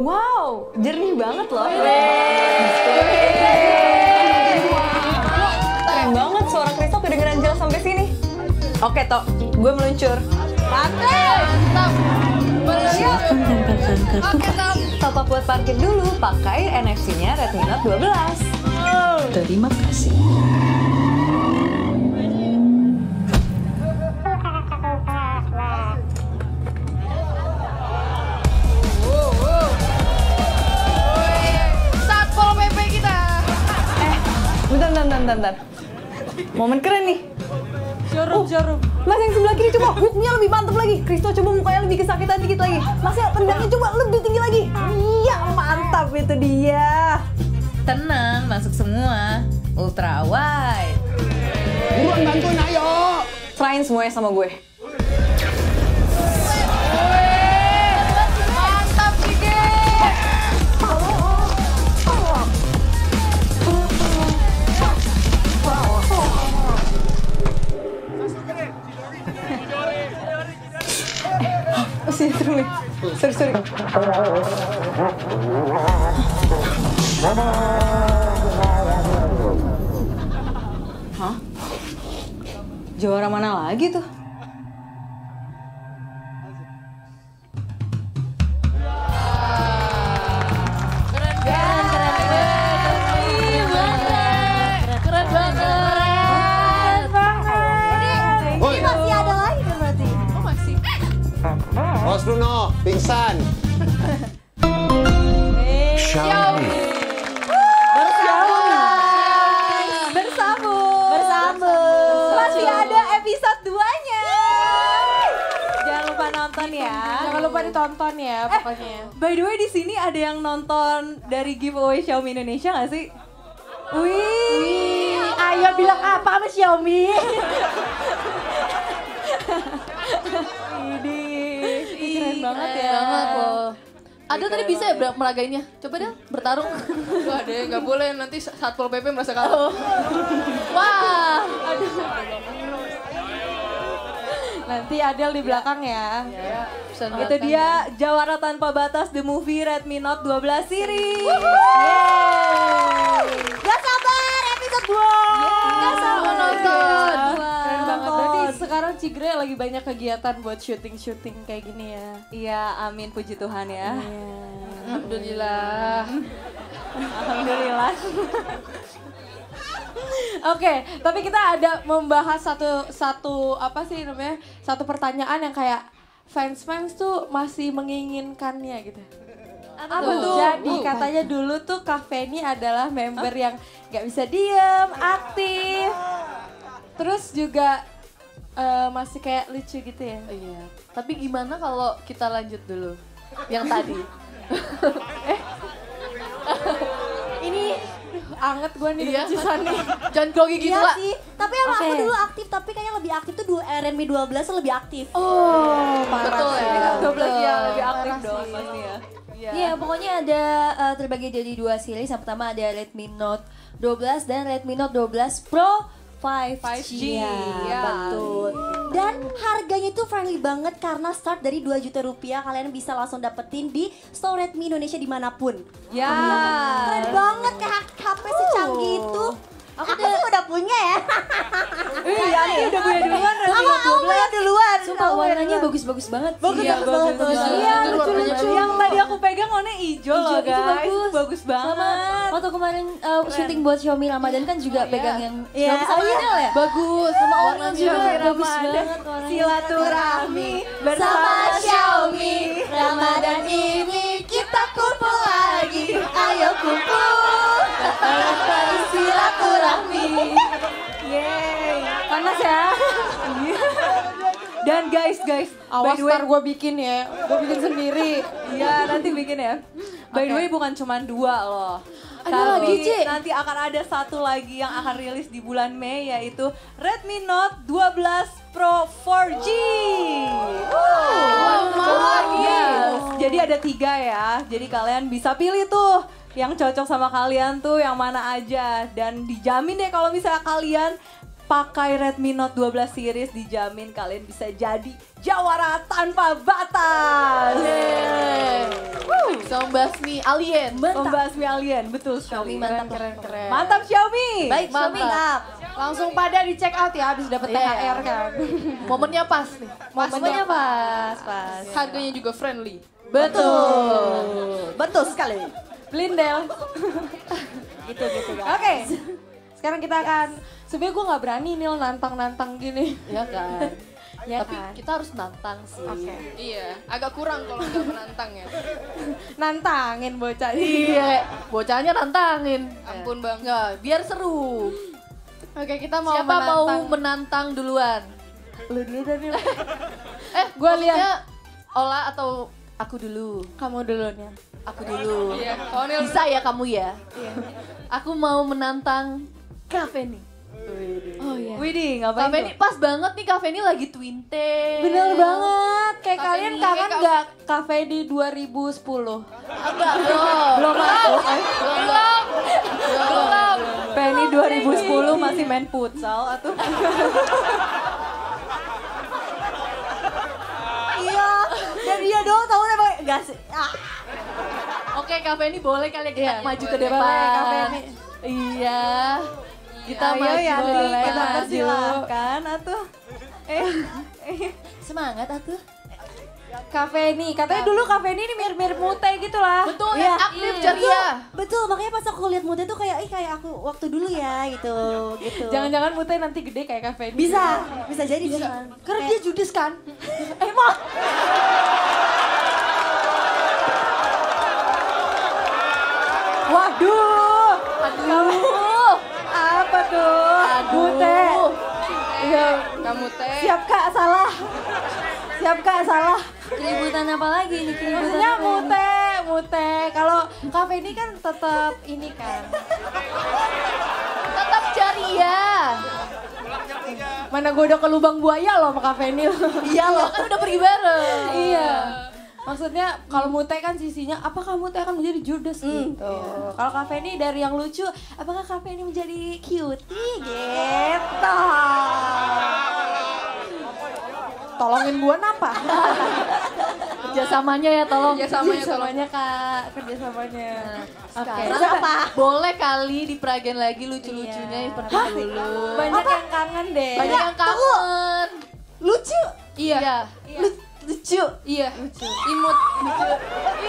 Wow, jernih banget loh. Yeay. Yeay. Oke, Tok. Gue meluncur. Mantap. Mantap. Meluncur. Oke, Tok. Papa buat parkir dulu. Pakai N F C-nya Redminot dua belas. Terima kasih. Bentar, bentar. Momen keren nih. Jarum, uh, jarum. Mas yang sebelah kiri coba hooknya lebih mantep lagi. Kristo coba mukanya lebih kesakitan dikit lagi. Mas ya, tendangnya coba lebih tinggi lagi. Iya, mantap itu dia. Tenang, masuk semua. Ultra wide. Buruan bantuin, ayo. Serain semuanya sama gue. Sini, seru nih, seru, seru. Hah? Jawara mana lagi tuh? Mas Bruno, pingsan. Xiaomi. Bersambung. Bersambung. Bersambung. Masih ada episode duanya. Jangan lupa nonton ya. Jangan lupa ditonton ya pokoknya. Eh, by the way di sini ada yang nonton dari giveaway Xiaomi Indonesia nggak sih? Wih. Wih. Ayo bilang apa sama Xiaomi? Ini keren banget ya. Ada tadi bisa ya meragainnya? Coba deh bertarung. Wah deh, nggak boleh nanti Satpol P P merasa kalah. Wah. Aduh. Nanti Adel di belakang ya. Itu dia Jawara Tanpa Batas The Movie Redminot dua belas series. Gak sabar episode dua. Gak sabar nonton. Sekarang Cigre lagi banyak kegiatan buat syuting-syuting kayak gini ya. Iya, amin, puji Tuhan ya. Yeah. Alhamdulillah. Alhamdulillah. Oke, okay, tapi kita ada membahas satu satu apa sih namanya? Satu pertanyaan yang kayak fans-fans tuh masih menginginkannya gitu. Apa tuh? Jadi katanya dulu tuh Kak Feni adalah member huh? yang nggak bisa diem, aktif. Terus juga Uh, masih kayak lucu gitu ya? Oh, iya. Tapi gimana kalau kita lanjut dulu yang tadi? eh? Ini anget gue nih iya. Lucusan nih. Jangan grogi gitu iya lah. Sih. Tapi emang okay. Aku dulu aktif, tapi kayaknya lebih aktif tuh R and B dua belas lebih aktif. Oh, parah. Betul ya. dua belas ya lebih aktif dong pasti ya. Iya, yeah, pokoknya ada uh, terbagi jadi dua series. Yang pertama ada Redminot dua belas dan Redminot dua belas Pro. lima G, ya, ya. Betul. Dan harganya itu friendly banget karena start dari dua juta rupiah. Kalian bisa langsung dapetin di store Redmi Indonesia dimanapun. Ya. Keren banget kayak H P uh. secanggih itu. Aku, aku tuh udah punya ya. Iya, aku udah punya duluan. Aku punya duluan. Sumpah warnanya bagus-bagus banget. Bagus, iya, bagus, bagus. Iya, lucu-lucu. Yang tadi aku pegang warnanya hijau loh guys. Itu bagus. Bagus banget. Sama, waktu kemarin uh, syuting buat Xiaomi Ramadhan kan juga oh, pegang yeah. yang yeah. Xiaomi sama Adel ya? Bagus. Sama warna juga bagus banget warnanya. Silaturahmi bersama Xiaomi. Ramadhan ini kita kumpul lagi. Ayo kumpul. Terus silaturahmi. Yeay. Panas ya. Dan guys, guys, awas ntar gue bikin ya. Gue bikin sendiri. Iya, nanti bikin ya. By the way bukan cuma dua loh. Ada lagi, Ci. Nanti akan ada satu lagi yang akan rilis di bulan Mei yaitu Redmi Note dua belas Pro empat G. Jadi ada tiga ya. Jadi kalian bisa pilih tuh yang cocok sama kalian tuh yang mana aja dan dijamin deh kalau misalnya kalian pakai Redmi Note dua belas series, dijamin kalian bisa jadi Jawara Tanpa Batas. Yeah. Woo. Sombasmi alien, mantap. Sombasmi alien, betul sekali. Mantap, keren, keren. Mantap Xiaomi. Baik, Xiaomi. Mantap. Langsung pada di check out ya, habis dapat yeah. T H R kan. Momennya pas nih. Momennya pas, pas. Harganya juga friendly. Betul. Betul sekali. Blindel. Gitu-gitu kan. Oke. Sekarang kita akan, sebenarnya gue gak berani Nil nantang-nantang gini. Iya kan? Ya tapi kan? Kita harus nantang sih. Okay. Iya, agak kurang kalau gak menantang ya. Nantangin bocah. Iya, bocahnya nantangin. Ampun bang. Ya, biar seru. Oke, kita mau siapa menantang. Siapa mau menantang duluan? Lu dulu deh Nil. Eh, gue lihat Ola atau aku dulu? Kamu dulunya. Aku dulu. Iya. Bisa ya kamu ya? Iya. Aku mau menantang Kak Feni. Oh iya. Widih, ngapain? Kak Feni pas banget nih, Kak Feni lagi twin tail. Bener banget. Kayak Kak kalian kangen nggak Kak Feni dua ribu sepuluh? Enggak, belum. Belum aku. Belum. Belum. Feni dua ribu sepuluh masih main futsal atau? Iya. Dan dia doang tahu apa? Enggak sih. Oke, Kak Feni boleh kali kita ya, maju boleh. Ke depan. Boleh, Kak Feni. Iya. Kita ayo maju ya, boleh, kita persilahkan atuh. Eh, eh. Semangat atuh. Kak Feni, katanya dulu Kak Feni ini mirip-mirip Muthe gitu lah. Betul, ya. Aktif ceria. Betul, betul, makanya pas aku lihat Muthe tuh kayak, ih kayak aku waktu dulu ya gitu. gitu. Jangan-jangan Muthe nanti gede kayak Kak Feni. Bisa, bisa jadi. Bisa. Karena dia judes kan. Emang. Waduh. Aduh. Apa tuh? Aduh. Muthe. Iya, kamu teh. Siap Kak, salah. Siap Kak, salah. Keributan apa lagi ini? Maksudnya Muthe, Muthe. Kalau kafe ini kan tetap ini kan. Tetap jariah. Mana gue udah ke lubang buaya loh sama kafe ini. Iya loh, kan udah pergi bareng. Iya. Maksudnya kalau Muthe kan sisinya, apakah Muthe akan menjadi judes mm. gitu. Yeah. Kalau Kak Feni dari yang lucu, apakah Kak Feni menjadi cutie gitu. Tolongin gua napa? Kerjasamanya ya tolong. Kerjasamanya, kerjasamanya Kak, kerjasamanya. Nah, oke, okay. Apa? Boleh kali diperagain lagi lucu-lucunya yang pernah dulu. Banyak apa? Yang kangen deh. Banyak yang kangen. Lucu? Iya. Iya. Lucu. Lucu, iya, lucu, imut,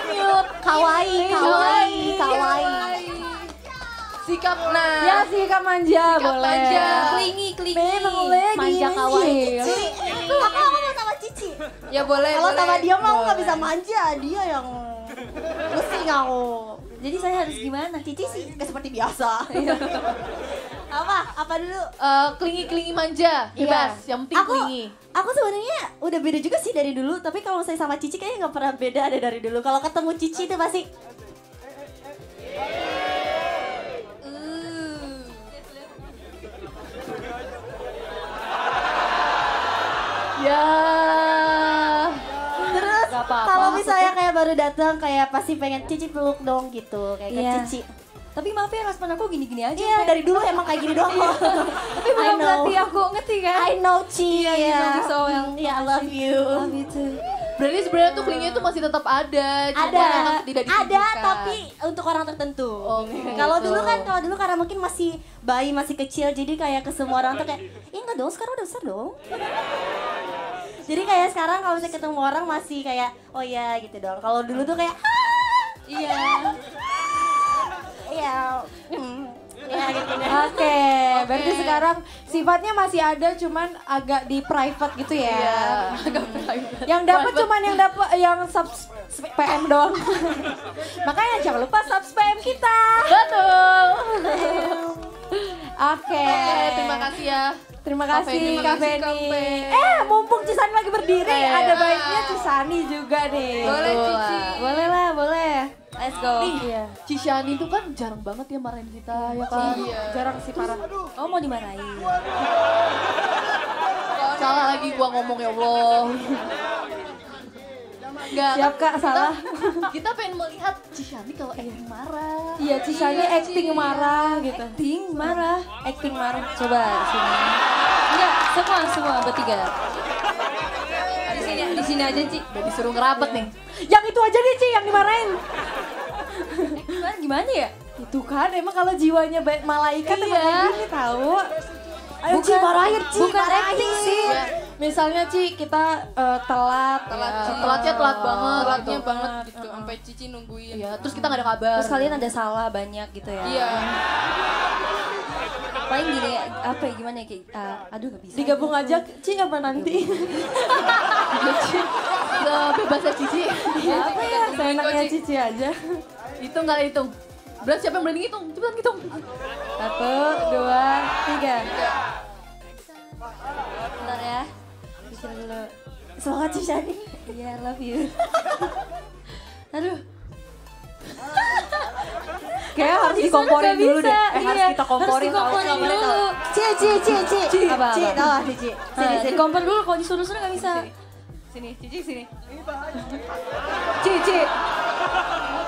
imut, kawaii, kawaii, kawaii, sikap nah, ya sikap manja, sikap boleh, manja, klingi, klingi, manja kawaii, aku aku mau sama Cici, ya boleh, kalau sama dia mah aku nggak bisa manja, dia yang pusing aku, jadi saya harus gimana, Cici sih nggak seperti biasa. Apa? Apa dulu? Uh, klingi-klingi manja, bebas, yeah. Yang penting aku, klingi. Aku sebenarnya udah beda juga sih dari dulu, tapi kalau saya sama Cici kayaknya gak pernah beda ada dari dulu. Kalau ketemu Cici itu pasti... Uh. Ya. Terus kalau misalnya kayak baru datang kayak pasti pengen Cici peluk dong gitu, kayak yeah. Cici. Tapi maaf ya respon aku gini-gini aja. Iya, dari dulu emang kayak gini doang kok. Tapi belum berarti aku ngerti kan? I know, Ci. Iya, yeah, yeah. So well. Yeah, I love you. Love you too. Berarti sebenarnya tuh klinginya tuh masih tetap ada. Ada, tidak ada tapi untuk orang tertentu. Oh, okay. Kalau dulu kan, kalau dulu karena mungkin masih bayi, masih kecil. Jadi kayak ke semua orang tuh kayak, iya enggak dong sekarang udah besar dong. Jadi kayak sekarang kalau misalnya ketemu orang masih kayak, oh ya gitu dong. Kalau dulu tuh kayak, iya. Ya, hmm. ya gitu deh. Oke, okay. Berarti sekarang sifatnya masih ada cuman agak di private gitu ya. Iya, agak private. Yang dapat cuman yang dapat yang sub P M doang. Makanya jangan lupa sub P M kita. Betul. Oke, okay. Terima kasih ya. Terima kasih Kak Feni. Eh, mumpung Cisani lagi berdiri, eh, ada baiknya Cisani juga nih. Boleh Cici. Boleh lah, boleh. Let's go. Iya. Cisani itu kan jarang banget ya marahin kita, ya kan? Iya. Jarang sih parah. Oh mau dimarahin. Salah lagi gua ngomong ya Allah. Gak, siap kak, kita, salah. Kita pengen melihat Cishani kalau acting marah. Iya, Cishani acting marah gitu. Acting marah, acting marah. Coba sini. Enggak, semua semua bertiga. Di sini, di sini aja Ci. Udah disuruh ngerapet nih. Yang itu aja nih Ci yang dimarahin. Gimana gimana ya? Itu kan emang kalau jiwanya baik malaikat emang gini tahu. Ayo Ci marahin Ci, bukan acting sih. Misalnya Ci kita uh, telat, telat ya. telatnya telat banget, telatnya gitu. banget gitu, uh, sampai Cici nungguin. Iya, terus kita nggak ada kabar. Terus kalian ada salah banyak gitu ya? Iya. Paling gini, apa ya gimana ya? Uh, aduh nggak bisa. Digabung aja Ci apa nanti? Bebasnya Cici. Ya, apa ya? Seenaknya Cici aja. Hitung nggak hitung? Berat siapa yang berani hitung? Cepetan hitung. Satu, dua, tiga. Bentar ya. Semangat sih Shani. Iya, yeah, love you. Aduh. Kayaknya harus dikomporin dulu deh. Eh, harus kita komporin dulu. Ci, ci, ci, ci. Ci, tau lah, Cici. Sini, sini. Kompor dulu, kalau disuruh-suruh gak bisa. Sini, Cici, sini. Ci, ci.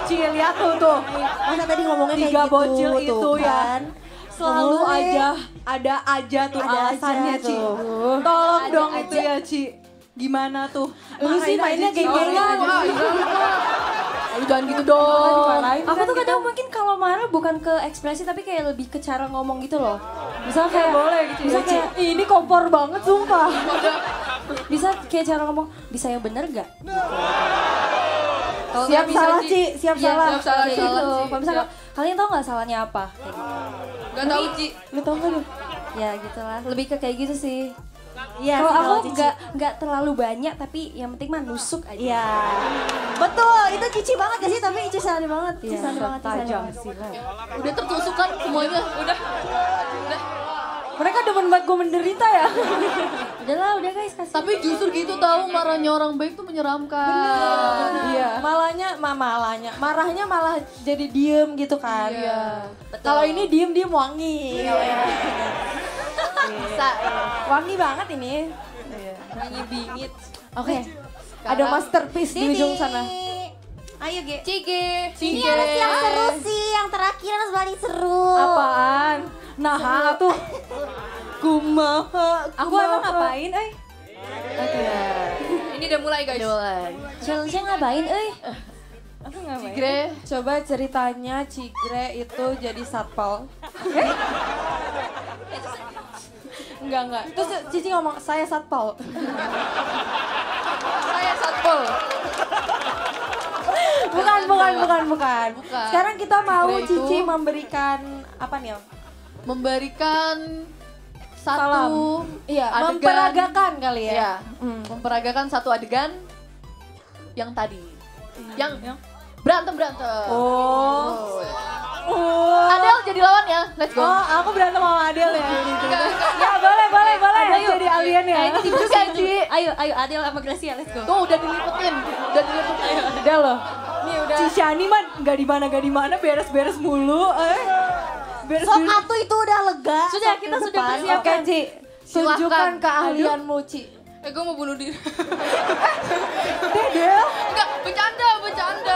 Ci, lihat tuh tuh. Masa tadi ngomongnya kayak gitu. Tiga bocil itu ya. Selalu oh, aja, ada aja tuh ada alasannya aja, Ci. Tuh. Tolong ada dong aja. Itu ya Ci. Gimana tuh? Lu sih mainnya geng-gengan. Lu jangan gitu dong. Aku tuh kadang gitu. Mungkin kalau marah bukan ke ekspresi tapi kayak lebih ke cara ngomong gitu loh. Misal kayak ya, boleh gitu ya, kayak, ini kompor banget sumpah. Bisa kayak cara ngomong, bisa yang bener gak? No. Kalo siap salah Ci, siap ya, salah. Siap salah, gitu. salah Ci. Kalau misalnya kalian tau gak salahnya apa? Gak tau Ci. Lu tau gak tuh? Ya gitulah, lebih ke kayak gitu sih. Ya, kalau aku nggak nggak terlalu banyak tapi yang penting mah nusuk aja. Iya. Betul, itu Cici banget gak sih? Tapi Cici Shani banget. Cici Shani banget, Cici Shani. Udah tertusuk kan semuanya, udah. udah. Mereka demen banget gue menderita ya. Udahlah, udah guys kasih. Tapi justru gitu tahu marahnya orang baik tuh menyeramkan. Iya. Malahnya ma malahnya, marahnya malah jadi diem gitu kan. Iya. Kalau ini diem diem wangi. Bisa, wangi banget ini. Wangi bingit. Oke, ada masterpiece di ujung sana. Ayo Ge. Cige. Ini harus yang seru sih, yang terakhir harus paling seru. Apaan? Nah tuh. Kumaha. Aku emang ngapain, eh? Ini udah mulai guys. Challenge-nya ngapain, eh? Aku ngapain? Cigre. Coba ceritanya Cigre itu jadi satpol. Eh? Enggak, enggak. Terus Cici ngomong, saya satpol. Saya satpol. Bukan, bukan, bukan, bukan. Sekarang kita mau Cici memberikan, apa nih? Memberikan satu iya, adegan. Memperagakan kali ya? Iya, mm. memperagakan satu adegan yang tadi. Yang, yang? berantem-berantem. Oh. Oh. Adel jadi lawannya, let's go. Oh, aku berantem sama Adel ya. Ya boleh, boleh, boleh. Ayo jadi alien ya. Ini tim juga sih. Ayo, ayo Adel sama Gracia, let's go. Tuh udah dilipetin, udah dilipetin. Udah loh. Nih udah. Si Shani mah nggak di mana nggak di mana, beres-beres mulu. Eh. Beres Sok satu itu udah lega. Sudah kita sudah persiapkan Ci. Tunjukkan keahlianmu Ci. Eh gue mau bunuh diri. Adel? Enggak, bercanda, bercanda.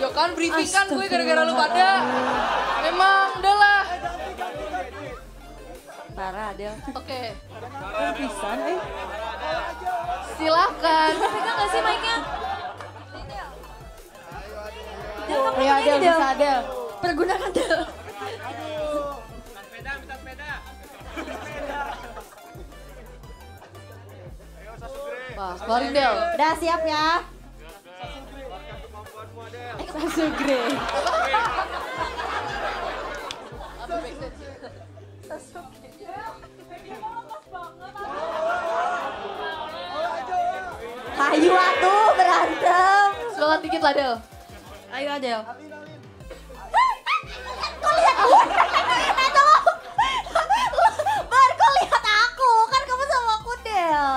Ya kan briefing kan gue gara-gara lu pada. Memang udah lah. Parah Adel. Oke. Pisan eh. Silakan. Pegang enggak sih mic-nya? Adel. Ayo Adel, bisa Adel. Pergunakan Adel. Sepeda, minta sepeda. Wah, keluarin Del. Udah siap ya. Sasuke. Sasuke. Ayo atuh berantem. Semangat dikit lah Del. Ayo Adel. Kau lihat aku. Bar, kau lihat aku. Kan kamu sama aku Del.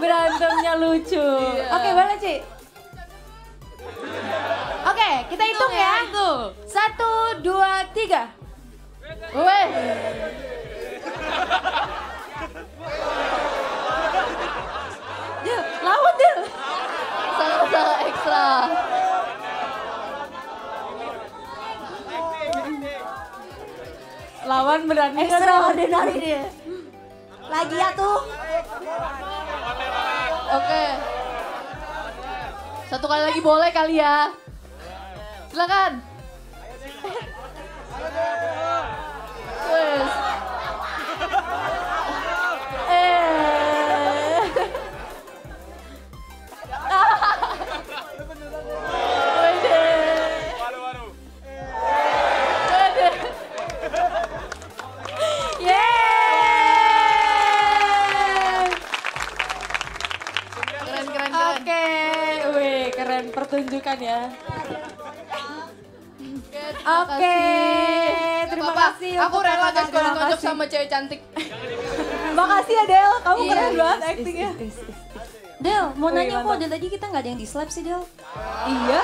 Berantemnya lucu. Yeah. Oke, boleh Ci. Oke, kita hitung, hitung ya. ya. Satu, dua, tiga. Weh. Del, lawan Del. Salah-salah ekstra. Lawan berani extraordinary dia. Lagi ya tuh. Oke. Satu kali lagi boleh kali ya. Silakan. Yes. Eh. Wede. Waru-waru. Wede. Yeay. Keren, keren, keren. Oke, wih, keren pertunjukan ya. Oke, okay. Terima kasih. Aku rela guys kalau ditonjok sama cewek cantik. Makasih ya Del, kamu yeah, keren banget actingnya. Del, mau Uy, nanya kok dari tadi kita nggak ada yang di slap sih Del? Iya.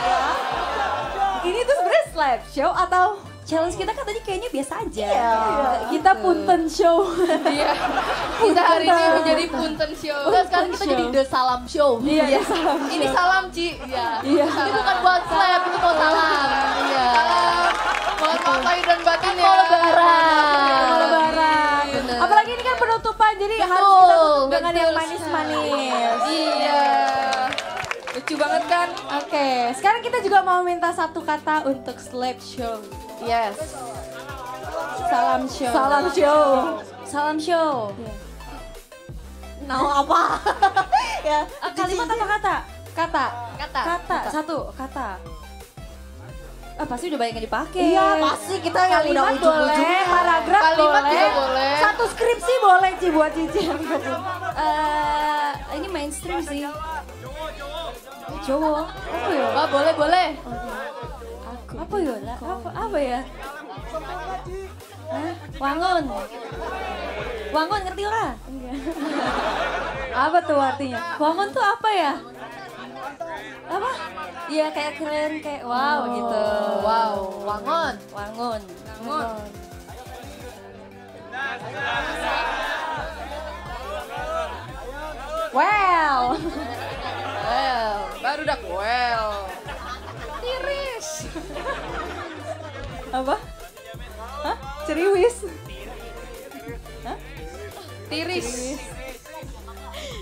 Ini tuh sebenarnya slap show atau challenge kita kan tadi kayaknya biasa aja. Iya. Kita punten show. Iya. Kita hari ini menjadi punten show. Udah sekarang kita jadi the salam show. Iya. Salam show. Ini salam Ci. Iya. Iya. Ini bukan buat slap, itu buat salam. Iya. Mohon maaf lahir dan batin ya. Mau lebaran. Mau lebaran. Apalagi ini kan penutupan, jadi harus kita tutup dengan yang manis-manis. Iya. Lucu banget kan? Oke, okay. Sekarang kita juga mau minta satu kata untuk slap show. Yes. Salam show. Salam show. Salam show. Yeah. Nah, apa? Ya, kalimat apa kata? Kata. Kata. Kata. Satu kata. Ah, pasti udah banyak yang dipakai. Iya, pasti kita yang udah boleh, paragraf kalimat boleh, boleh. Satu skripsi boleh sih buat Cici. Uh, ini mainstream sih. Jawa. Apa ya? Bah, boleh, boleh. Aku. Apa ya? Apa, apa ya? Hah? Wangun. Wangun ngerti ora? Enggak. Apa tuh artinya? Wangun tuh apa ya? Apa? Iya kayak keren, kayak wow oh. gitu. Wow, wangun. Wangun. Wangun. Well. Well. Baru dak well. Tiris. Apa? Hah? Ceriwis. Hah? Tiris.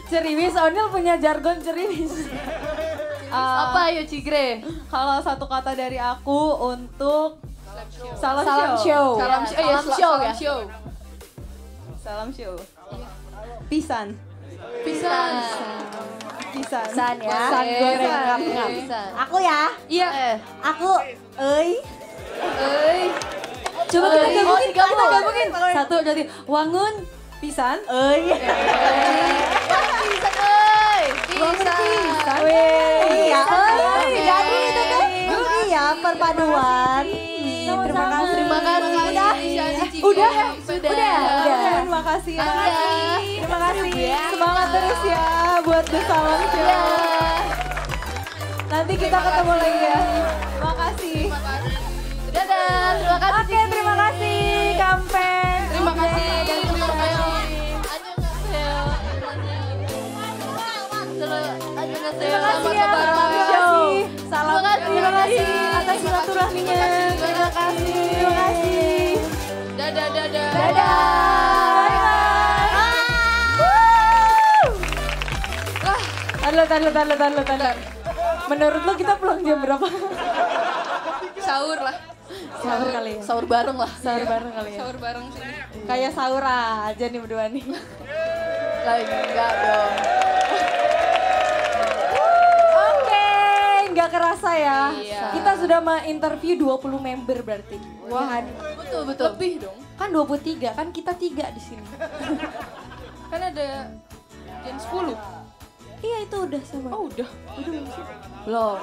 Ceriwis, Oniel punya jargon ceriwis. Uh, apa yuk Cigre? Kalau satu kata dari aku untuk salam show. Salam show. Salam show. Salam show. Salam show. Pisan. Pisan. Pisan. Pisan ya. Pisan goreng. Pisan. Aku ya. Iya. Aku. Ei. Ei. Coba kita gabungin. Kita gabungin. Satu jadi wangun. Pisan. Ei. Pisan. Ei. Pisan. Ei. Perpaduan. Terima kasih. Terima kasih. Udah. Udah. Sudah. Terima kasih ya. Terima kasih. Semangat terus ya buat bersama kita. Nanti kita ketemu lagi ya. Terima kasih. Dadah. Terima kasih. Oke, terima kasih Kampen. Terima kasih. Terima kasih. Terima kasih ya. Salam. Terima kasih. Silaturahminya. Terima kasih. Terima kasih. Dadah, dadah. Dadah. Wah, tahan, tahan, tahan, tahan, tahan. Menurut lo kita pulang jam berapa? Sahur lah. Sahur kali ya. Sahur bareng lah. Sahur bareng kali ya. Sahur bareng sih. Kayak sahur aja nih berdua nih. Lagi enggak dong. Gak kerasa ya, iya. Kita sudah menginterview dua puluh member berarti. Wah, betul betul. Lebih dong. Kan dua puluh tiga, kan kita tiga di sini. Kan ada gen sepuluh. Iya itu udah sama. Oh udah, udah masih. Belum. Belum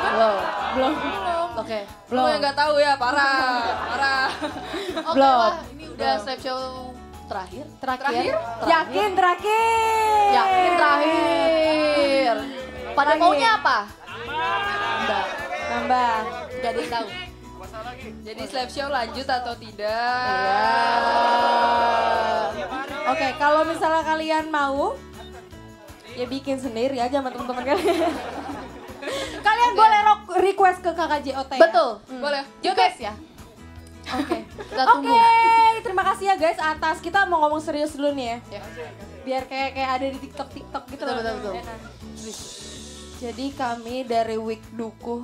kan? Belum. Belum. Belum. Oke. Okay. Belum. Yang nggak tahu ya parah, parah. Oke okay, lah, ini udah slap show terakhir. Terakhir. Terakhir. Terakhir. Yakin terakhir. Yakin terakhir. Pada maunya apa? Nambah. Nambah. Nggak ada yang tahu. Jadi slap show lanjut atau tidak? Ya. Oke, okay, kalau misalnya kalian mau, ya bikin sendiri aja sama teman-teman kalian. Kalian okay. boleh request ke Kakak J O T. Betul, hmm. boleh. Jotes ya. Oke, okay. oke. Okay, terima kasih ya guys atas kita mau ngomong serius dulu nih ya. ya. Biar kayak kayak ada di TikTok TikTok gitu. Betul betul betul. Enak. Jadi kami dari Week Dukuh.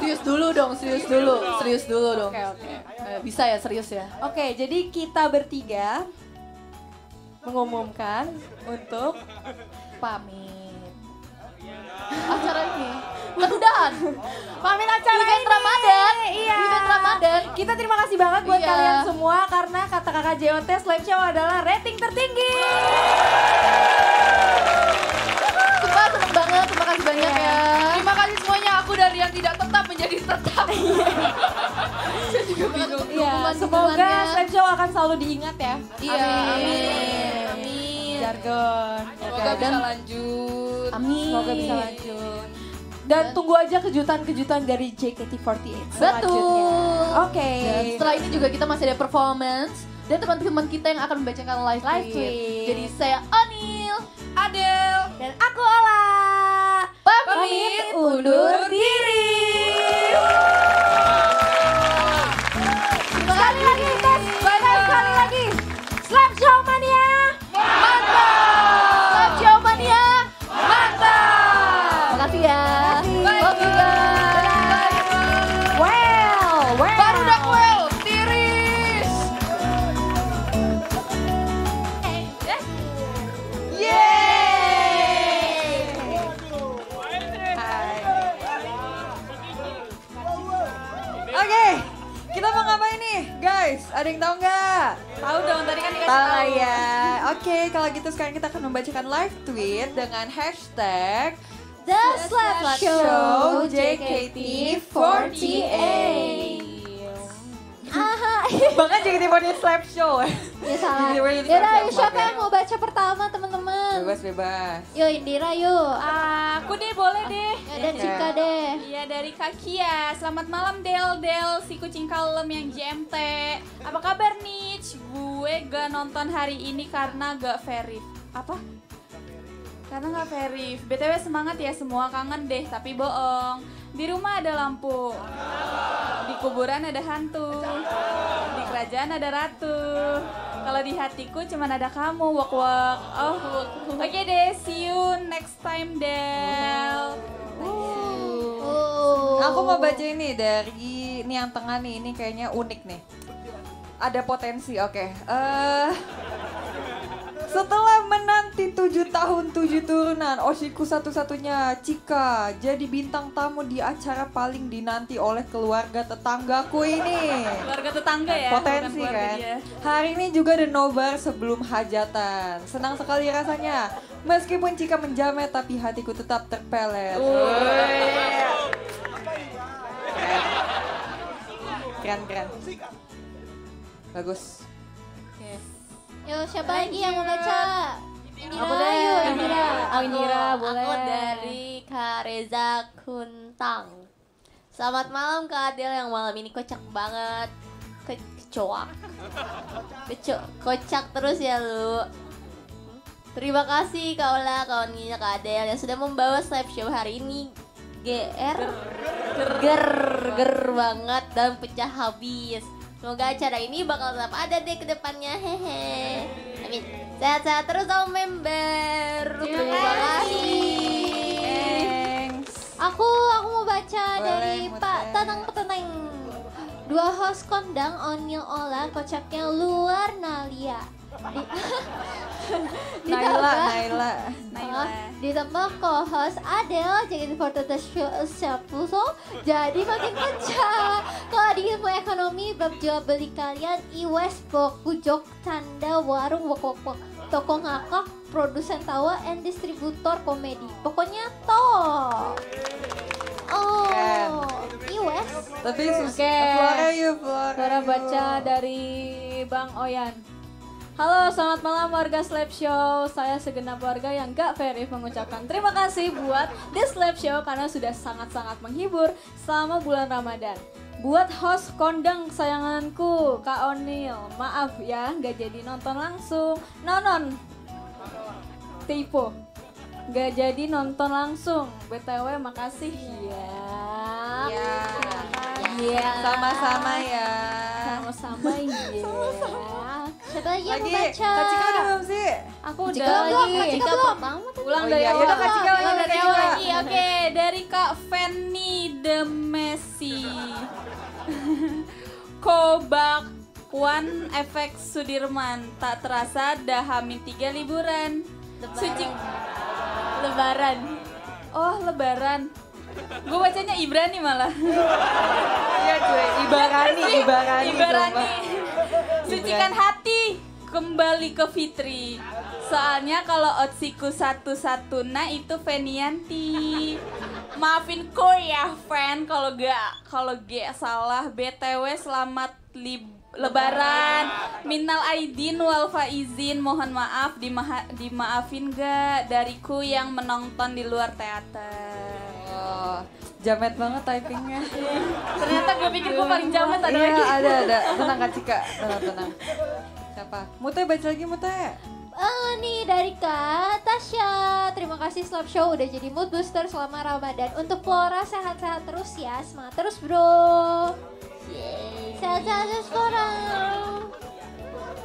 serius dulu dong, serius dulu, serius dulu dong. Oke oke. Bisa ya serius ya. Oke, okay, jadi kita bertiga mengumumkan untuk pamit acara ini. Ketudahan. Pamit acara event Ramadhan. Iya. Event Ramadhan. Kita terima kasih banget buat iya. kalian semua karena kata Kakak J O T Slap Show adalah rating tertinggi. Sumpah seneng banget, terima kasih banyak iya. ya. Terima kasih semuanya, aku dari yang tidak tetap menjadi tetap. Saya juga bingung. Iya. Semoga Slap Show akan selalu diingat ya. Iya. Amin. Amin. Jargon. Semoga bisa lanjut. Amin. Semoga bisa lanjut. Dan tunggu aja kejutan-kejutan dari J K T empat delapan selanjutnya. Oke. Okay. Setelah ini juga kita masih ada performance dan teman-teman kita yang akan membacakan live tweet. Jadi saya Oniel, Adel, dan aku Olla. Pamit undur diri. Sekali lagi guys, banyak sekali lagi. Slap Show Mania. Mantap. Slap Show Mania. Mantap. Makasih ya. Ada yang tahu nggak? Tahu dong, tadi kan dikasih tahu. Tahu ya. Oke, okay, kalau gitu sekarang kita akan membacakan live tweet dengan hashtag The Slap Show J K T empat delapan. Bahkan J K T empat delapan Slap Show. Ya salah. Yaudah, siapa yang mau baca pertama teman-teman? Bebas-bebas. Yo Indira, yuk. Ah, aku deh boleh deh. Ada ya, Chika deh. Iya dari Kakia. Selamat malam Del Del, si kucing kalem yang J M T. Apa kabar nih? Gue gak nonton hari ini karena gak verif. Apa? Karena gak verif. B T W semangat ya semua, kangen deh tapi bohong. Di rumah ada lampu, di kuburan ada hantu, di kerajaan ada ratu. Kalau di hatiku cuma ada kamu, wak wak. Oh, oke okay deh, see you next time Del. Uh. Uh. Aku mau baca ini dari ini yang tengah nih, ini kayaknya unik nih. Ada potensi, oke. Okay. Uh, Setelah menanti tujuh tahun tujuh turunan, Oshiku satu-satunya Chika jadi bintang tamu di acara paling dinanti oleh keluarga tetanggaku ini. Keluarga tetangga ya? Potensi kan? Dia. Hari ini juga ada nobar sebelum hajatan. Senang sekali rasanya. Meskipun Chika menjamet tapi hatiku tetap terpelet. Keren-keren. Bagus. Yo, siapa Anjir. lagi yang mau baca? Indira, aku dari Indira. Indira, boleh. Aku dari Kak Reza Kuntang. Selamat malam Kak Adel yang malam ini kocak banget. Ke kecoak. Keco kocak terus ya lu. Terima kasih Kak Ola, Kak Oninya, Kak Adel yang sudah membawa slap show hari ini. G R ger ger banget dan pecah habis. Semoga acara ini bakal tetap ada deh ke depannya, hehe. Amin. Sehat-sehat terus dong member. Terima kasih. Aku aku mau baca Boleh, dari Muthe. Pak Tanang Peteneng. Dua host kondang Oniel Olla kocaknya luar nalia. Di, Naila, Naila, Naila. Ditambah co-host Adel, J K T empat delapan Show, jadi makin pecah. Kalau di ilmu ekonomi, bab jual beli kalian iwes, boku, jok, tanda, warung, wokok, toko ngakak, produsen tawa, and distributor komedi. Pokoknya toh. Oh, iwes. Tapi Flora, Flora baca dari Bang Oyan. Halo, selamat malam warga Slap Show. Saya segenap warga yang gak verif mengucapkan terima kasih buat The Slap Show karena sudah sangat-sangat menghibur selama bulan Ramadan. Buat host kondang sayanganku, Kak Oniel, maaf ya gak jadi nonton langsung. Nonon, tipu, gak jadi nonton langsung. B T W makasih ya. Ya, ya. Sama-sama ya. Sama-sama ya. Sama-sama. Siapa lagi yang mau baca? Kak Chika udah belum sih? Aku udah lagi. Kak Chika belum. Ulang dari awal. Kak Chika dari awal lagi. Oke, dari Kak Feni the Messi. Kobak One Efek Sudirman. Tak terasa dah hamil tiga liburan. Suci Lebaran. Oh, Lebaran. Gue bacanya Ibrani malah. Iya gue, Ibarani, Ibarani. Ibarani. Sucikan hati kembali ke Fitri. Soalnya kalau otsiku satu-satu, nah itu Fenianti. Maafin ko ya, friend, kalau gak kalau gak salah. B T W selamat lib Lebaran, minal aidin wal faizin, mohon maaf dimaha, dimaafin gak dariku yang menonton di luar teater. Oh, jamet banget typingnya. Ternyata gue pikir gue paling jamet. Ada iya, lagi? Ada, ada. Tenang Kak Chika, tenang, tenang. Siapa? Muthe, baca lagi Muthe. Oh, nih dari Kak Tasya. Terima kasih Slap Show udah jadi mood booster selama Ramadan. Untuk Flora sehat-sehat terus ya, semangat terus bro. Sehat-sehat terus Flora.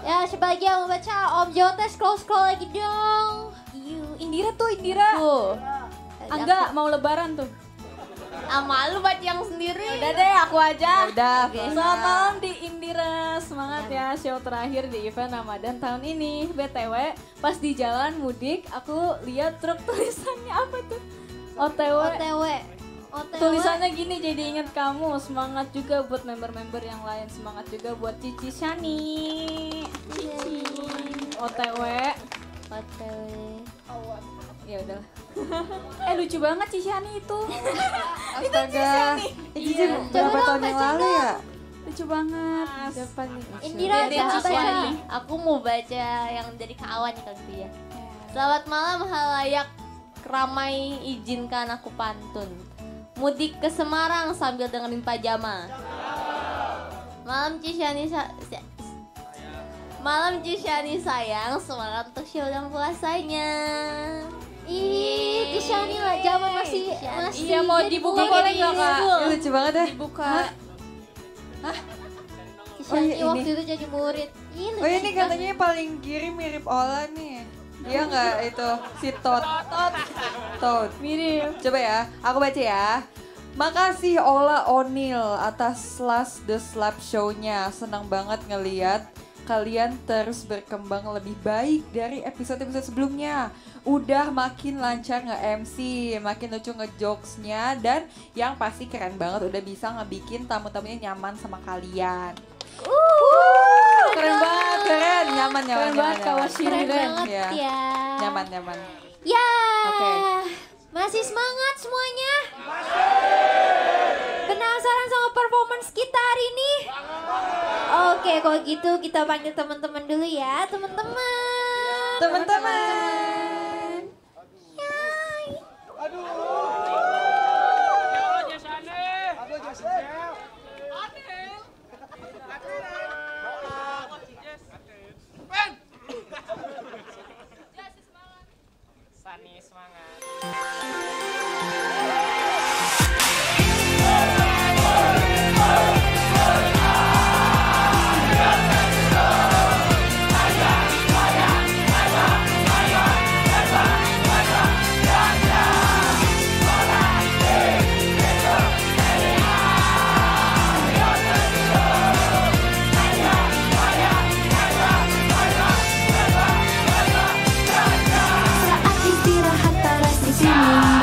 Ya, sebagai yang membaca Om Jotes, scroll-scroll lagi dong. Indira tuh, Indira. Tuh. Angga mau lebaran tuh. Sama lu buat yang sendiri. Udah deh aku aja. Udah. Okay. Selamat malam di Indira. Semangat ya show terakhir di event Ramadan tahun ini. B T W pas di jalan mudik aku lihat truk tulisannya apa tuh? O T W. O T W. O T W. Tulisannya gini, jadi ingat kamu. Semangat juga buat member-member yang lain. Semangat juga buat Cici Shani. Cici. O T W. O T W. Ya udahlah. Eh lucu banget si Shani itu. Itu si Shani. Iya. Berapa tahun yang lalu ya? Lucu banget. Indira baca. Aku mau baca yang dari kawan nih kali dia. Selamat malam halayak ramai, izinkan aku pantun. Mudik ke Semarang sambil dengerin pajama. Malam Cishani sa Malam Cishani sayang, semangat untuk show dan puasanya. Ih, Cisani lah, zaman masih masih. Iya, mau dibuka boleh nggak Kak? Ini lucu banget deh. Dibuka. Hah? Cisani waktu itu jadi murid. Oh ini katanya paling kiri mirip Olla nih. Iya nggak itu si Tot. Tot. Tot. Mirip. Coba ya, aku baca ya. Makasih Olla Oniel atas last The Slap Show-nya. Senang banget ngeliat kalian terus berkembang lebih baik dari episode-episode sebelumnya. Udah makin lancar nge-M C, makin lucu nge-jokesnya, dan yang pasti keren banget udah bisa ngebikin tamu-tamunya nyaman sama kalian. Uh, uh, keren uh, banget, keren, nyaman, nyaman, keren nyaman, banget, nyaman. Keren banget ya. ya. Nyaman, nyaman. Ya, okay. Masih semangat semuanya? Masih! Penasaran sama performance kita hari ini? Oke, kalau gitu kita panggil teman-teman dulu ya, teman-teman. Teman-teman. Hai. Aduh. Aduh, Jessi. Aduh, Jessi. Adel. Kathrina. Olla. Jess. Ben. Jessi semangat. Shani semangat. See you.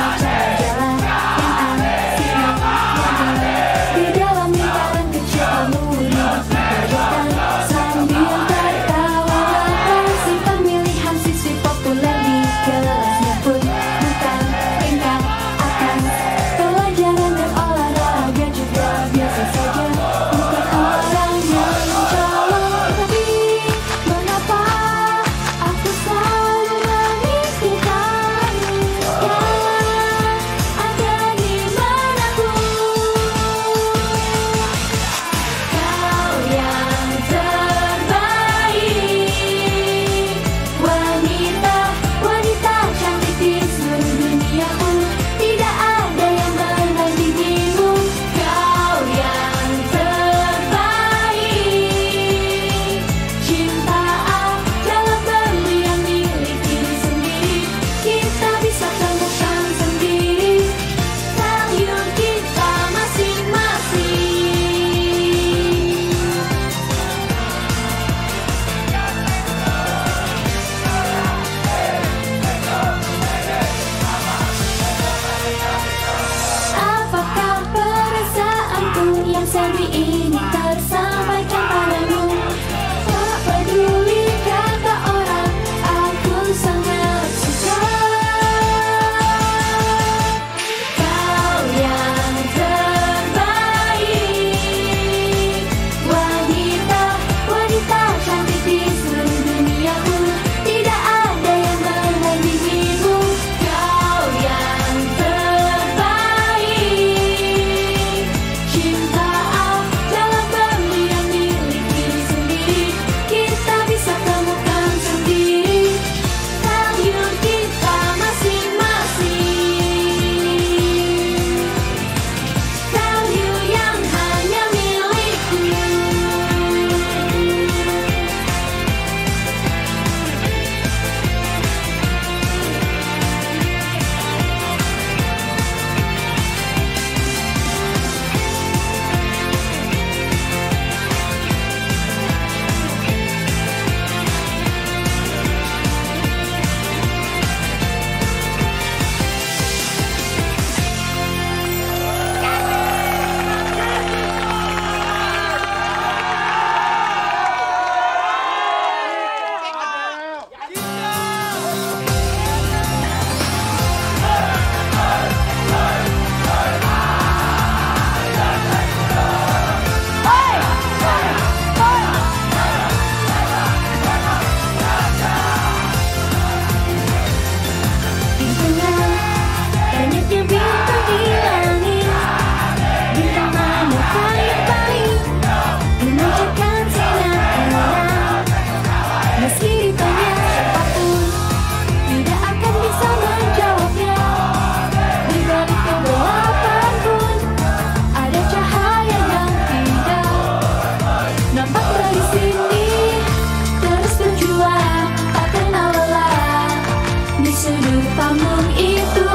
Panggung itu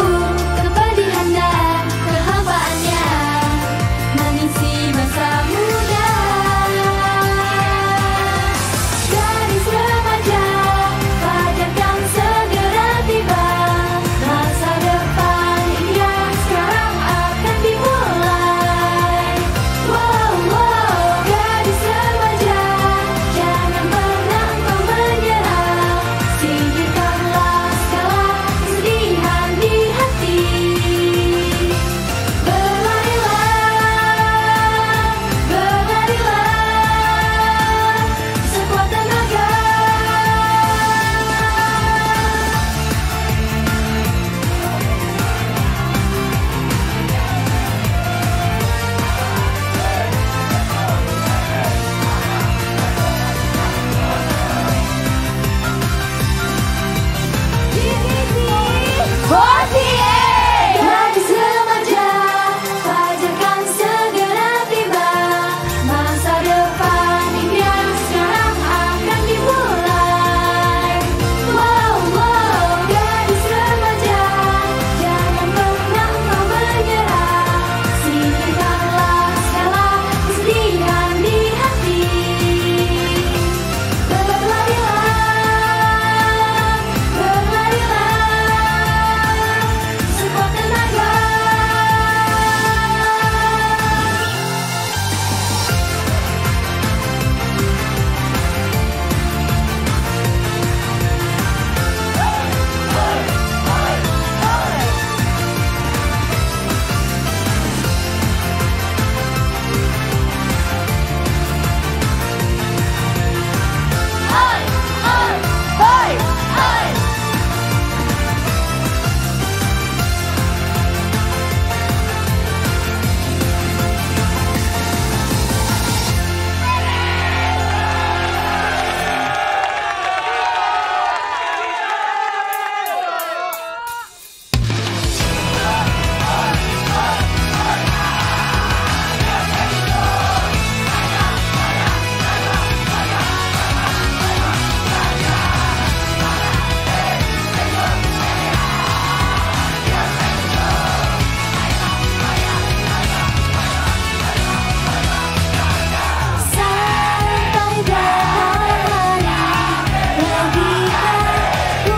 kepedihan dan kehampaannya mengisi masa muda. Gadis remaja pajak yang segera tiba, masa depan yang sekarang akan dimulai. Wow wow, gadis remaja jangan pernah kau menyerah, singkirkanlah segala kesedihan di hati. Berlarilah, berlarilah sekuat tenaga. Gadis remaja, pajakan segera tiba, masa depan impian sekarang akan dimulai. Wow wow, gadis remaja, jangan pernah kau menyerah, singkirkanlah segala kesedihan di hati. Berlarilah, berlarilah sekuat tenaga. Sampai datang lagi aku ucapkan tulus menembus. Aku harus pergi mencari arti hidupku ini, meski dibasahi hujan. Lihat ke atas apa yang padam, pohon pikirkan. Setelah diri ini menangis, dibanding tadi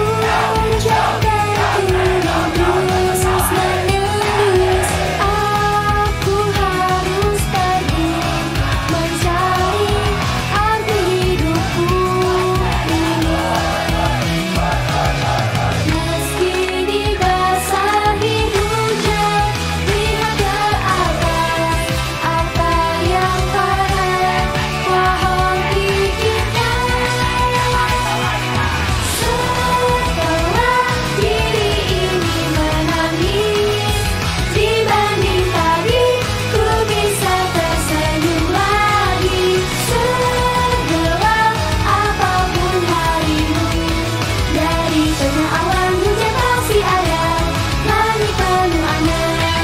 ku bisa tersenyum lagi. Segelap apapun harimu, dari tengah awan hujan pasti ada langit penuh aneh. Setelah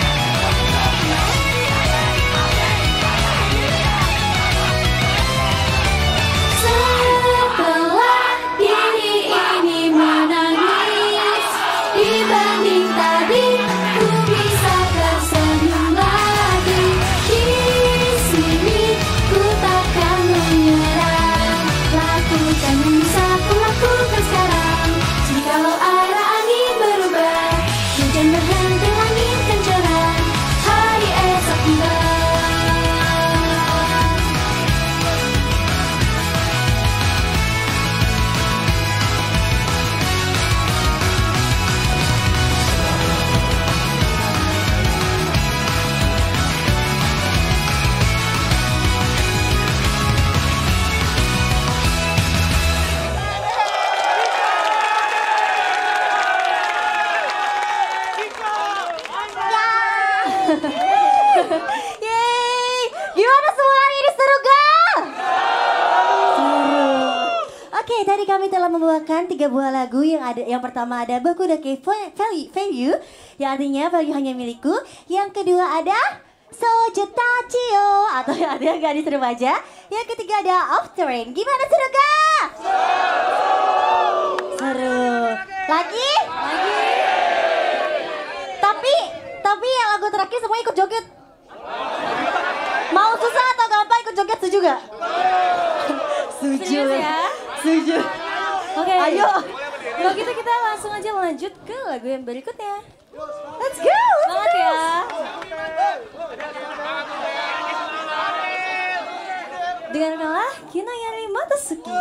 diri ini menangis, dibanding tadi ku bisa tersenyum lagi. Di sini ku takkan menyerah, lakukan yang bisa ku lakukan sekarang. Jikalau arah angin berubah, hujan berhenti, langit kan cerah, hari esok tiba. Yeay, gimana semuanya? Ini seru, gal? Seru. Oke, tadi ini kami telah membawakan tiga buah lagu yang ada. Yang pertama ada Baku Dake Value, yang artinya Value Hanya Milikku. Yang kedua ada Sojetacio, atau yang ada Gadis Remaja. Yang ketiga ada Off Terrain. Gimana seru gak? Seru. Lagi? Lagi. Tapi, tapi yang lagu terakhir semua ikut joget. Mau susah atau gampang ikut joget, setuju gak? Setuju ya? Setuju. Oke, ayo. Kalau gitu kita langsung aja lanjut ke lagu yang berikutnya. Let's go. Semangat ya. Dengan malah Kino Yari Matasuki.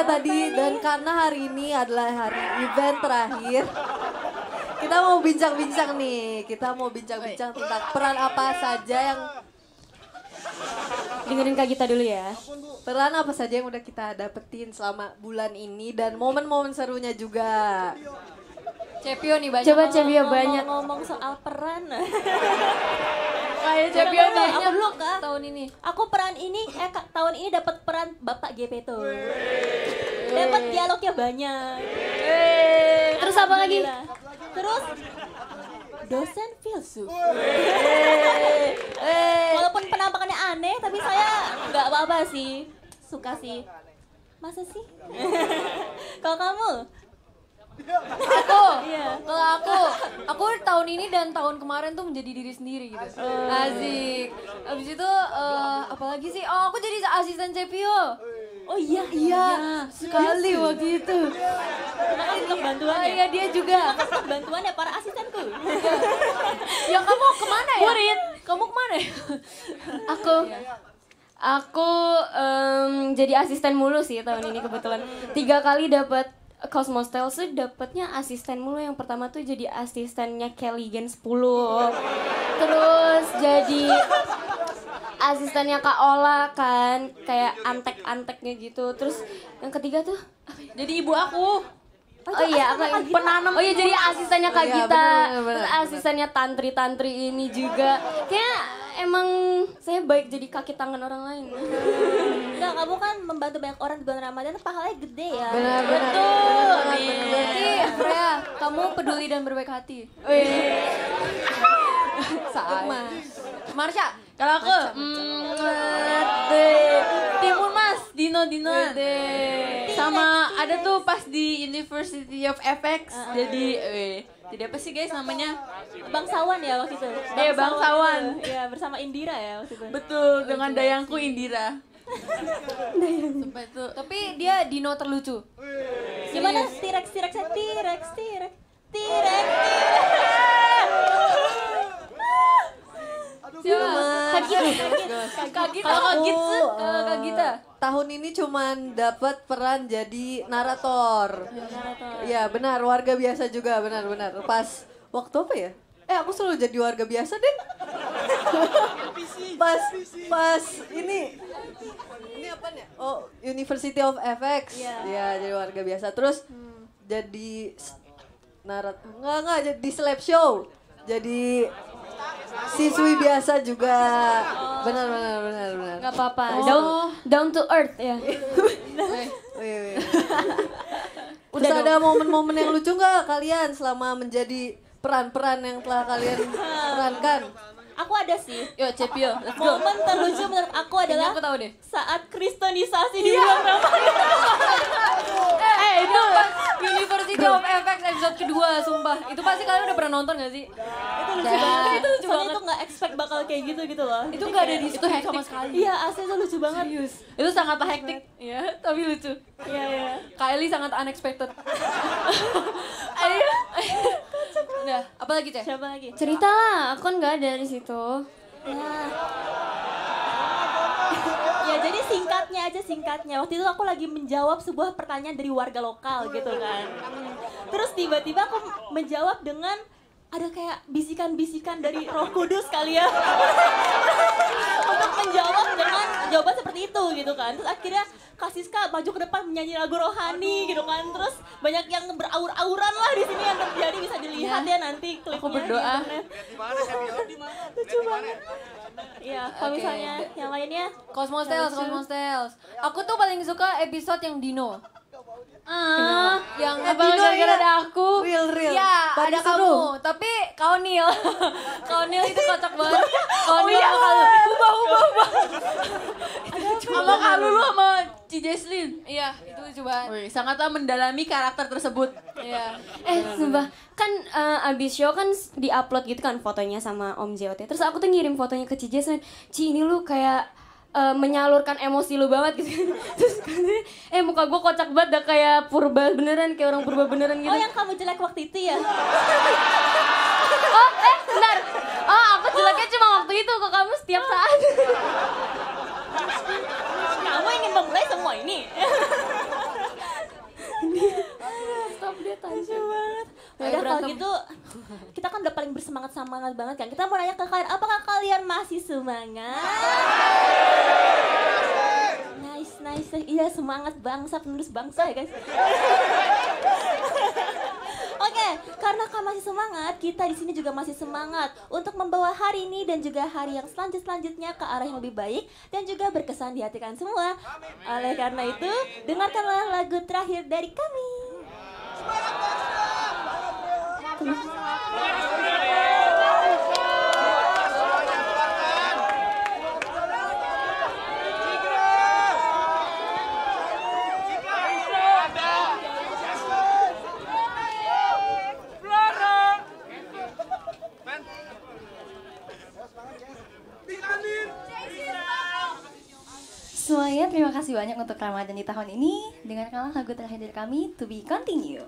Tadi, dan karena hari ini adalah hari event terakhir, kita mau bincang-bincang nih, kita mau bincang-bincang tentang peran apa saja yang dengerin Kak Gita dulu ya. Peran apa saja yang udah kita dapetin selama bulan ini dan momen-momen serunya juga. Cepio nih banyak. Coba Cepio banyak ngomong soal peran. Kayak Cepio banyak dulu Kak tahun ini. Aku peran ini eh tahun ini dapat peran Bapak G P T. dapat dialognya banyak. Yeay. Terus apa lagi? Terus dosen filsuf. Walaupun penampakannya aneh, tapi saya nggak apa-apa sih, suka sih. Masa sih? Kalau kamu? Aku, yeah. Kalau aku, aku tahun ini dan tahun kemarin tuh menjadi diri sendiri gitu. Asik. Abis itu, uh, apalagi sih? Oh, aku jadi asisten C P O. Oh iya, iya, ya, sekali ya, waktu itu. Terima kasih untuk bantuannya. Oh, iya, dia juga. Terima kasih untuk bantuannya para asistenku. Ya kamu kemana ya? Murid, kamu kemana ya? Aku. Aku um, jadi asisten mulu sih tahun ini kebetulan. Tiga kali dapat Cosmos Tales tuh dapatnya asisten mulu. Yang pertama tuh jadi asistennya Kelly Gen sepuluh. Terus jadi asistennya Kak Olla kan, kayak antek-anteknya gitu. Terus yang ketiga tuh jadi ibu aku. Oh, oh iya, aku penanam. Oh iya, jadi asistennya Kak Gita. Bener, bener, bener. Terus asistennya tantri-tantri ini juga. Kayak emang saya baik jadi kaki tangan orang lain. Enggak, kamu kan membantu banyak orang di bulan Ramadhan, pahalanya gede ya. Benar, betul. Berarti Freya, kamu peduli dan berbaik hati. Wih. Saat Marsha, kalau aku Timun Mas, Dino Dinoan. Sama ada tuh pas di University of F X jadi jadi apa sih guys namanya? Bangsawan ya waktu itu? Iya, Bangsawan. Iya, bersama Indira ya waktu itu. Betul, dengan dayangku Indira. Sampai itu. Tapi dia dino terlucu. Gimana? T-Rex, T-Rex, T-Rex, T-Rex, T-Rex. Kak Gita. Kalau Kak Gita tahun ini cuman dapat peran jadi narator. Ya benar, warga biasa juga, benar-benar. Pas waktu apa ya? Eh aku selalu jadi warga biasa deh. Pas pas ini ini apa nih? Oh, University of F X. Ya jadi warga biasa. Terus jadi narator. Enggak enggak jadi di slap show. Jadi siswi biasa juga, benar benar benar benar. Gak apa-apa, oh. down down to earth ya. Terus ada momen-momen yang lucu nggak kalian selama menjadi peran-peran yang telah kalian perankan? Aku ada sih. Yo Cepio, momen terlucu menurut aku adalah aku tahu deh. Saat kristenisasi di bulan Ramadhan. Eh itu University of F X episode kedua, sumpah. Itu pasti kalian udah pernah nonton gak sih? Itu lucu banget. Itu lucu banget. Itu nggak expect bakal kayak gitu gitu loh. Itu nggak ada di situ sama sekali. Iya asli itu lucu banget. Itu sangat hektik. Iya tapi lucu. Iya iya. Kylie sangat unexpected. Ayo. Udah, apa lagi Ceh? Siapa lagi? Cerita lah, aku kan nggak ada di situ. Nah. Ya jadi singkatnya aja singkatnya. Waktu itu aku lagi menjawab sebuah pertanyaan dari warga lokal gitu kan. Terus tiba-tiba aku menjawab dengan ada kayak bisikan-bisikan dari Roh Kudus kali ya. Untuk menjawab dengan jawaban seperti itu gitu kan. Terus akhirnya Kak Siska maju ke depan menyanyi lagu rohani gitu kan. Terus banyak yang beraur-auran lah di sini yang terjadi, bisa dilihat ya, ya nanti klipnya. Aku berdoa. Lucu banget. Iya, kalau misalnya yang lainnya Cosmos Tales, Cosmos Tales. Aku tuh paling suka episode yang Dino. Ah, yang abang gara-gara ada aku. Real, real. Ya, ada kamu. Tapi kau Nil, kau Nil itu kocak banget. Kau Nil kalau ubah ubah ubah. Sama kamu lu sama Jesslyn. Iya, itu lucu banget. Sangatlah mendalami karakter tersebut. Iya. Eh, sumpah. Kan abis show kan diupload gitu kan fotonya sama Om J O T. Terus aku tuh ngirim fotonya ke Jesslyn. Ci, ini lu kayak Uh, menyalurkan emosi lu banget gitu. Terus eh muka gue kocak banget dah kayak purba beneran, kayak orang purba beneran gitu. Oh yang kamu jelek waktu itu ya? Oh eh benar. Oh aku jeleknya cuma waktu itu, kok kamu setiap saat. Kamu ingin memulai semua ini? Stop dia tajam banget. Udah kalau gitu kita kan udah paling bersemangat semangat banget kan. Kita mau nanya ke kalian, apakah kalian masih semangat? Nice nice, iya semangat bangsa penerus bangsa ya guys. Oke, karena kau masih semangat, kita di sini juga masih semangat untuk membawa hari ini dan juga hari yang selanjut-selanjutnya ke arah yang lebih baik dan juga berkesan di hati kalian semua. Oleh karena itu, dengarkanlah lagu terakhir dari kami. Semuanya terima kasih banyak untuk Ramadhan di tahun ini. Dengarkanlah lagu terakhir dari kami, To Be Continue.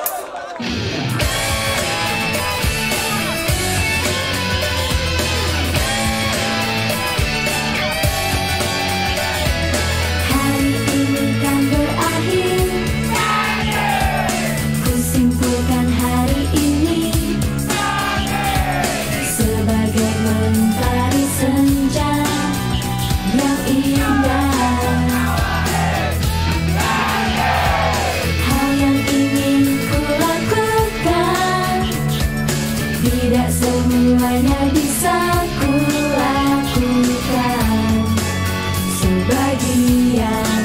Hari ini kan berakhir, ku simpulkan hari ini sebagai mentari senja yang indah. Hal yang ingin ku lakukan tidak semuanya bisa ku lakukan. Sebagian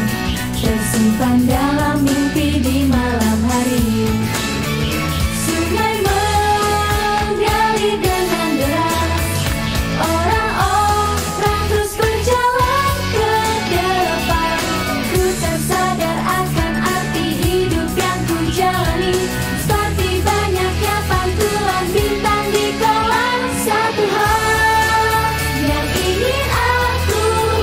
tersimpan dalam mimpi di malam hari. Sungai mengalir dengan deras, orang-orang terus berjalan ke depan. Ku tak sadar akan arti hidup yang ku jalani, seperti banyaknya pantulan bintang di kolam. Satu hal yang ingin aku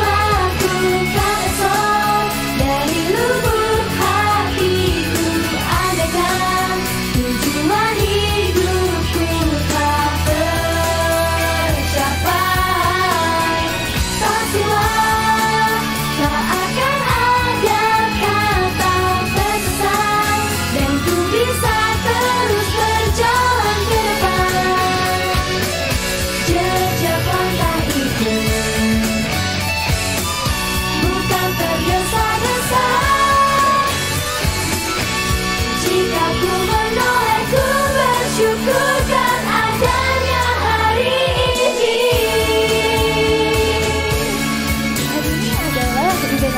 lakukan esok, dari lubuk hatiku adakan tujuan hidupku tak tercapai. Pastilah tak akan ada kata tersesat, dan ku bisa terus berjalan ke depan. Jejak langkah itu bukan tergesa-gesa. Jika ku menoleh, ku bersyukurkan adanya hari ini. Hari ini adalah event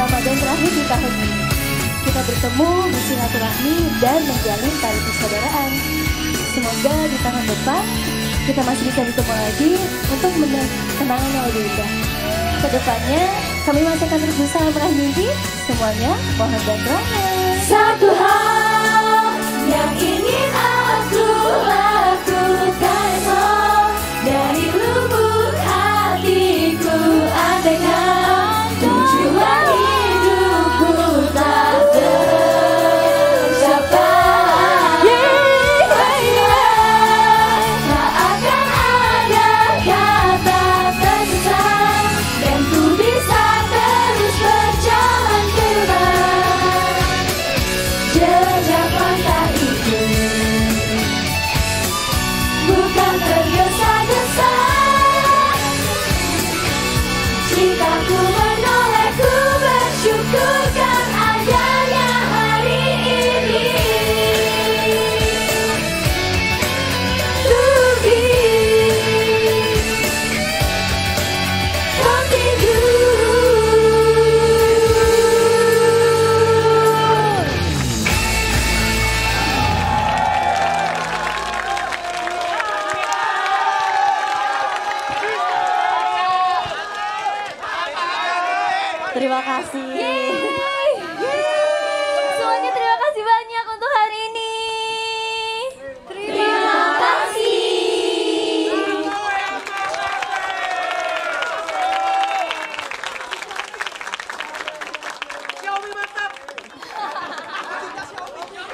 Ramadan terakhir di tahun ini. Kita bertemu, bersilaturahmi, dan menjalin tali persaudaraan. Semoga di tahun depan kita masih bisa bertemu lagi untuk kenangan yang lebih indah. Kedepannya kami masih akan terus berusaha meraih mimpi. Semuanya mohon bantuannya. Satu hal yang ingin aku lakukan esok, dari lubuk hatiku adakan tujuan hidupku tak tercapai. Pastilah tak akan ada kata tersesat, dan ku bisa terus berjalan ke depan. Jejak langkah itu bukan tergesa-gesa. Jika ku menoleh, ku bersyukurkan adanya hari ini. To be continue. Terima kasih. Semuanya terima kasih banyak untuk hari ini. Terima kasih.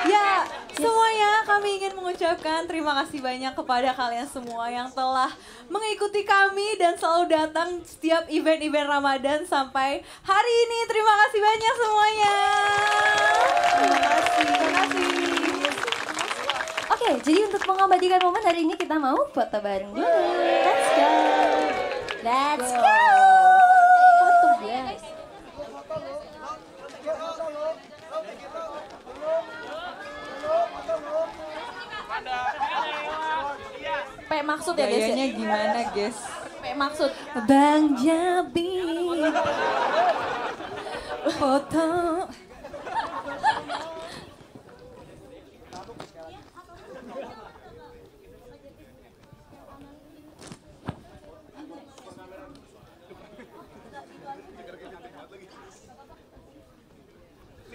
Ya, semuanya kami ingin mengucapkan terima kasih banyak kepada kalian semua yang telah mengikuti kami dan selalu datang setiap event-event Ramadan sampai hari ini. Terima kasih banyak semuanya. Terima kasih. Terima kasih. Oke, jadi untuk mengabadikan momen hari ini kita mau foto bareng dulu. Let's go. Let's go. Foto guys. P maksud ya guys ya? Gimana guys? P maksud. Bang Jabi. Foto.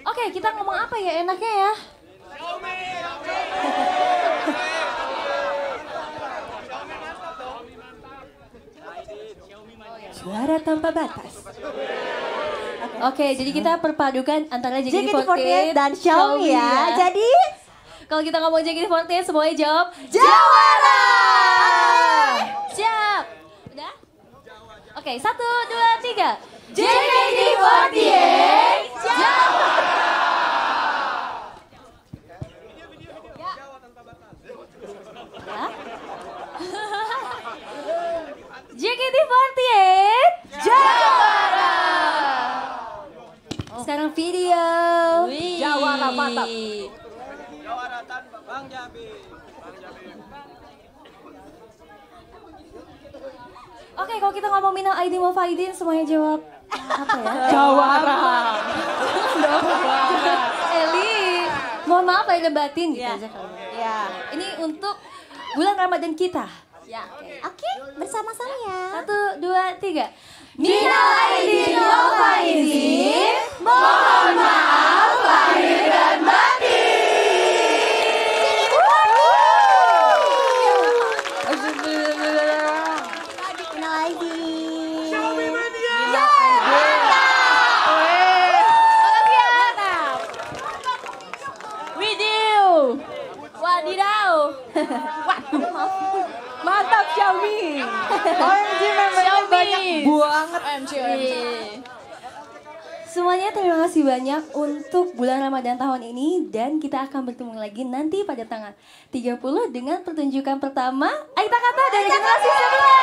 Oke, kita ngomong apa ya enaknya ya? Xiaomi, Xiaomi. Jawara Tanpa Batas. Oke, jadi kita perpadukan antara J K T empat puluh delapan dan Xiaomi ya. Jadi kalau kita ngomong J K T empat puluh delapan semuanya jawab Jawara. Siap. Udah? Oke, satu, dua, tiga. J K T empat puluh delapan Jawara. J K T empat puluh delapan Jawara. Sekarang video Jawara mantap. Jawara Tanpa Bang Jambi. Bang Jambi. Oke, kalau kita ngomong minal aidin wal faidin semuanya jawab apa ya? Jawara. Eli, mohon maaf lahir batin gitu aja kalau. Ya. Ini untuk bulan Ramadan kita. Ya, oke, okay. okay, bersama saya. Satu, dua, tiga. Minal aidin wal faizin, mohon maaf lahir dan batin. Minal aidin. Xiaomi Media. Makasih ya. With you. Wadidaw. Wah. Mantap Xiaomi. O M G membernya banyak banget. O M G, O M G. Semuanya terima kasih banyak untuk bulan Ramadan tahun ini dan kita akan bertemu lagi nanti pada tanggal tiga puluh dengan pertunjukan pertama Aitakata dari generasi sebelas.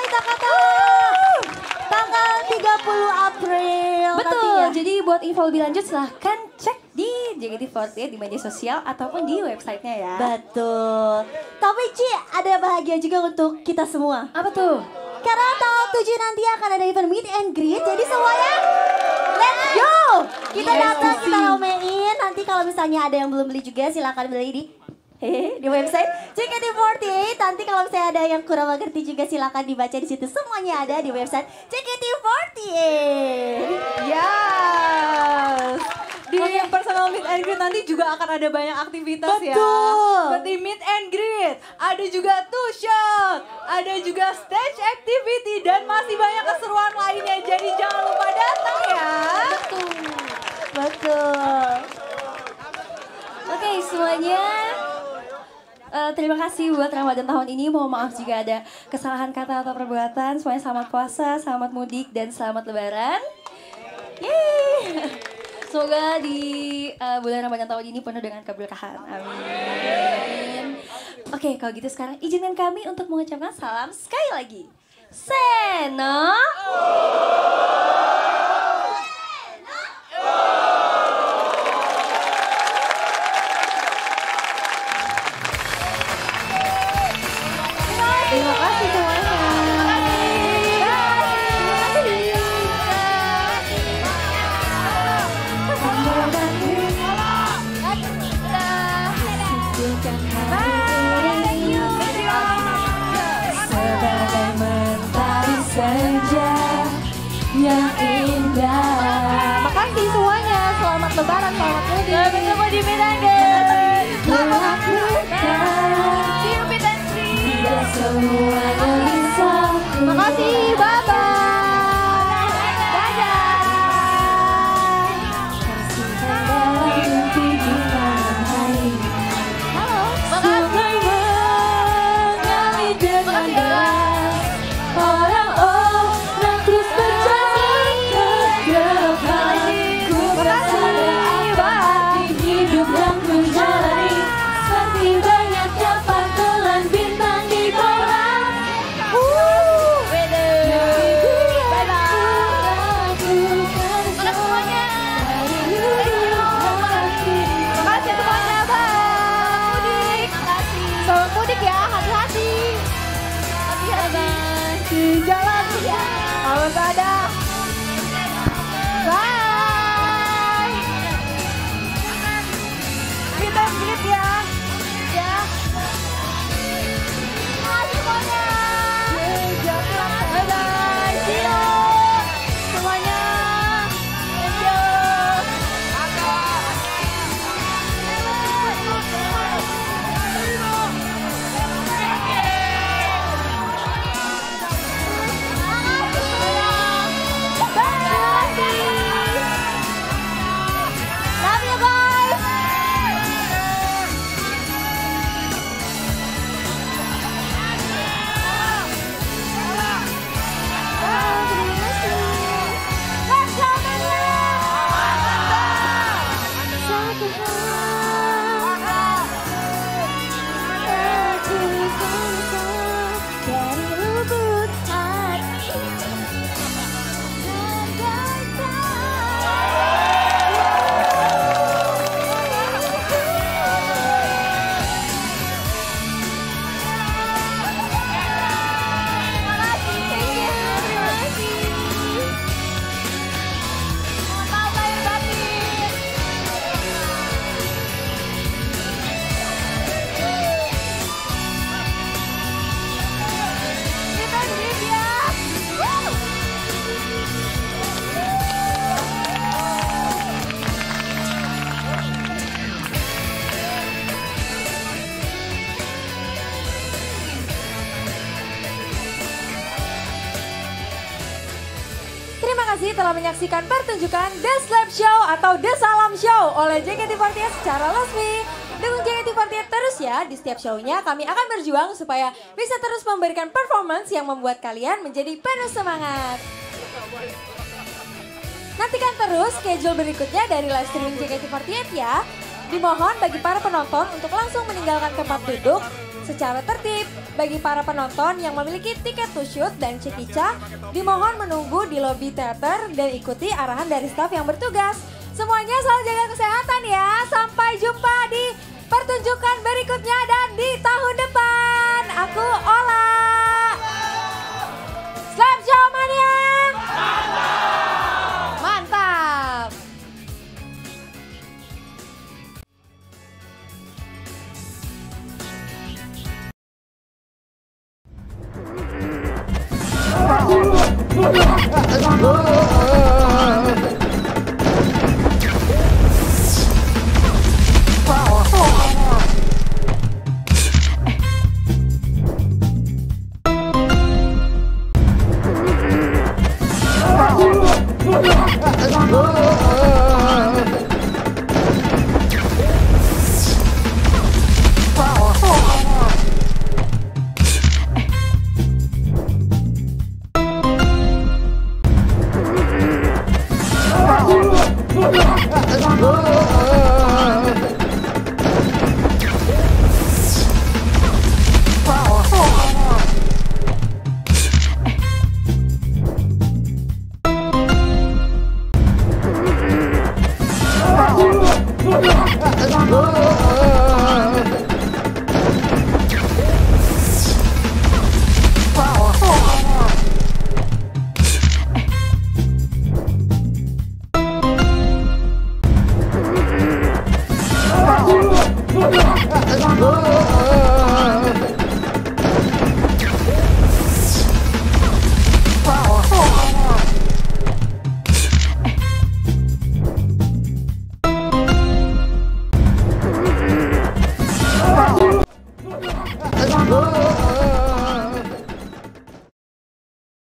Aitakata. Tanggal tiga puluh April. Betul. Jadi buat info lebih lanjut silahkan cek di J K T empat puluh delapan di media sosial ataupun di websitenya ya. Betul. Tapi Ci, ada bahagia juga untuk kita semua. Apa tuh? Karena tanggal tujuh nanti akan ada event meet and greet. Jadi semuanya let's go. Kita datang, kita romein. Nanti kalau misalnya ada yang belum beli juga silahkan beli di Hehe, di website J K T empat puluh delapan. Nanti kalau misalnya ada yang kurang mengerti juga silakan dibaca di situ. Semuanya ada di website J K T empat puluh delapan. Yes. Di okay. personal meet and greet nanti juga akan ada banyak aktivitas. Betul. Ya. Betul. Seperti meet and greet, ada juga two shot, ada juga stage activity dan masih banyak keseruan lainnya. Jadi jangan lupa datang ya. Betul. Betul. Oke, okay, semuanya. Uh, terima kasih buat Ramadan tahun ini. Mohon maaf jika ada kesalahan kata atau perbuatan. Semuanya selamat puasa, selamat mudik, dan selamat lebaran. Yeay. Semoga di uh, bulan Ramadan tahun ini penuh dengan keberkahan. Amin. Oke, okay, kalau gitu sekarang izinkan kami untuk mengucapkan salam sekali lagi. Seno. Seno. Terima kasih semuanya. Sebagai mentari senja yang indah. Makasih semuanya. Selamat lebaran, selamat mudik. Sampai jumpa di Medan, guys. Selamat semua bisa. Makasih, bye bye. Dadah. Halo. Makasih dengan deras orang-orang terus berjalan ke depanku bersalah hati hidup yang ku jalani seperti banyak dapat telan bintang di kolam. Terima kasih semuanya. Sip ya. Ya. Terima kasih semuanya. Bye bye. See you semuanya. Thank you. Telah menyaksikan pertunjukan The Slap Show atau The Salam Show oleh J K T empat delapan secara resmi. Dukung J K T empat delapan terus ya, di setiap show-nya kami akan berjuang supaya bisa terus memberikan performance yang membuat kalian menjadi penuh semangat. Nantikan terus schedule berikutnya dari live streaming J K T empat delapan ya. Dimohon bagi para penonton untuk langsung meninggalkan tempat duduk secara tertib. Bagi para penonton yang memiliki tiket to shoot dan cekica, dimohon menunggu di lobi teater dan ikuti arahan dari staf yang bertugas. Semuanya selalu jaga kesehatan ya. Sampai jumpa di pertunjukan berikutnya dan di tahun depan. Aku Olla. Slap Show Mania. Mantap. Mantap. Whoa!